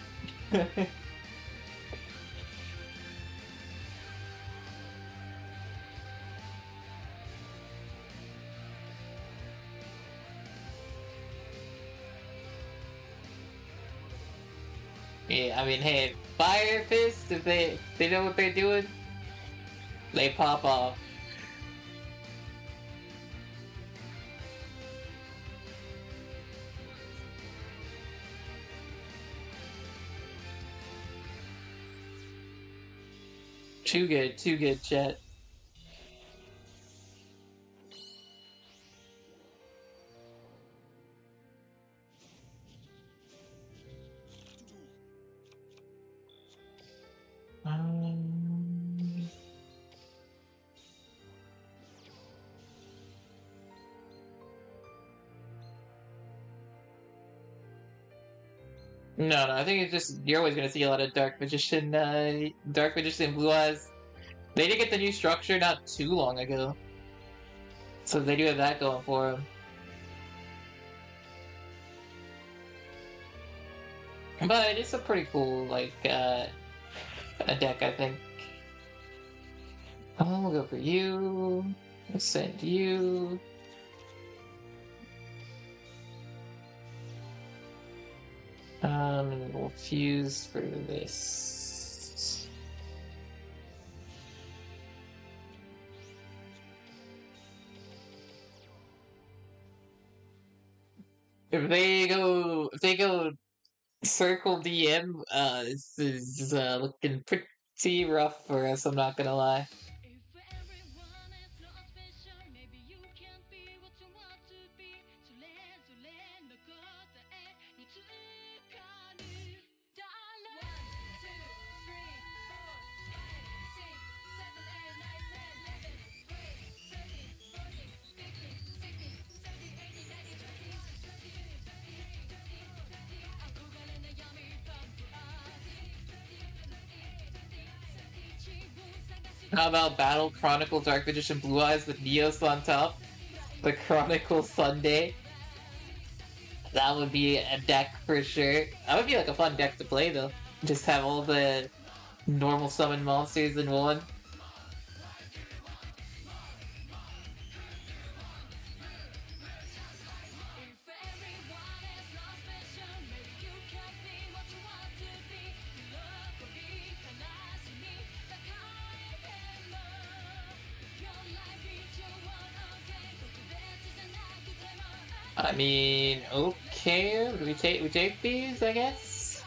Yeah, I mean, hey, Fire Fist, if they, if they know what they're doing, they pop off. Too good, too good, chat. Um... No, no, I think it's just, you're always going to see a lot of Dark Magician, uh, Dark Magician Blue Eyes. They did get the new structure not too long ago, so they do have that going for them. But it's a pretty cool, like, uh, a deck, I think. I'll go for you, I'll send you. Um, and we'll fuse for this. If they go, if they go, circle D M. Uh, this is uh, looking pretty rough for us. I'm not gonna lie. How about Battle Chronicle Dark Magician Blue Eyes with Neos on top? The Chronicle Sunday. That would be a deck for sure. That would be like a fun deck to play though. Just have all the normal summon monsters in one. I mean, okay, do we take, we take these, I guess?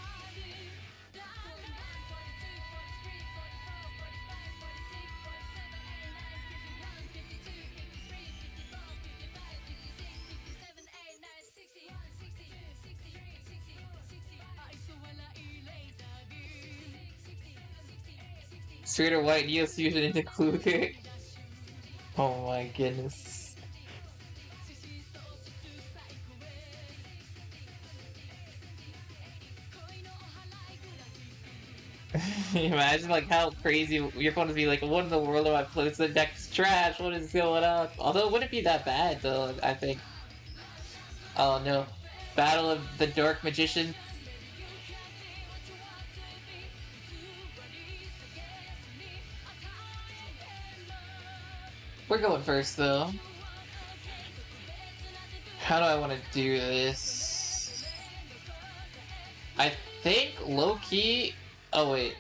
Straight or white, Neos fusion into Kluger. Oh my goodness. Imagine like how crazy your phone would be, like, what in the world am I playing? The deck's trash, what is going on? Although it wouldn't be that bad though, I think. Oh no. Battle of the Dark Magician. We're going first though. How do I want to do this? I think low-key... Oh wait.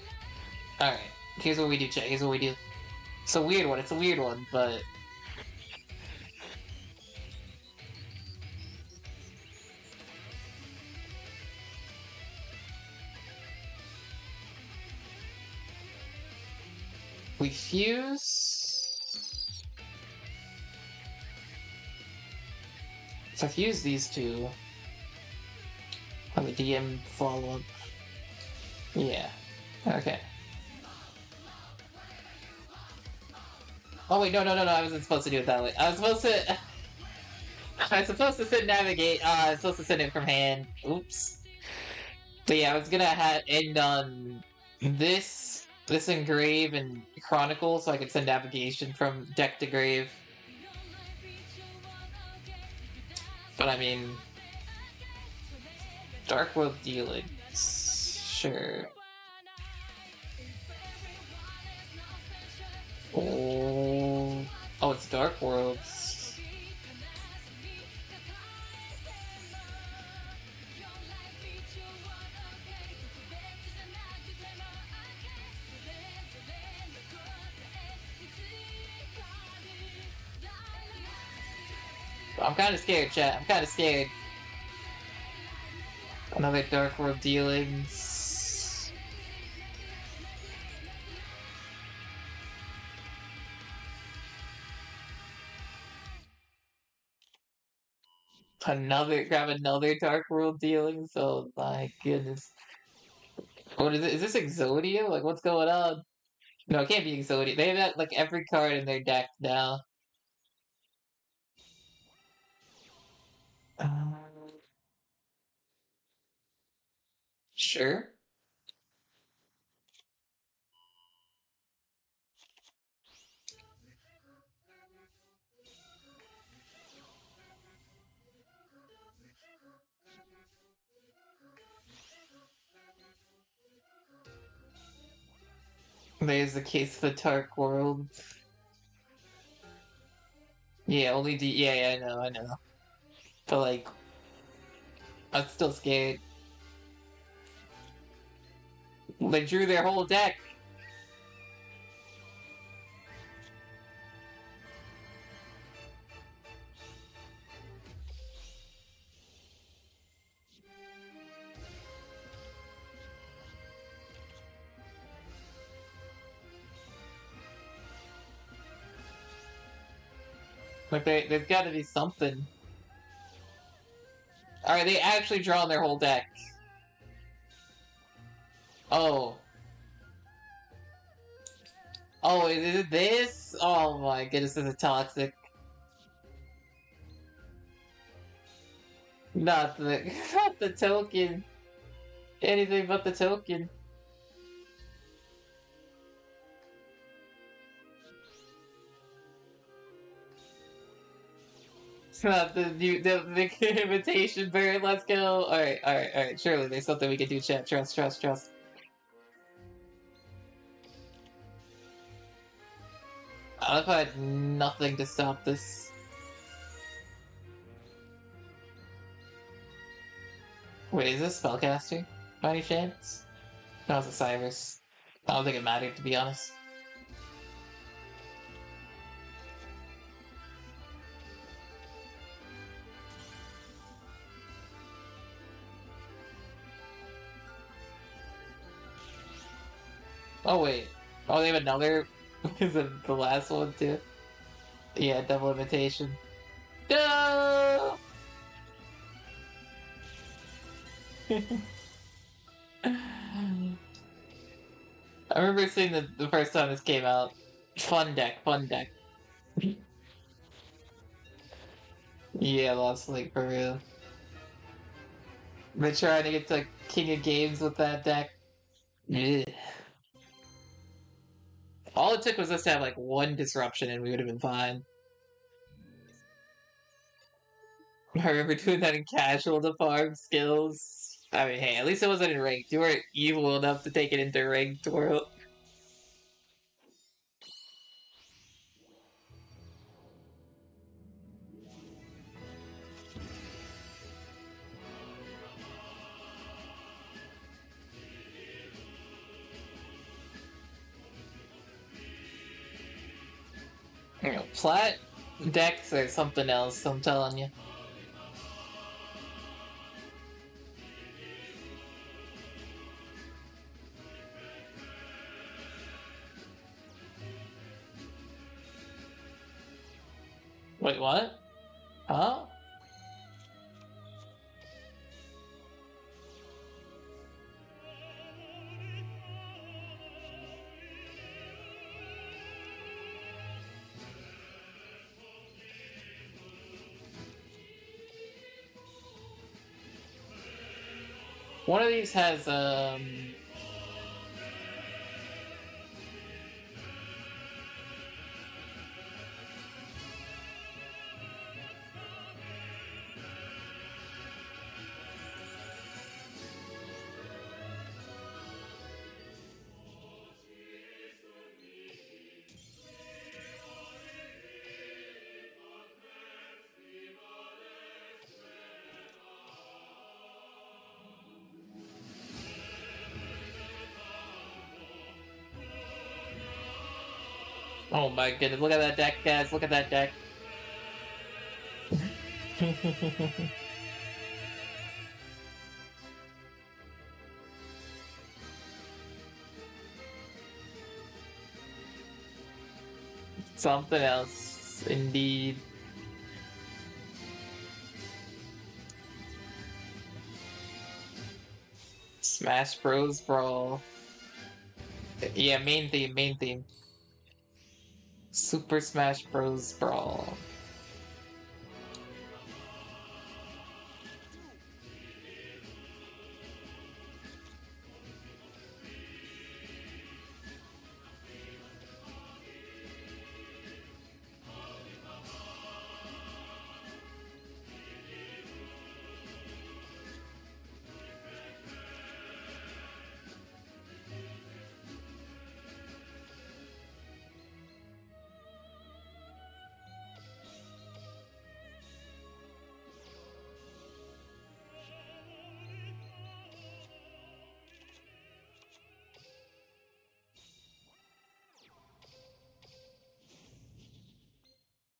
Alright, here's what we do, chat. Here's what we do. It's a weird one, it's a weird one, but... We fuse... So I fuse these two... on the D M follow-up. Yeah. Okay. Oh wait, no, no, no, no, I wasn't supposed to do it that way. I was supposed to... I was supposed to send navigate, uh, I was supposed to send it from hand. Oops. But yeah, I was gonna ha end on this, this engrave and chronicle so I could send navigation from deck to grave. But I mean... Dark World Dealing. Sure. Oh, oh, it's Dark Worlds. So I'm kind of scared, chat. I'm kind of scared. Another Dark World Dealings. Another, grab another Dark World Dealings. Oh my goodness. What is it? Is this Exodia? Like, what's going on? No, it can't be Exodia. They have like every card in their deck now. Um, sure. There's the case for Dark World. Yeah, only D. Yeah, yeah, I know, I know. But like, I'm still scared. They drew their whole deck. Like, they, there's gotta be something. Alright, they actually drawn their whole deck. Oh. Oh, is it this? Oh my goodness, this is toxic. Not the, not the token. Anything but the token. Not the, the, the, the invitation bird, let's go. Alright, alright, alright. Surely there's something we can do, chat. Trust, trust, trust. I've had nothing to stop this. Wait, is this Spellcaster? By any chance? No, it's a Cyrus. I don't think it mattered, to be honest. Oh wait, oh they have another, is it the last one too? Yeah, double imitation. No! I remember seeing the, the first time this came out. Fun deck, fun deck. Yeah, lost sleep for real. They're trying to get to like, King of Games with that deck. Ugh. All it took was us to have, like, one disruption and we would have been fine. I remember doing that in casual to farm skills. I mean, hey, at least it wasn't in ranked. You weren't evil enough to take it into ranked world. You know, plat decks or something else, I'm telling you. Wait, what? Huh? One of these has, um... Oh my goodness, look at that deck, guys, look at that deck. Something else, indeed. Smash Bros. Brawl. Yeah, main theme, main theme. Super Smash Bros. Brawl.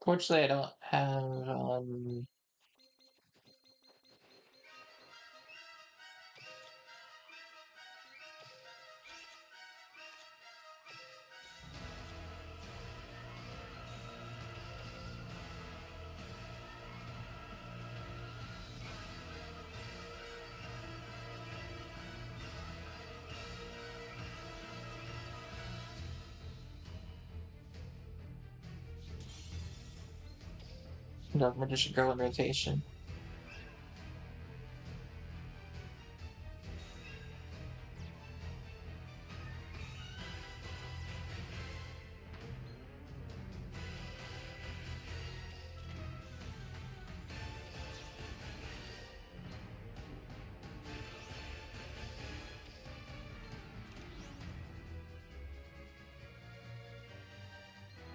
Unfortunately, I don't have, um... Dark Magician Girl in rotation.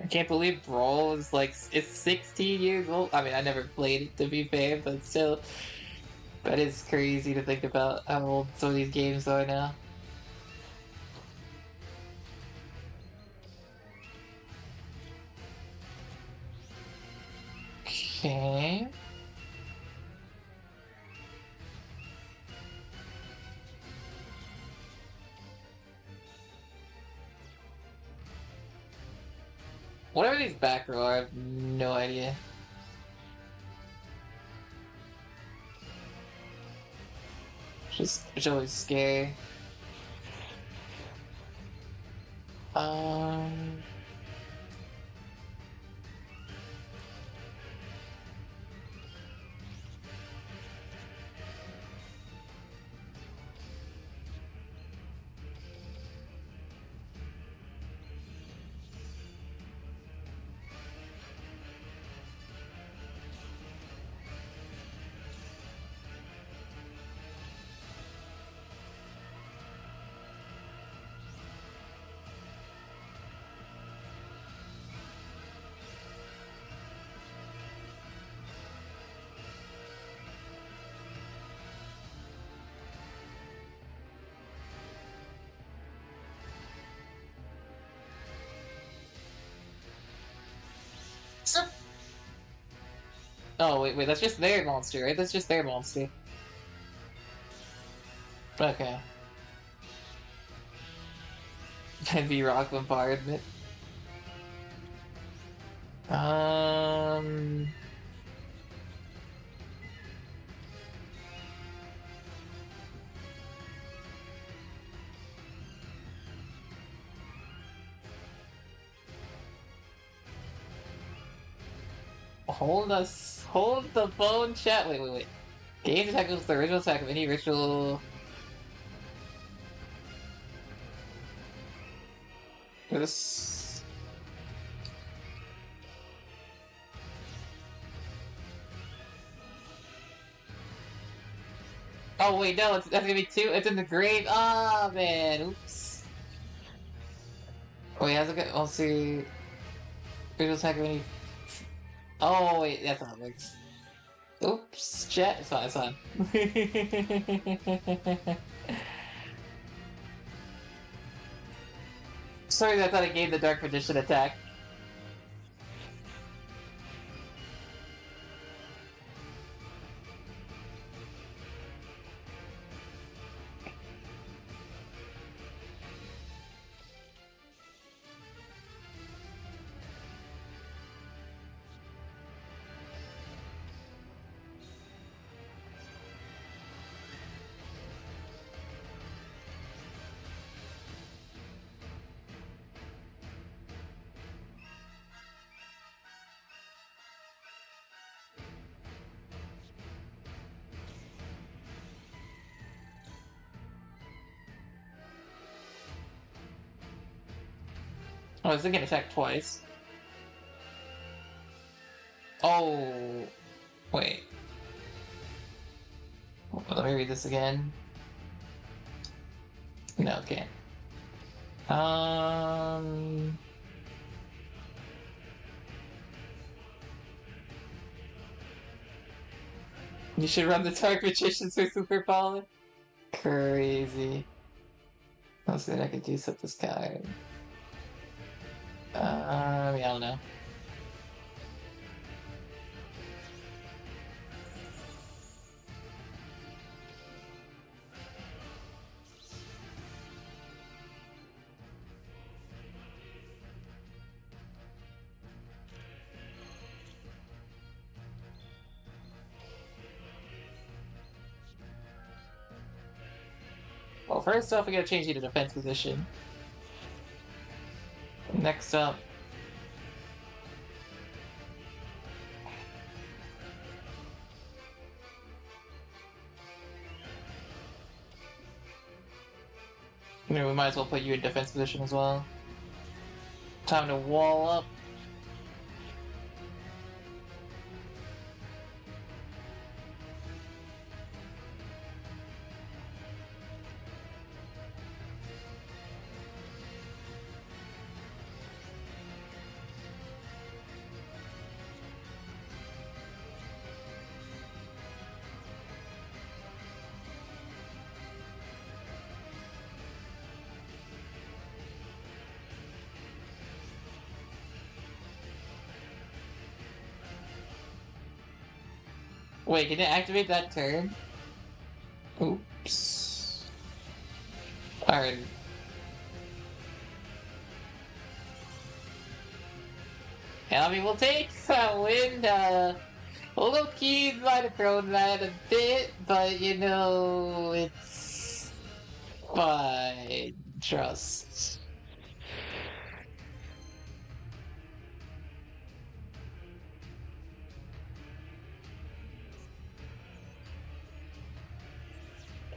I can't believe Brawl is like, it's sixteen years old. I mean, I never played it to be fair, but still, that is crazy to think about how old some of these games are now. Okay. Whatever these back row are, I have no idea. Just, it's always scary. Um. Oh, wait, wait, that's just their monster, right? That's just their monster. Okay. Heavy rock bombardment. Um... Hold us... Hold the phone chat. Wait, wait, wait. Gauge attack is the original attack of any ritual. This. Oh wait, no, it's, that's gonna be two. It's in the grave. Ah, oh, man. Oops. Wait, how's it gonna? I'll see. Ritual attack of any. Oh wait, that's not mixed. Oops, chat. It's fine, it's fine. Sorry, I thought I gave the Dark Magician attack. Oh, is it gonna attack twice? Oh, wait. Let me read this again. No, okay. Um. You should run the Dark Magician for super power. Crazy. I was thinking I could use up this card. Um, yeah, I don't know. Well, first off, we gotta change you to defense position. Next up, I mean, we might as well put you in defense position as well. Time to wall up. Wait, can it activate that turn? Oops. Alright. I mean, we'll take that win. Uh, Loki might have thrown that a bit, but you know, it's fine. Trust.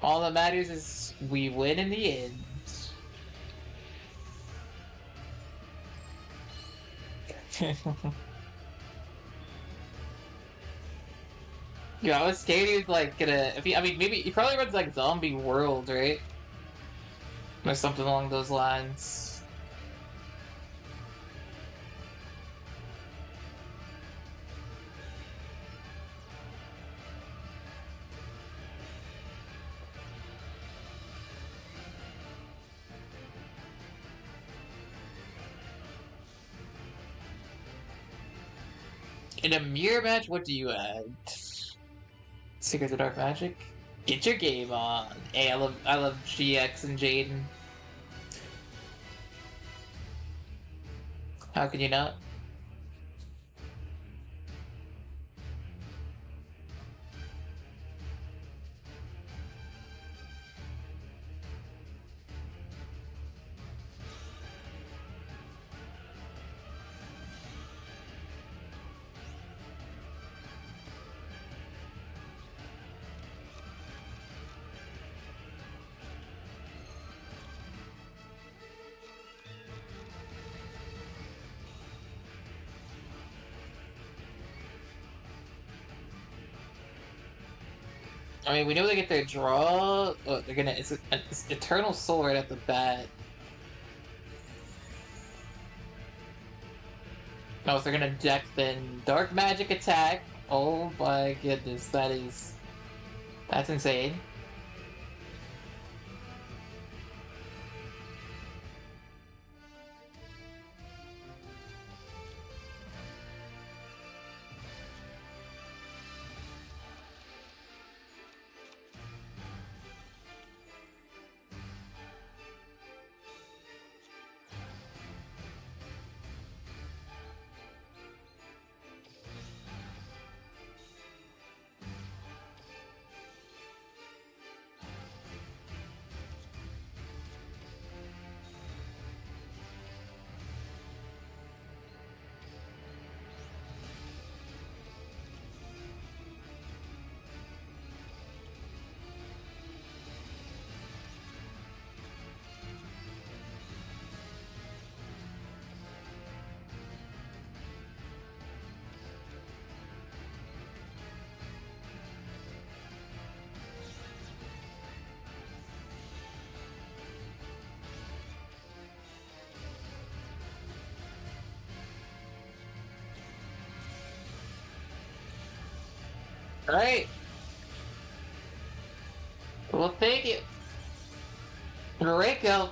All that matters is we win in the end. Yo, I was scared he was like gonna. If he, I mean, maybe he probably runs like Zombie World, right? Or something along those lines. In a mirror match, what do you add? Secrets of Dark Magic? Get your game on! Hey, I love, I love G X and Jaden. How can you not? I mean, we know they get their draw. Oh, they're gonna. It's, a, it's Eternal Soul right at the bat. No, so they're gonna deck then Dark Magic attack. Oh my goodness, that is. That's insane. Alright. We'll take it. Noriko.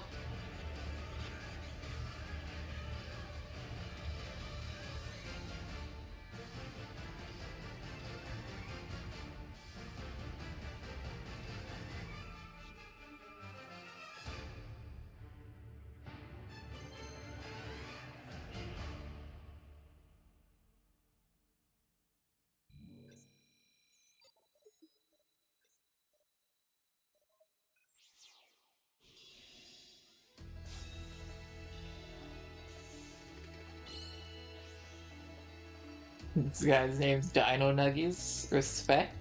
This guy's name's Dino Nuggies. Respect.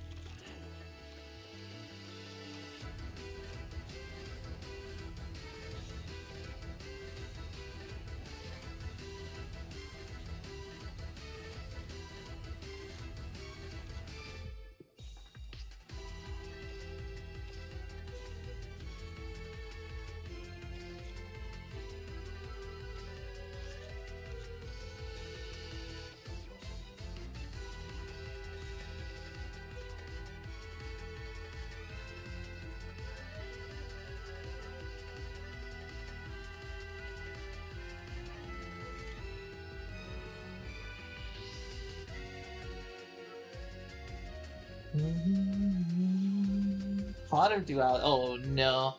Pot of Duality. Oh no.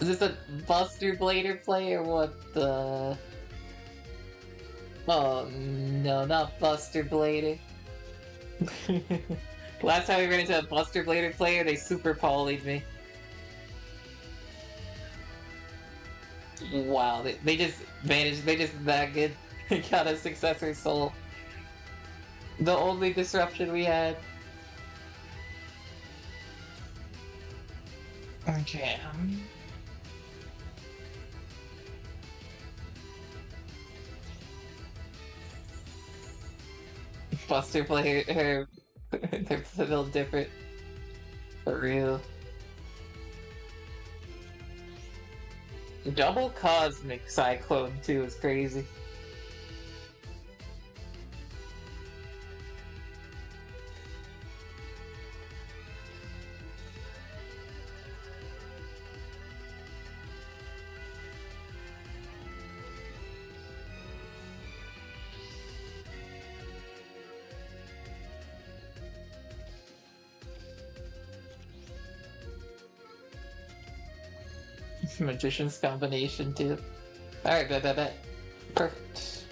Is this a Buster Blader play or what the? Oh no, not Buster Blader. Last time we ran into a Buster Blader player, they super polyed me. Wow, they, they just managed, they just that good. They got a Successor Soul. The only disruption we had. Jam. Buster player, her, they're a little different. For real. Double Cosmic Cyclone too is crazy. Magician's combination too. Alright, bet, bet, bet. Perfect.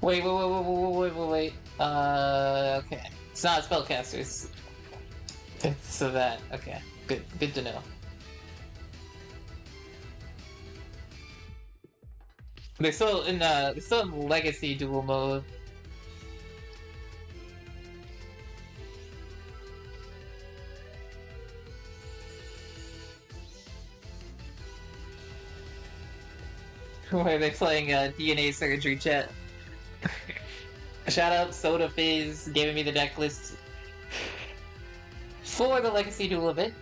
Wait, wait, wait, wait, wait, wait, wait. Uh, okay. It's not spellcasters. It's a that. Okay, good. Good to know. They're still in uh, they're still in legacy duel mode. Where they're playing uh, D N A surgery chat. Shout out Soda Fizz giving me the deck list for the Legacy Duel event.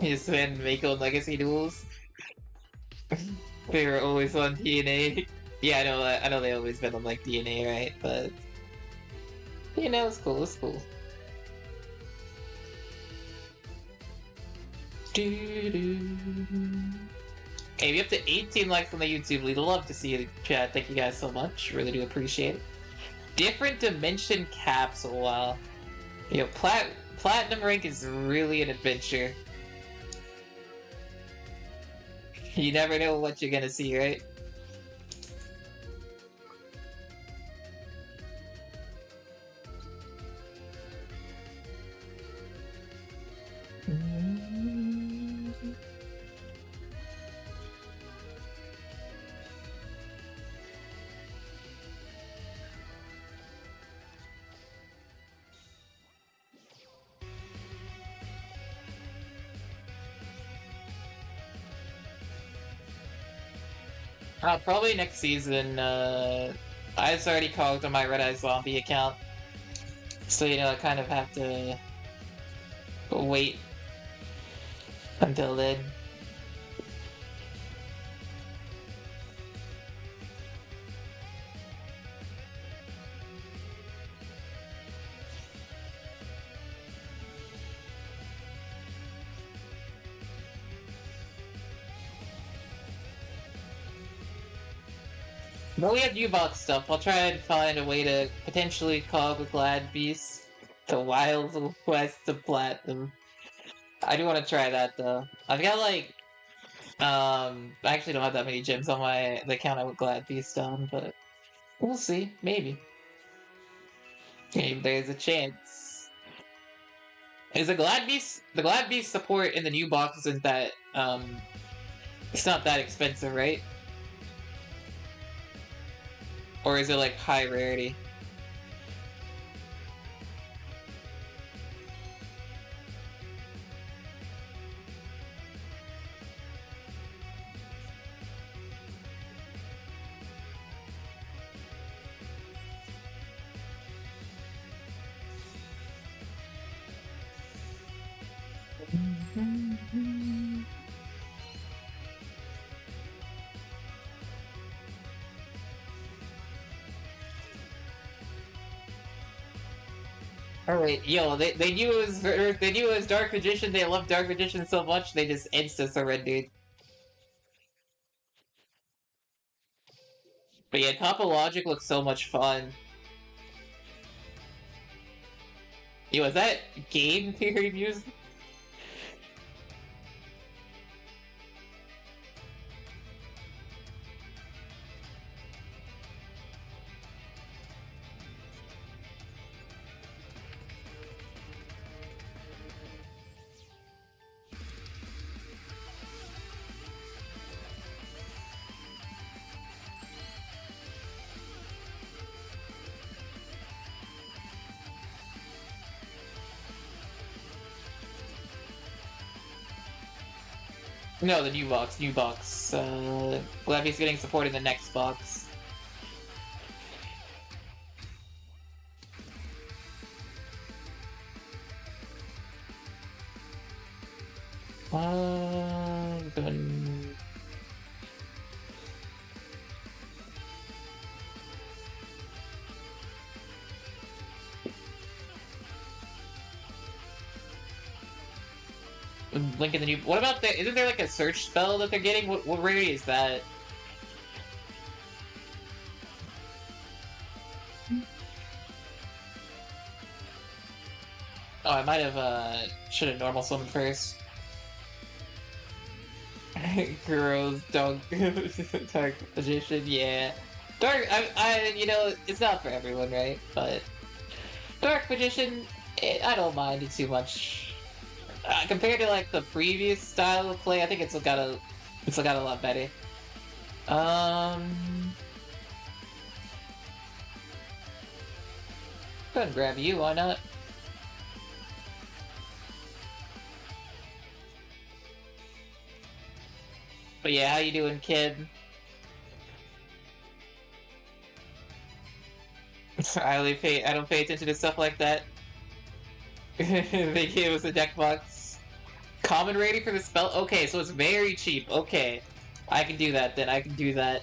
His and Mako Legacy duels. They were always on D N A. Yeah, I know. I know they always been on like D N A, right? But you know, it's cool. It's cool. Do do. Hey, we have to eighteen likes on the YouTube. We'd love to see you in the chat. Thank you guys so much. Really do appreciate it. Different dimension caps. Wow. You know, plat platinum rank is really an adventure. You never know what you're gonna see, right? Uh, probably next season. uh, I've already called on my Red Eyes Zombie account, so you know, I kind of have to wait until then. Well, we have U-Box stuff. I'll try and find a way to potentially call the Glad Beast the Wild West of Platinum. I do want to try that, though. I've got, like, um, I actually don't have that many gems on my the account I would Glad Beast on, but we'll see. Maybe. Maybe there's a chance. Is the Glad Beast, the Glad Beast support in the new box isn't that, um, it's not that expensive, right? Or is it like high rarity? Alright, yo, they, they knew it was they knew it was Dark Magician, they loved Dark Magician so much, they just insta-surrendered. But yeah, Topologic looks so much fun. Yo, is that game theory music? No, the new box, new box. Uh, Glad he's getting support in the next box. Uh, done. Link in the new. What about the? Isn't there like a search spell that they're getting? What, what rarity is that? Oh, I might have uh should have normal summoned first. Girls don't Dark Magician, yeah. Dark, I, I, you know, it's not for everyone, right? But Dark Magician, it, I don't mind it too much. Uh, compared to like the previous style of play, I think it's got a it's got a lot better. Um, go ahead and grab you. Why not? But yeah, how you doing, kid? I only pay. I don't pay attention to stuff like that. They gave us a deck box. Common rating for the spell? Okay, so it's very cheap. Okay. I can do that then. I can do that.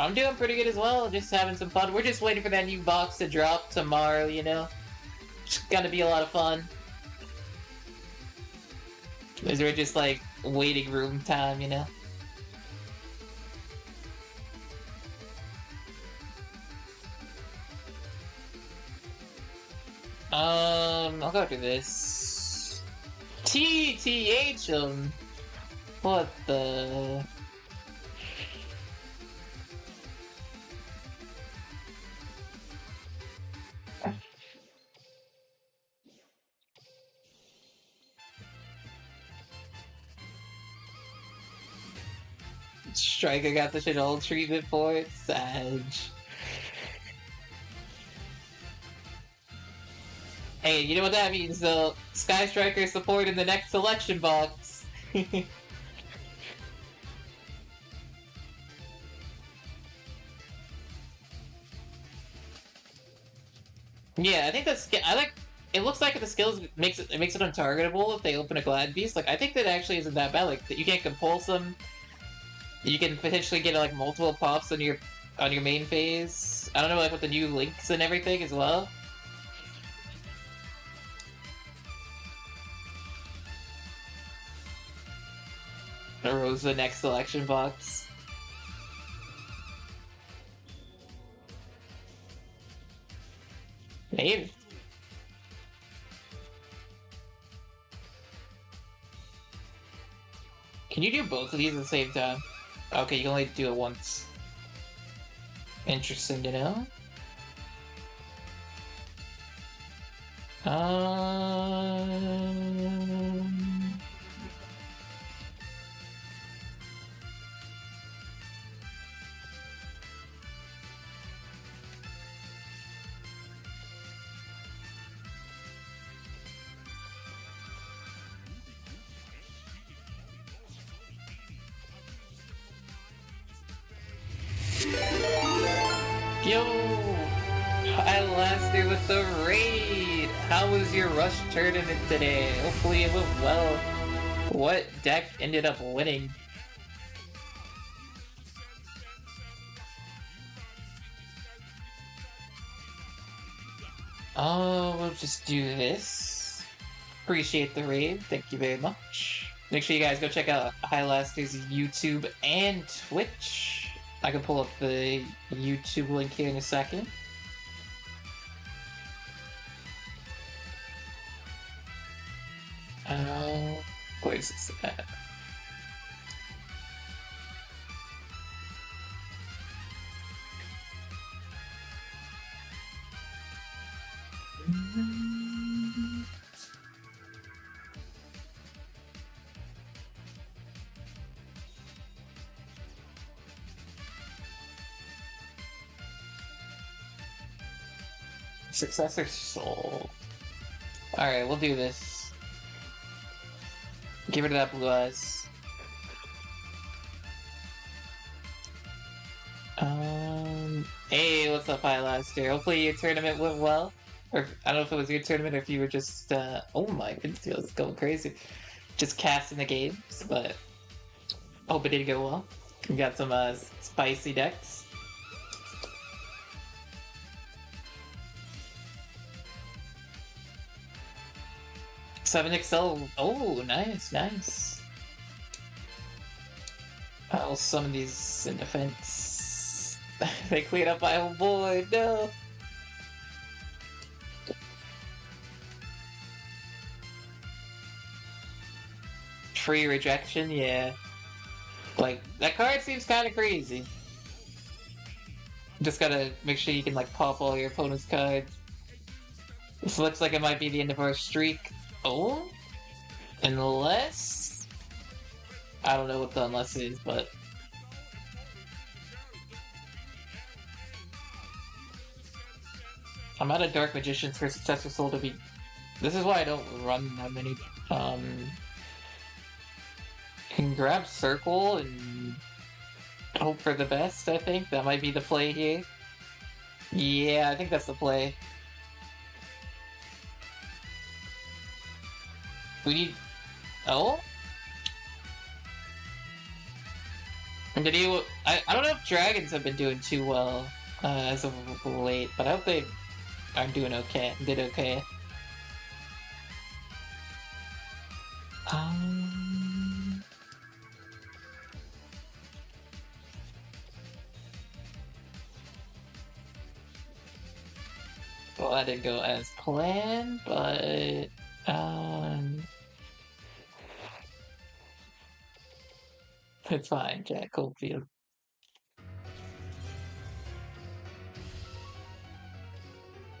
I'm doing pretty good as well, just having some fun. We're just waiting for that new box to drop tomorrow, you know? It's gonna be a lot of fun. Because we're just, like, waiting room time, you know? Um, I'll go through this. T T H, um, what the... Striker got the shit all treatment for it, Sag. Hey, you know what that means though? Sky Striker support in the next selection box. Yeah, I think that's. I like. It looks like the skills makes it. It makes it untargetable if they open a Glad Beast. Like I think that actually isn't that bad. Like you can't compulse them. You can potentially get like multiple pops on your on your main phase. I don't know like with the new links and everything as well. Arose the next selection box. Maybe. Can you do both of these at the same time? Okay, you can only do it once. Interesting to know. Um... Yo! I last year with the raid! How was your rush tournament today? Hopefully it went well. What deck ended up winning? Oh, we'll just do this. Appreciate the raid. Thank you very much. Make sure you guys go check out High Last Year's YouTube and Twitch. I can pull up the YouTube link here in a second. Uh, where is this at? Successor Soul. Alright, we'll do this. Give it to that Blue Eyes. Um, hey, what's up, High Last Year? Hopefully your tournament went well. Or I don't know if it was your tournament or if you were just, uh, oh my goodness, it was going crazy. Just casting the games, but hope it did go well. We got some uh, spicy decks. seven X L. Oh, nice, nice. I'll summon these in defense. They clean up my whole board, no! Free rejection, yeah. Like, that card seems kinda crazy. Just gotta make sure you can, like, pop all your opponent's cards. This looks like it might be the end of our streak. Oh? Unless... I don't know what the unless is, but... I'm out of Dark Magicians for Successor Soul to be... This is why I don't run that many... Um... You can grab Circle and... hope for the best, I think. That might be the play here. Yeah, I think that's the play. We need... Oh? Did he, I, I don't know if dragons have been doing too well uh, as of late, but I hope they are doing okay. Did okay. Um... Well, that didn't go as planned, but... Um... It's fine, Jack Coldfield.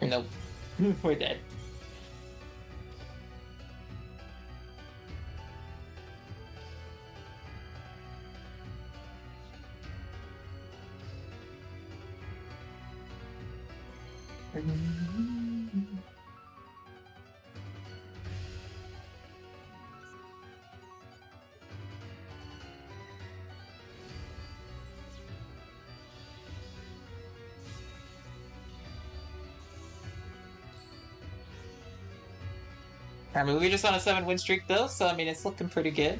Nope. We're dead. I mean, we're just on a seven win streak though, so I mean, it's looking pretty good.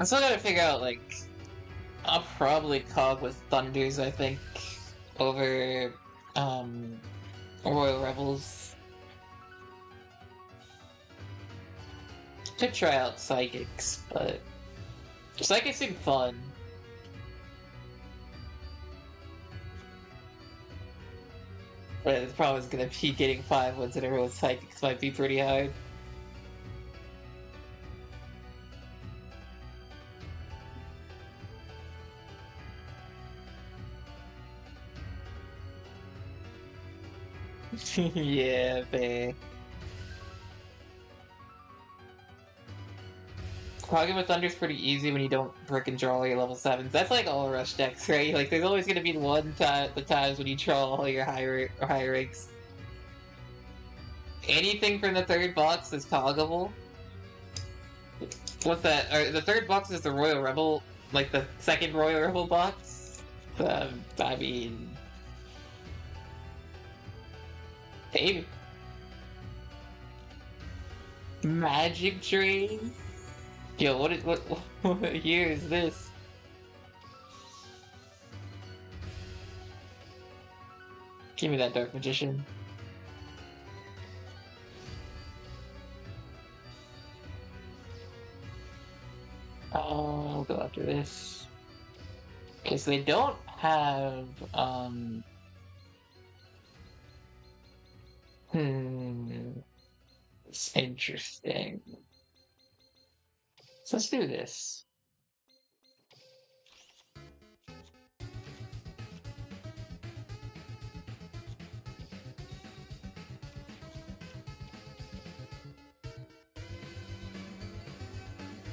I still gotta figure out, like, I'll probably cog with Thunders, I think, over um, Royal Rebels. Could try out Psychics, but Psychics seem fun. But the problem is gonna be getting five wins in a row with Psychics might be pretty hard. Yeah, babe. Clogging with Thunder's pretty easy when you don't brick and draw all your level sevens. That's like all rush decks, right? Like, there's always gonna be one time the times when you draw all your higher high ranks. Anything from the third box is coggable. What's that? Or the third box is the Royal Rebel, like the second Royal Rebel box. Um, I mean, baby, Magic Drain. Yo, what is what, what year is this? Give me that Dark Magician. Oh, I'll go after this. Okay, so they don't have um Hmm it's interesting. Let's do this.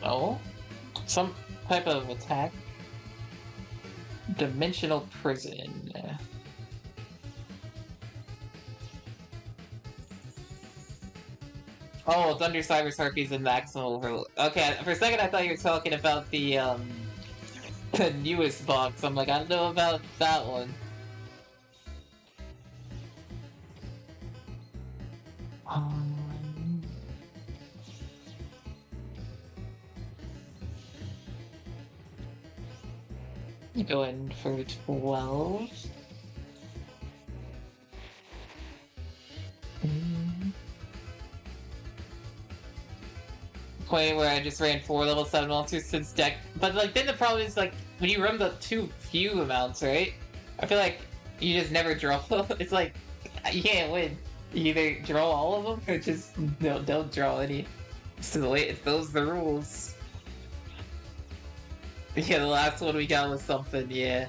Oh, some type of attack. Dimensional prison. Oh, Thunder Cyber's Harpies and Maximum Overload. Okay, for a second I thought you were talking about the, um, the newest box. I'm like, I don't know about that one. Um... You go in for twelve. Point where I just ran four level seven monsters since deck, but like then the problem is like when you run the too few amounts, right? I feel like you just never draw. It's like you can't win. You either draw all of them or just no, don't draw any. So the way it's those are the rules. Yeah, the last one we got was something. Yeah.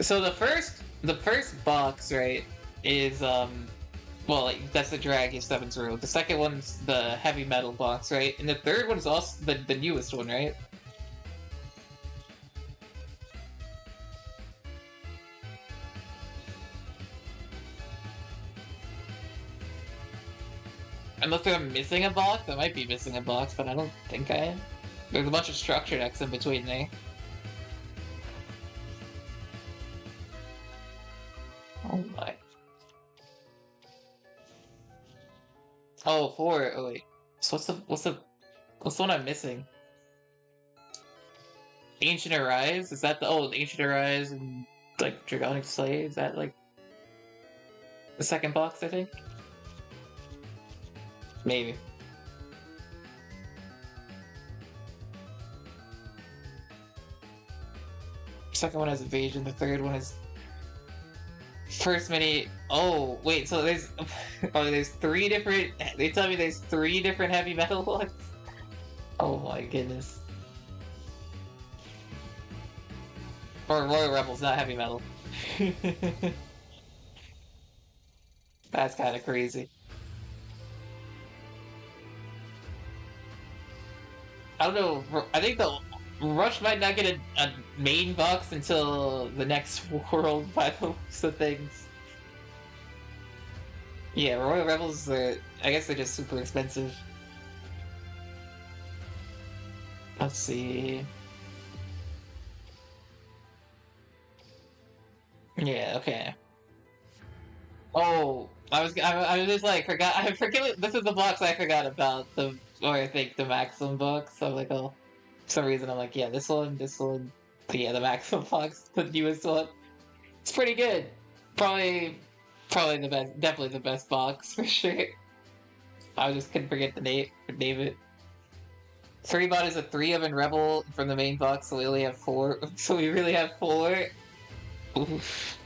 So the first, the first box, right, is um. Well, like, that's the Dragon Seven's rule. The second one's the heavy metal box, right? And the third one's also the, the newest one, right? Unless I'm missing a box? I might be missing a box, but I don't think I am. There's a bunch of structure decks in between there. Oh my. Oh, four. Oh wait. So what's the what's the what's the one I'm missing? Ancient Arise? Is that the old oh, Ancient Arise and like Dragonic Slay? Is that like the second box, I think? Maybe. Second one has evasion, the third one is first mini. Oh wait, so there's oh there's three different they tell me there's three different heavy metal ones. Oh my goodness. Or Royal Rebels, not heavy metal. That's kinda crazy. I don't know, I think the Rush might not get a, a main box until the next world by the looks of things. Yeah, Royal Rebels, are, I guess they're just super expensive. Let's see. Yeah, okay. Oh, I was I, I just like forgot, I forget, this is the box I forgot about, the or I think the Maxim box, so I'm like, oh. For some reason, I'm like, yeah, this one, this one, yeah, the Maximum Fox, the newest one. It's pretty good. Probably, probably the best, definitely the best box, for sure. I just couldn't forget the name, name it. Three-bot is a three-oven rebel from the main box, so we only have four, so we really have four. Oof.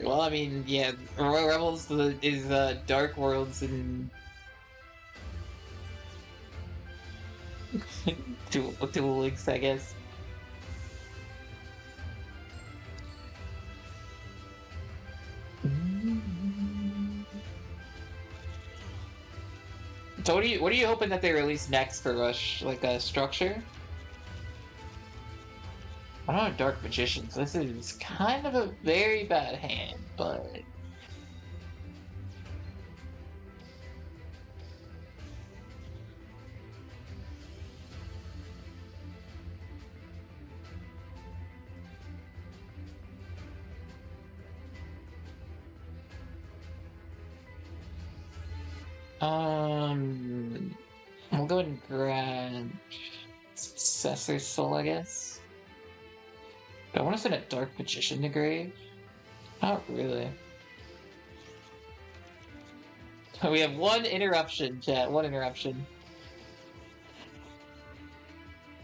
Well, I mean, yeah, Royal Rebels is uh, Dark Worlds and Duel, Duel Links, I guess. So, what are you what are you hoping that they release next for Rush? Like a structure? I don't have Dark Magician, so this is kind of a very bad hand, but... Um... I'll go ahead and grab... Successor Soul, I guess? Do I want to send a Dark Magician to grave? Not really. We have one interruption, chat. One interruption.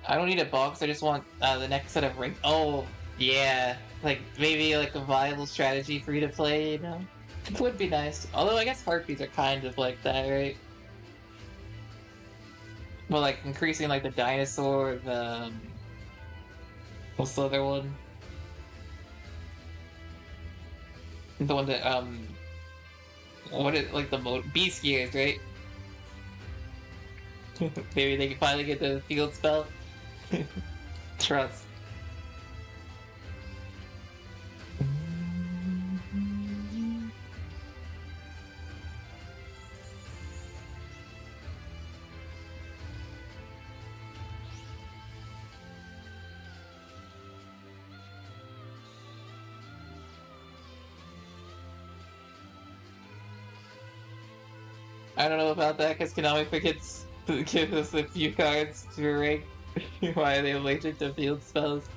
I don't need a box. I just want uh, the next set of rings. Oh, yeah. Like, maybe like a viable strategy for you to play, you know? It would be nice. Although, I guess Heartbeats are kind of like that, right? But, like, increasing, like, the dinosaur, the... Um... What's the other one? The one that, um... What is, like, the mode? Beast Gears, right? Maybe they can finally get the field spell? Trust. I don't know about that because Konami forgets to give us a few cards to rank. Why are they allergic to field spells?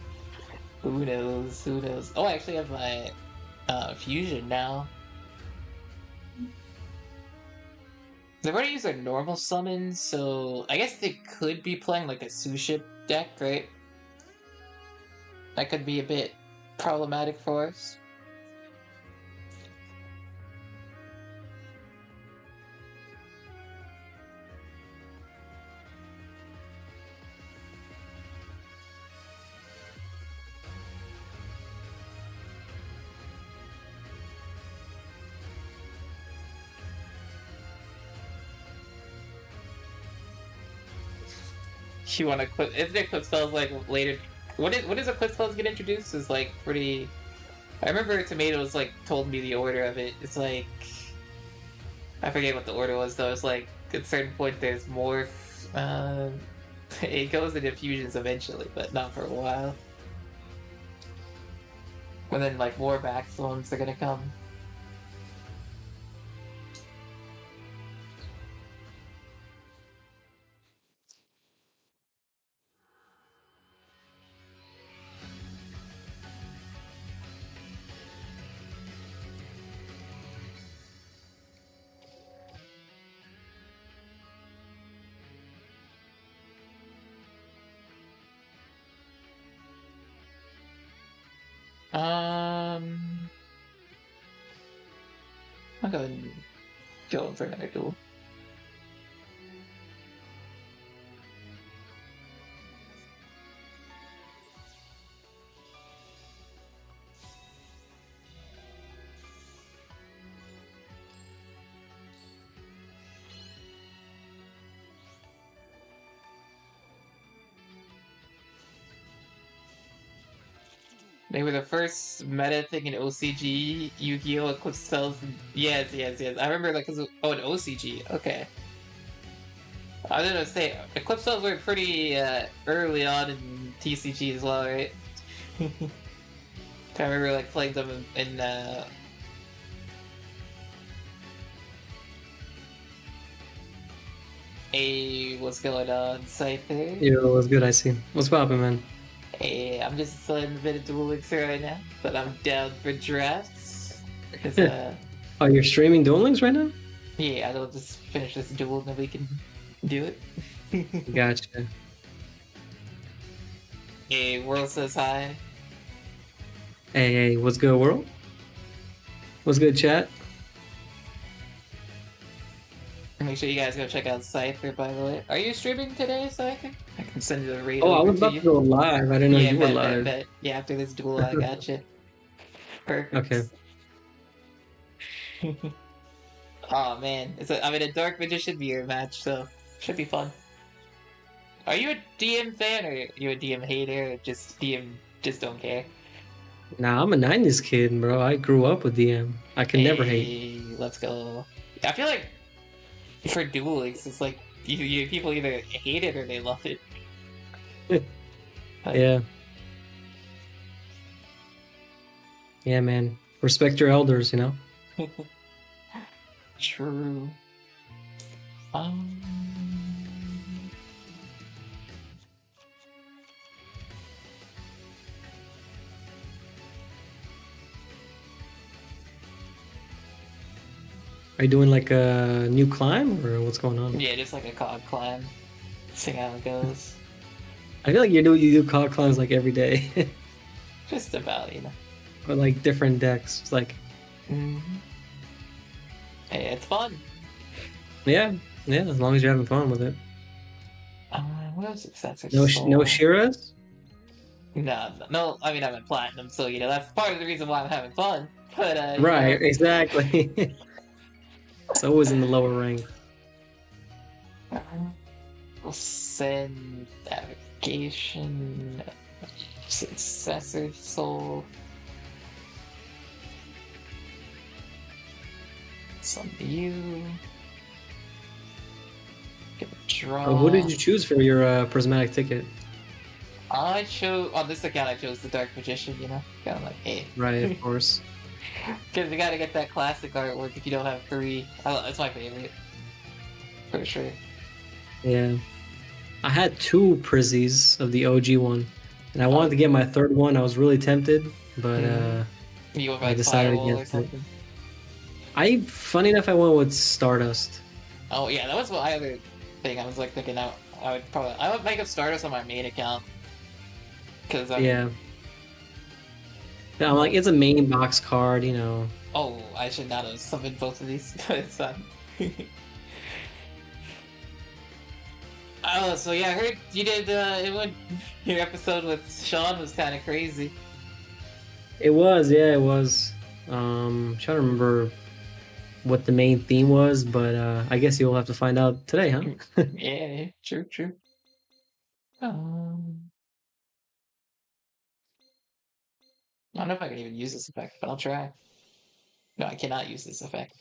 Who knows? Who knows? Oh, I actually have my uh, fusion now. They've already used their normal summons, so I guess they could be playing like a Suship deck, right? That could be a bit problematic for us. You want to clip? Isn't it clip spells like later? What is what is a clip spells get introduced? Is like pretty. I remember Tomatoes like told me the order of it. It's like I forget what the order was though. It's like at a certain point there's more uh, it goes into fusions eventually, but not for a while. And then like more backstorms are gonna come. Um, I'll go and kill him for another duel. They were the first meta thing in O C G, Yu-Gi-Oh! Eclipse Spells. Yes, yes, yes. I remember, like, because oh, in O C G, okay. I was gonna say, Eclipse Spells were pretty uh, early on in T C G as well, right? I remember, like, playing them in, in uh... Hey, what's going on, Cypher? Yo, what's good, I see. What's poppin', man? Hey, I'm just playing a bit of Dueling right now, but I'm down for drafts. Uh, oh, you're streaming Dueling right now? Yeah, I'll just finish this duel and then we can do it. Gotcha. Hey, World says hi. Hey, hey, what's good, World? What's good, chat? Make sure you guys go check out Cypher, by the way. Are you streaming today, Cypher? I can send you the raid. Oh, I was about to go live. I didn't know yeah, you bet, were live. Bet, bet. Yeah, after this duel, I gotcha. Perfect. Okay. Oh, man. It's a, I'm in a Dark Magician mirror match, so should be fun. Are you a D M fan, or are you a D M hater, or just D M just don't care? Nah, I'm a nineties kid, bro. I grew up with D M. I can hey, never hate. Let's go. I feel like for Dueling, it's like you, you people either hate it or they love it. Yeah. Yeah, man. Respect your elders, you know? True. Um... Are you doing like a new climb or what's going on? Yeah, just like a C O D climb. See how it goes. I feel like you do you do C O D climbs like every day. Just about, you know. Or like different decks. It's like. Mm-hmm. Hey, it's fun. Yeah, yeah. As long as you're having fun with it. Uh, what else? Successor no, Soul? No Shiras. No, no. I mean, I'm in platinum, so you know that's part of the reason why I'm having fun. But uh, right, know. Exactly. It's always in the lower rank. We'll send navigation, Successor Soul, some to you. Get a draw. Oh, who did you choose for your uh, prismatic ticket? I chose on this account. I chose the Dark Magician. You know, kind of like hey. Right, of course. Because you gotta get that classic artwork if you don't have three. Oh, that's my favorite. For sure. Yeah. I had two Prizzies of the O G one. And I oh. wanted to get my third one. I was really tempted. But mm. uh, you went by I decided Firewall to get or something? It. I, funny enough, I went with Stardust. Oh, yeah. That was my other thing. I was like thinking I, I would probably... I would make up Stardust on my main account. Because I'm... Yeah. No, I'm like, it's a main box card, you know. Oh, I should not have summoned both of these, but it's fine. Oh, so yeah, I heard you did, uh, it went, your episode with Sean was kind of crazy. It was, yeah, it was. Um, I'm trying to remember what the main theme was, but uh, I guess you'll have to find out today, huh? Yeah, true, true. Um... I don't know if I can even use this effect, but I'll try. No, I cannot use this effect.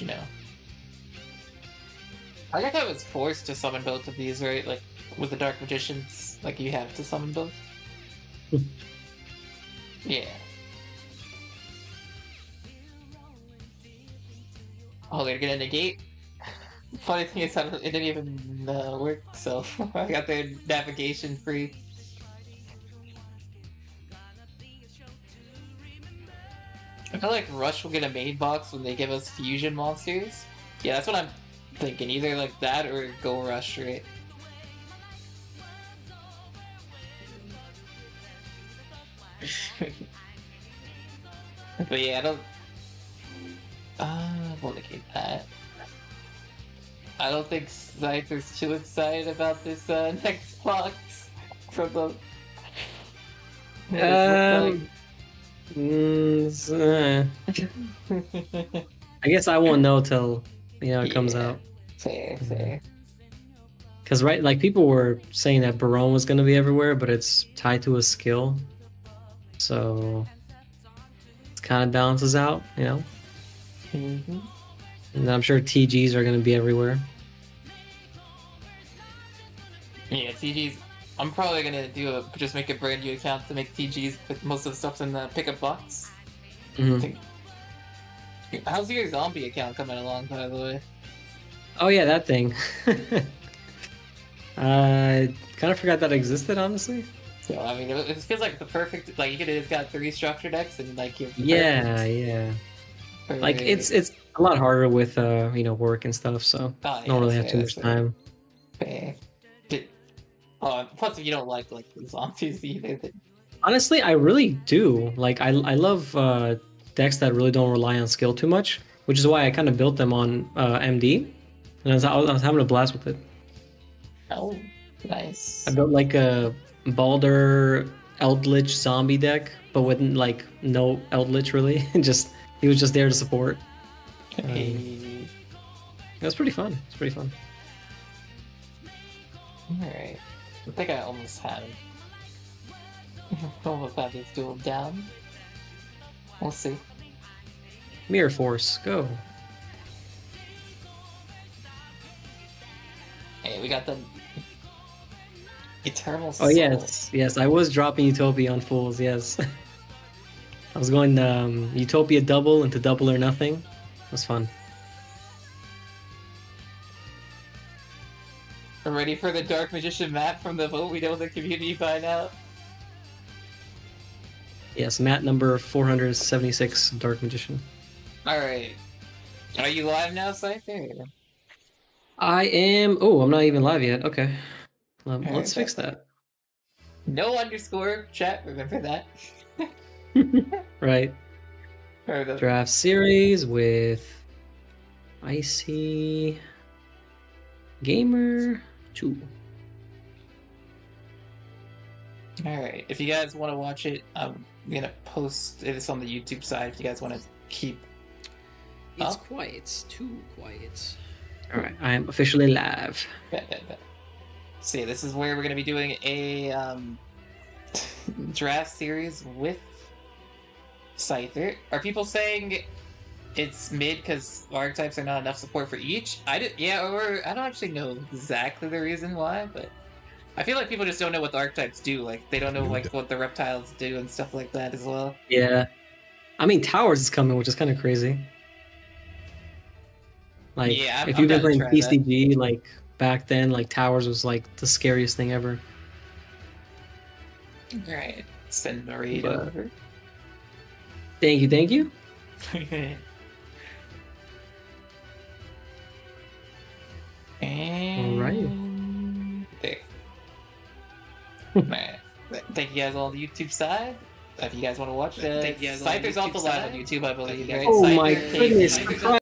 weird now. I guess I was forced to summon both of these, right? Like, with the Dark Magicians, like, you have to summon both. Yeah. Oh, they're gonna negate? Funny thing is, it didn't even uh, work, so I got their navigation free. I feel like Rush will get a main box when they give us fusion monsters. Yeah, that's what I'm thinking. Either like that or Go Rush, right? But yeah, I don't... Uh, we'll negate that. I don't think Cypher's too excited about this uh, next box from the... Um... Mm, uh. I guess I won't know till, you know, it yeah, comes out. Fair, fair. Because, right, like, people were saying that Barone was going to be everywhere, but it's tied to a skill. So, it kind of balances out, you know? Mm-hmm. And I'm sure T Gs are going to be everywhere. Yeah, T Gs. I'm probably going to do a, just make a brand new account to make T Gs, but most of the stuff's in the pickup box. Mm-hmm. How's your zombie account coming along, by the way? Oh yeah, that thing. I kind of forgot that existed, honestly. So I mean, it, it feels like the perfect, like, you could have got three structure decks and like you have the yeah, perfect. yeah. Perfect. Like it's it's a lot harder with uh you know work and stuff, so oh, yeah, don't really have fair, too much fair. time. Fair. Oh, plus if you don't like like the zombies either. Then... Honestly, I really do. Like I I love uh, decks that really don't rely on skill too much, which is why I kind of built them on uh, M D, and I was, I was having a blast with it. Oh, nice! I built like a Baldur Eldritch zombie deck, but with like no Eldritch really. Just he was just there to support. Hey. Um, it was pretty fun. It's pretty fun. All right. I think I almost had him. Almost had this duel down. We'll see. Mirror Force, go. Hey, we got the Eternal Soul. Oh yes, yes. I was dropping Utopia on fools. Yes. I was going um, Utopia double into double or nothing. It was fun. I'm ready for the Dark Magician map from the vote we know the community by now. Yes, map number four hundred seventy-six, Dark Magician. Alright. Are you live now, Cypher? I am... Oh, I'm not even live yet. Okay. Um, right, let's fix that. No underscore chat, remember that. Right. The... Draft series with... Icy Gamer two. Alright, if you guys want to watch it, I'm going to post it on the YouTube side if you guys want to keep It's up. quiet, it's too quiet. Alright, I am officially live. Bet, bet, bet. See, this is where we're going to be doing a um, draft series with Scyther. Are people saying... It's mid because archetypes are not enough support for each. I did, yeah, or I don't actually know exactly the reason why, but I feel like people just don't know what the archetypes do. Like they don't know like what the reptiles do and stuff like that as well. Yeah, I mean Towers is coming, which is kind of crazy. Like yeah, I'm, if you've been playing P C G, that. like back then, like Towers was like the scariest thing ever. All right, send Marie but... over. Thank you, thank you. And... Alright. There. Alright. Thank you guys all on the YouTube side. If you guys want to watch this, Cypher's off the live on YouTube, I believe. Right? Oh Cypher, my goodness.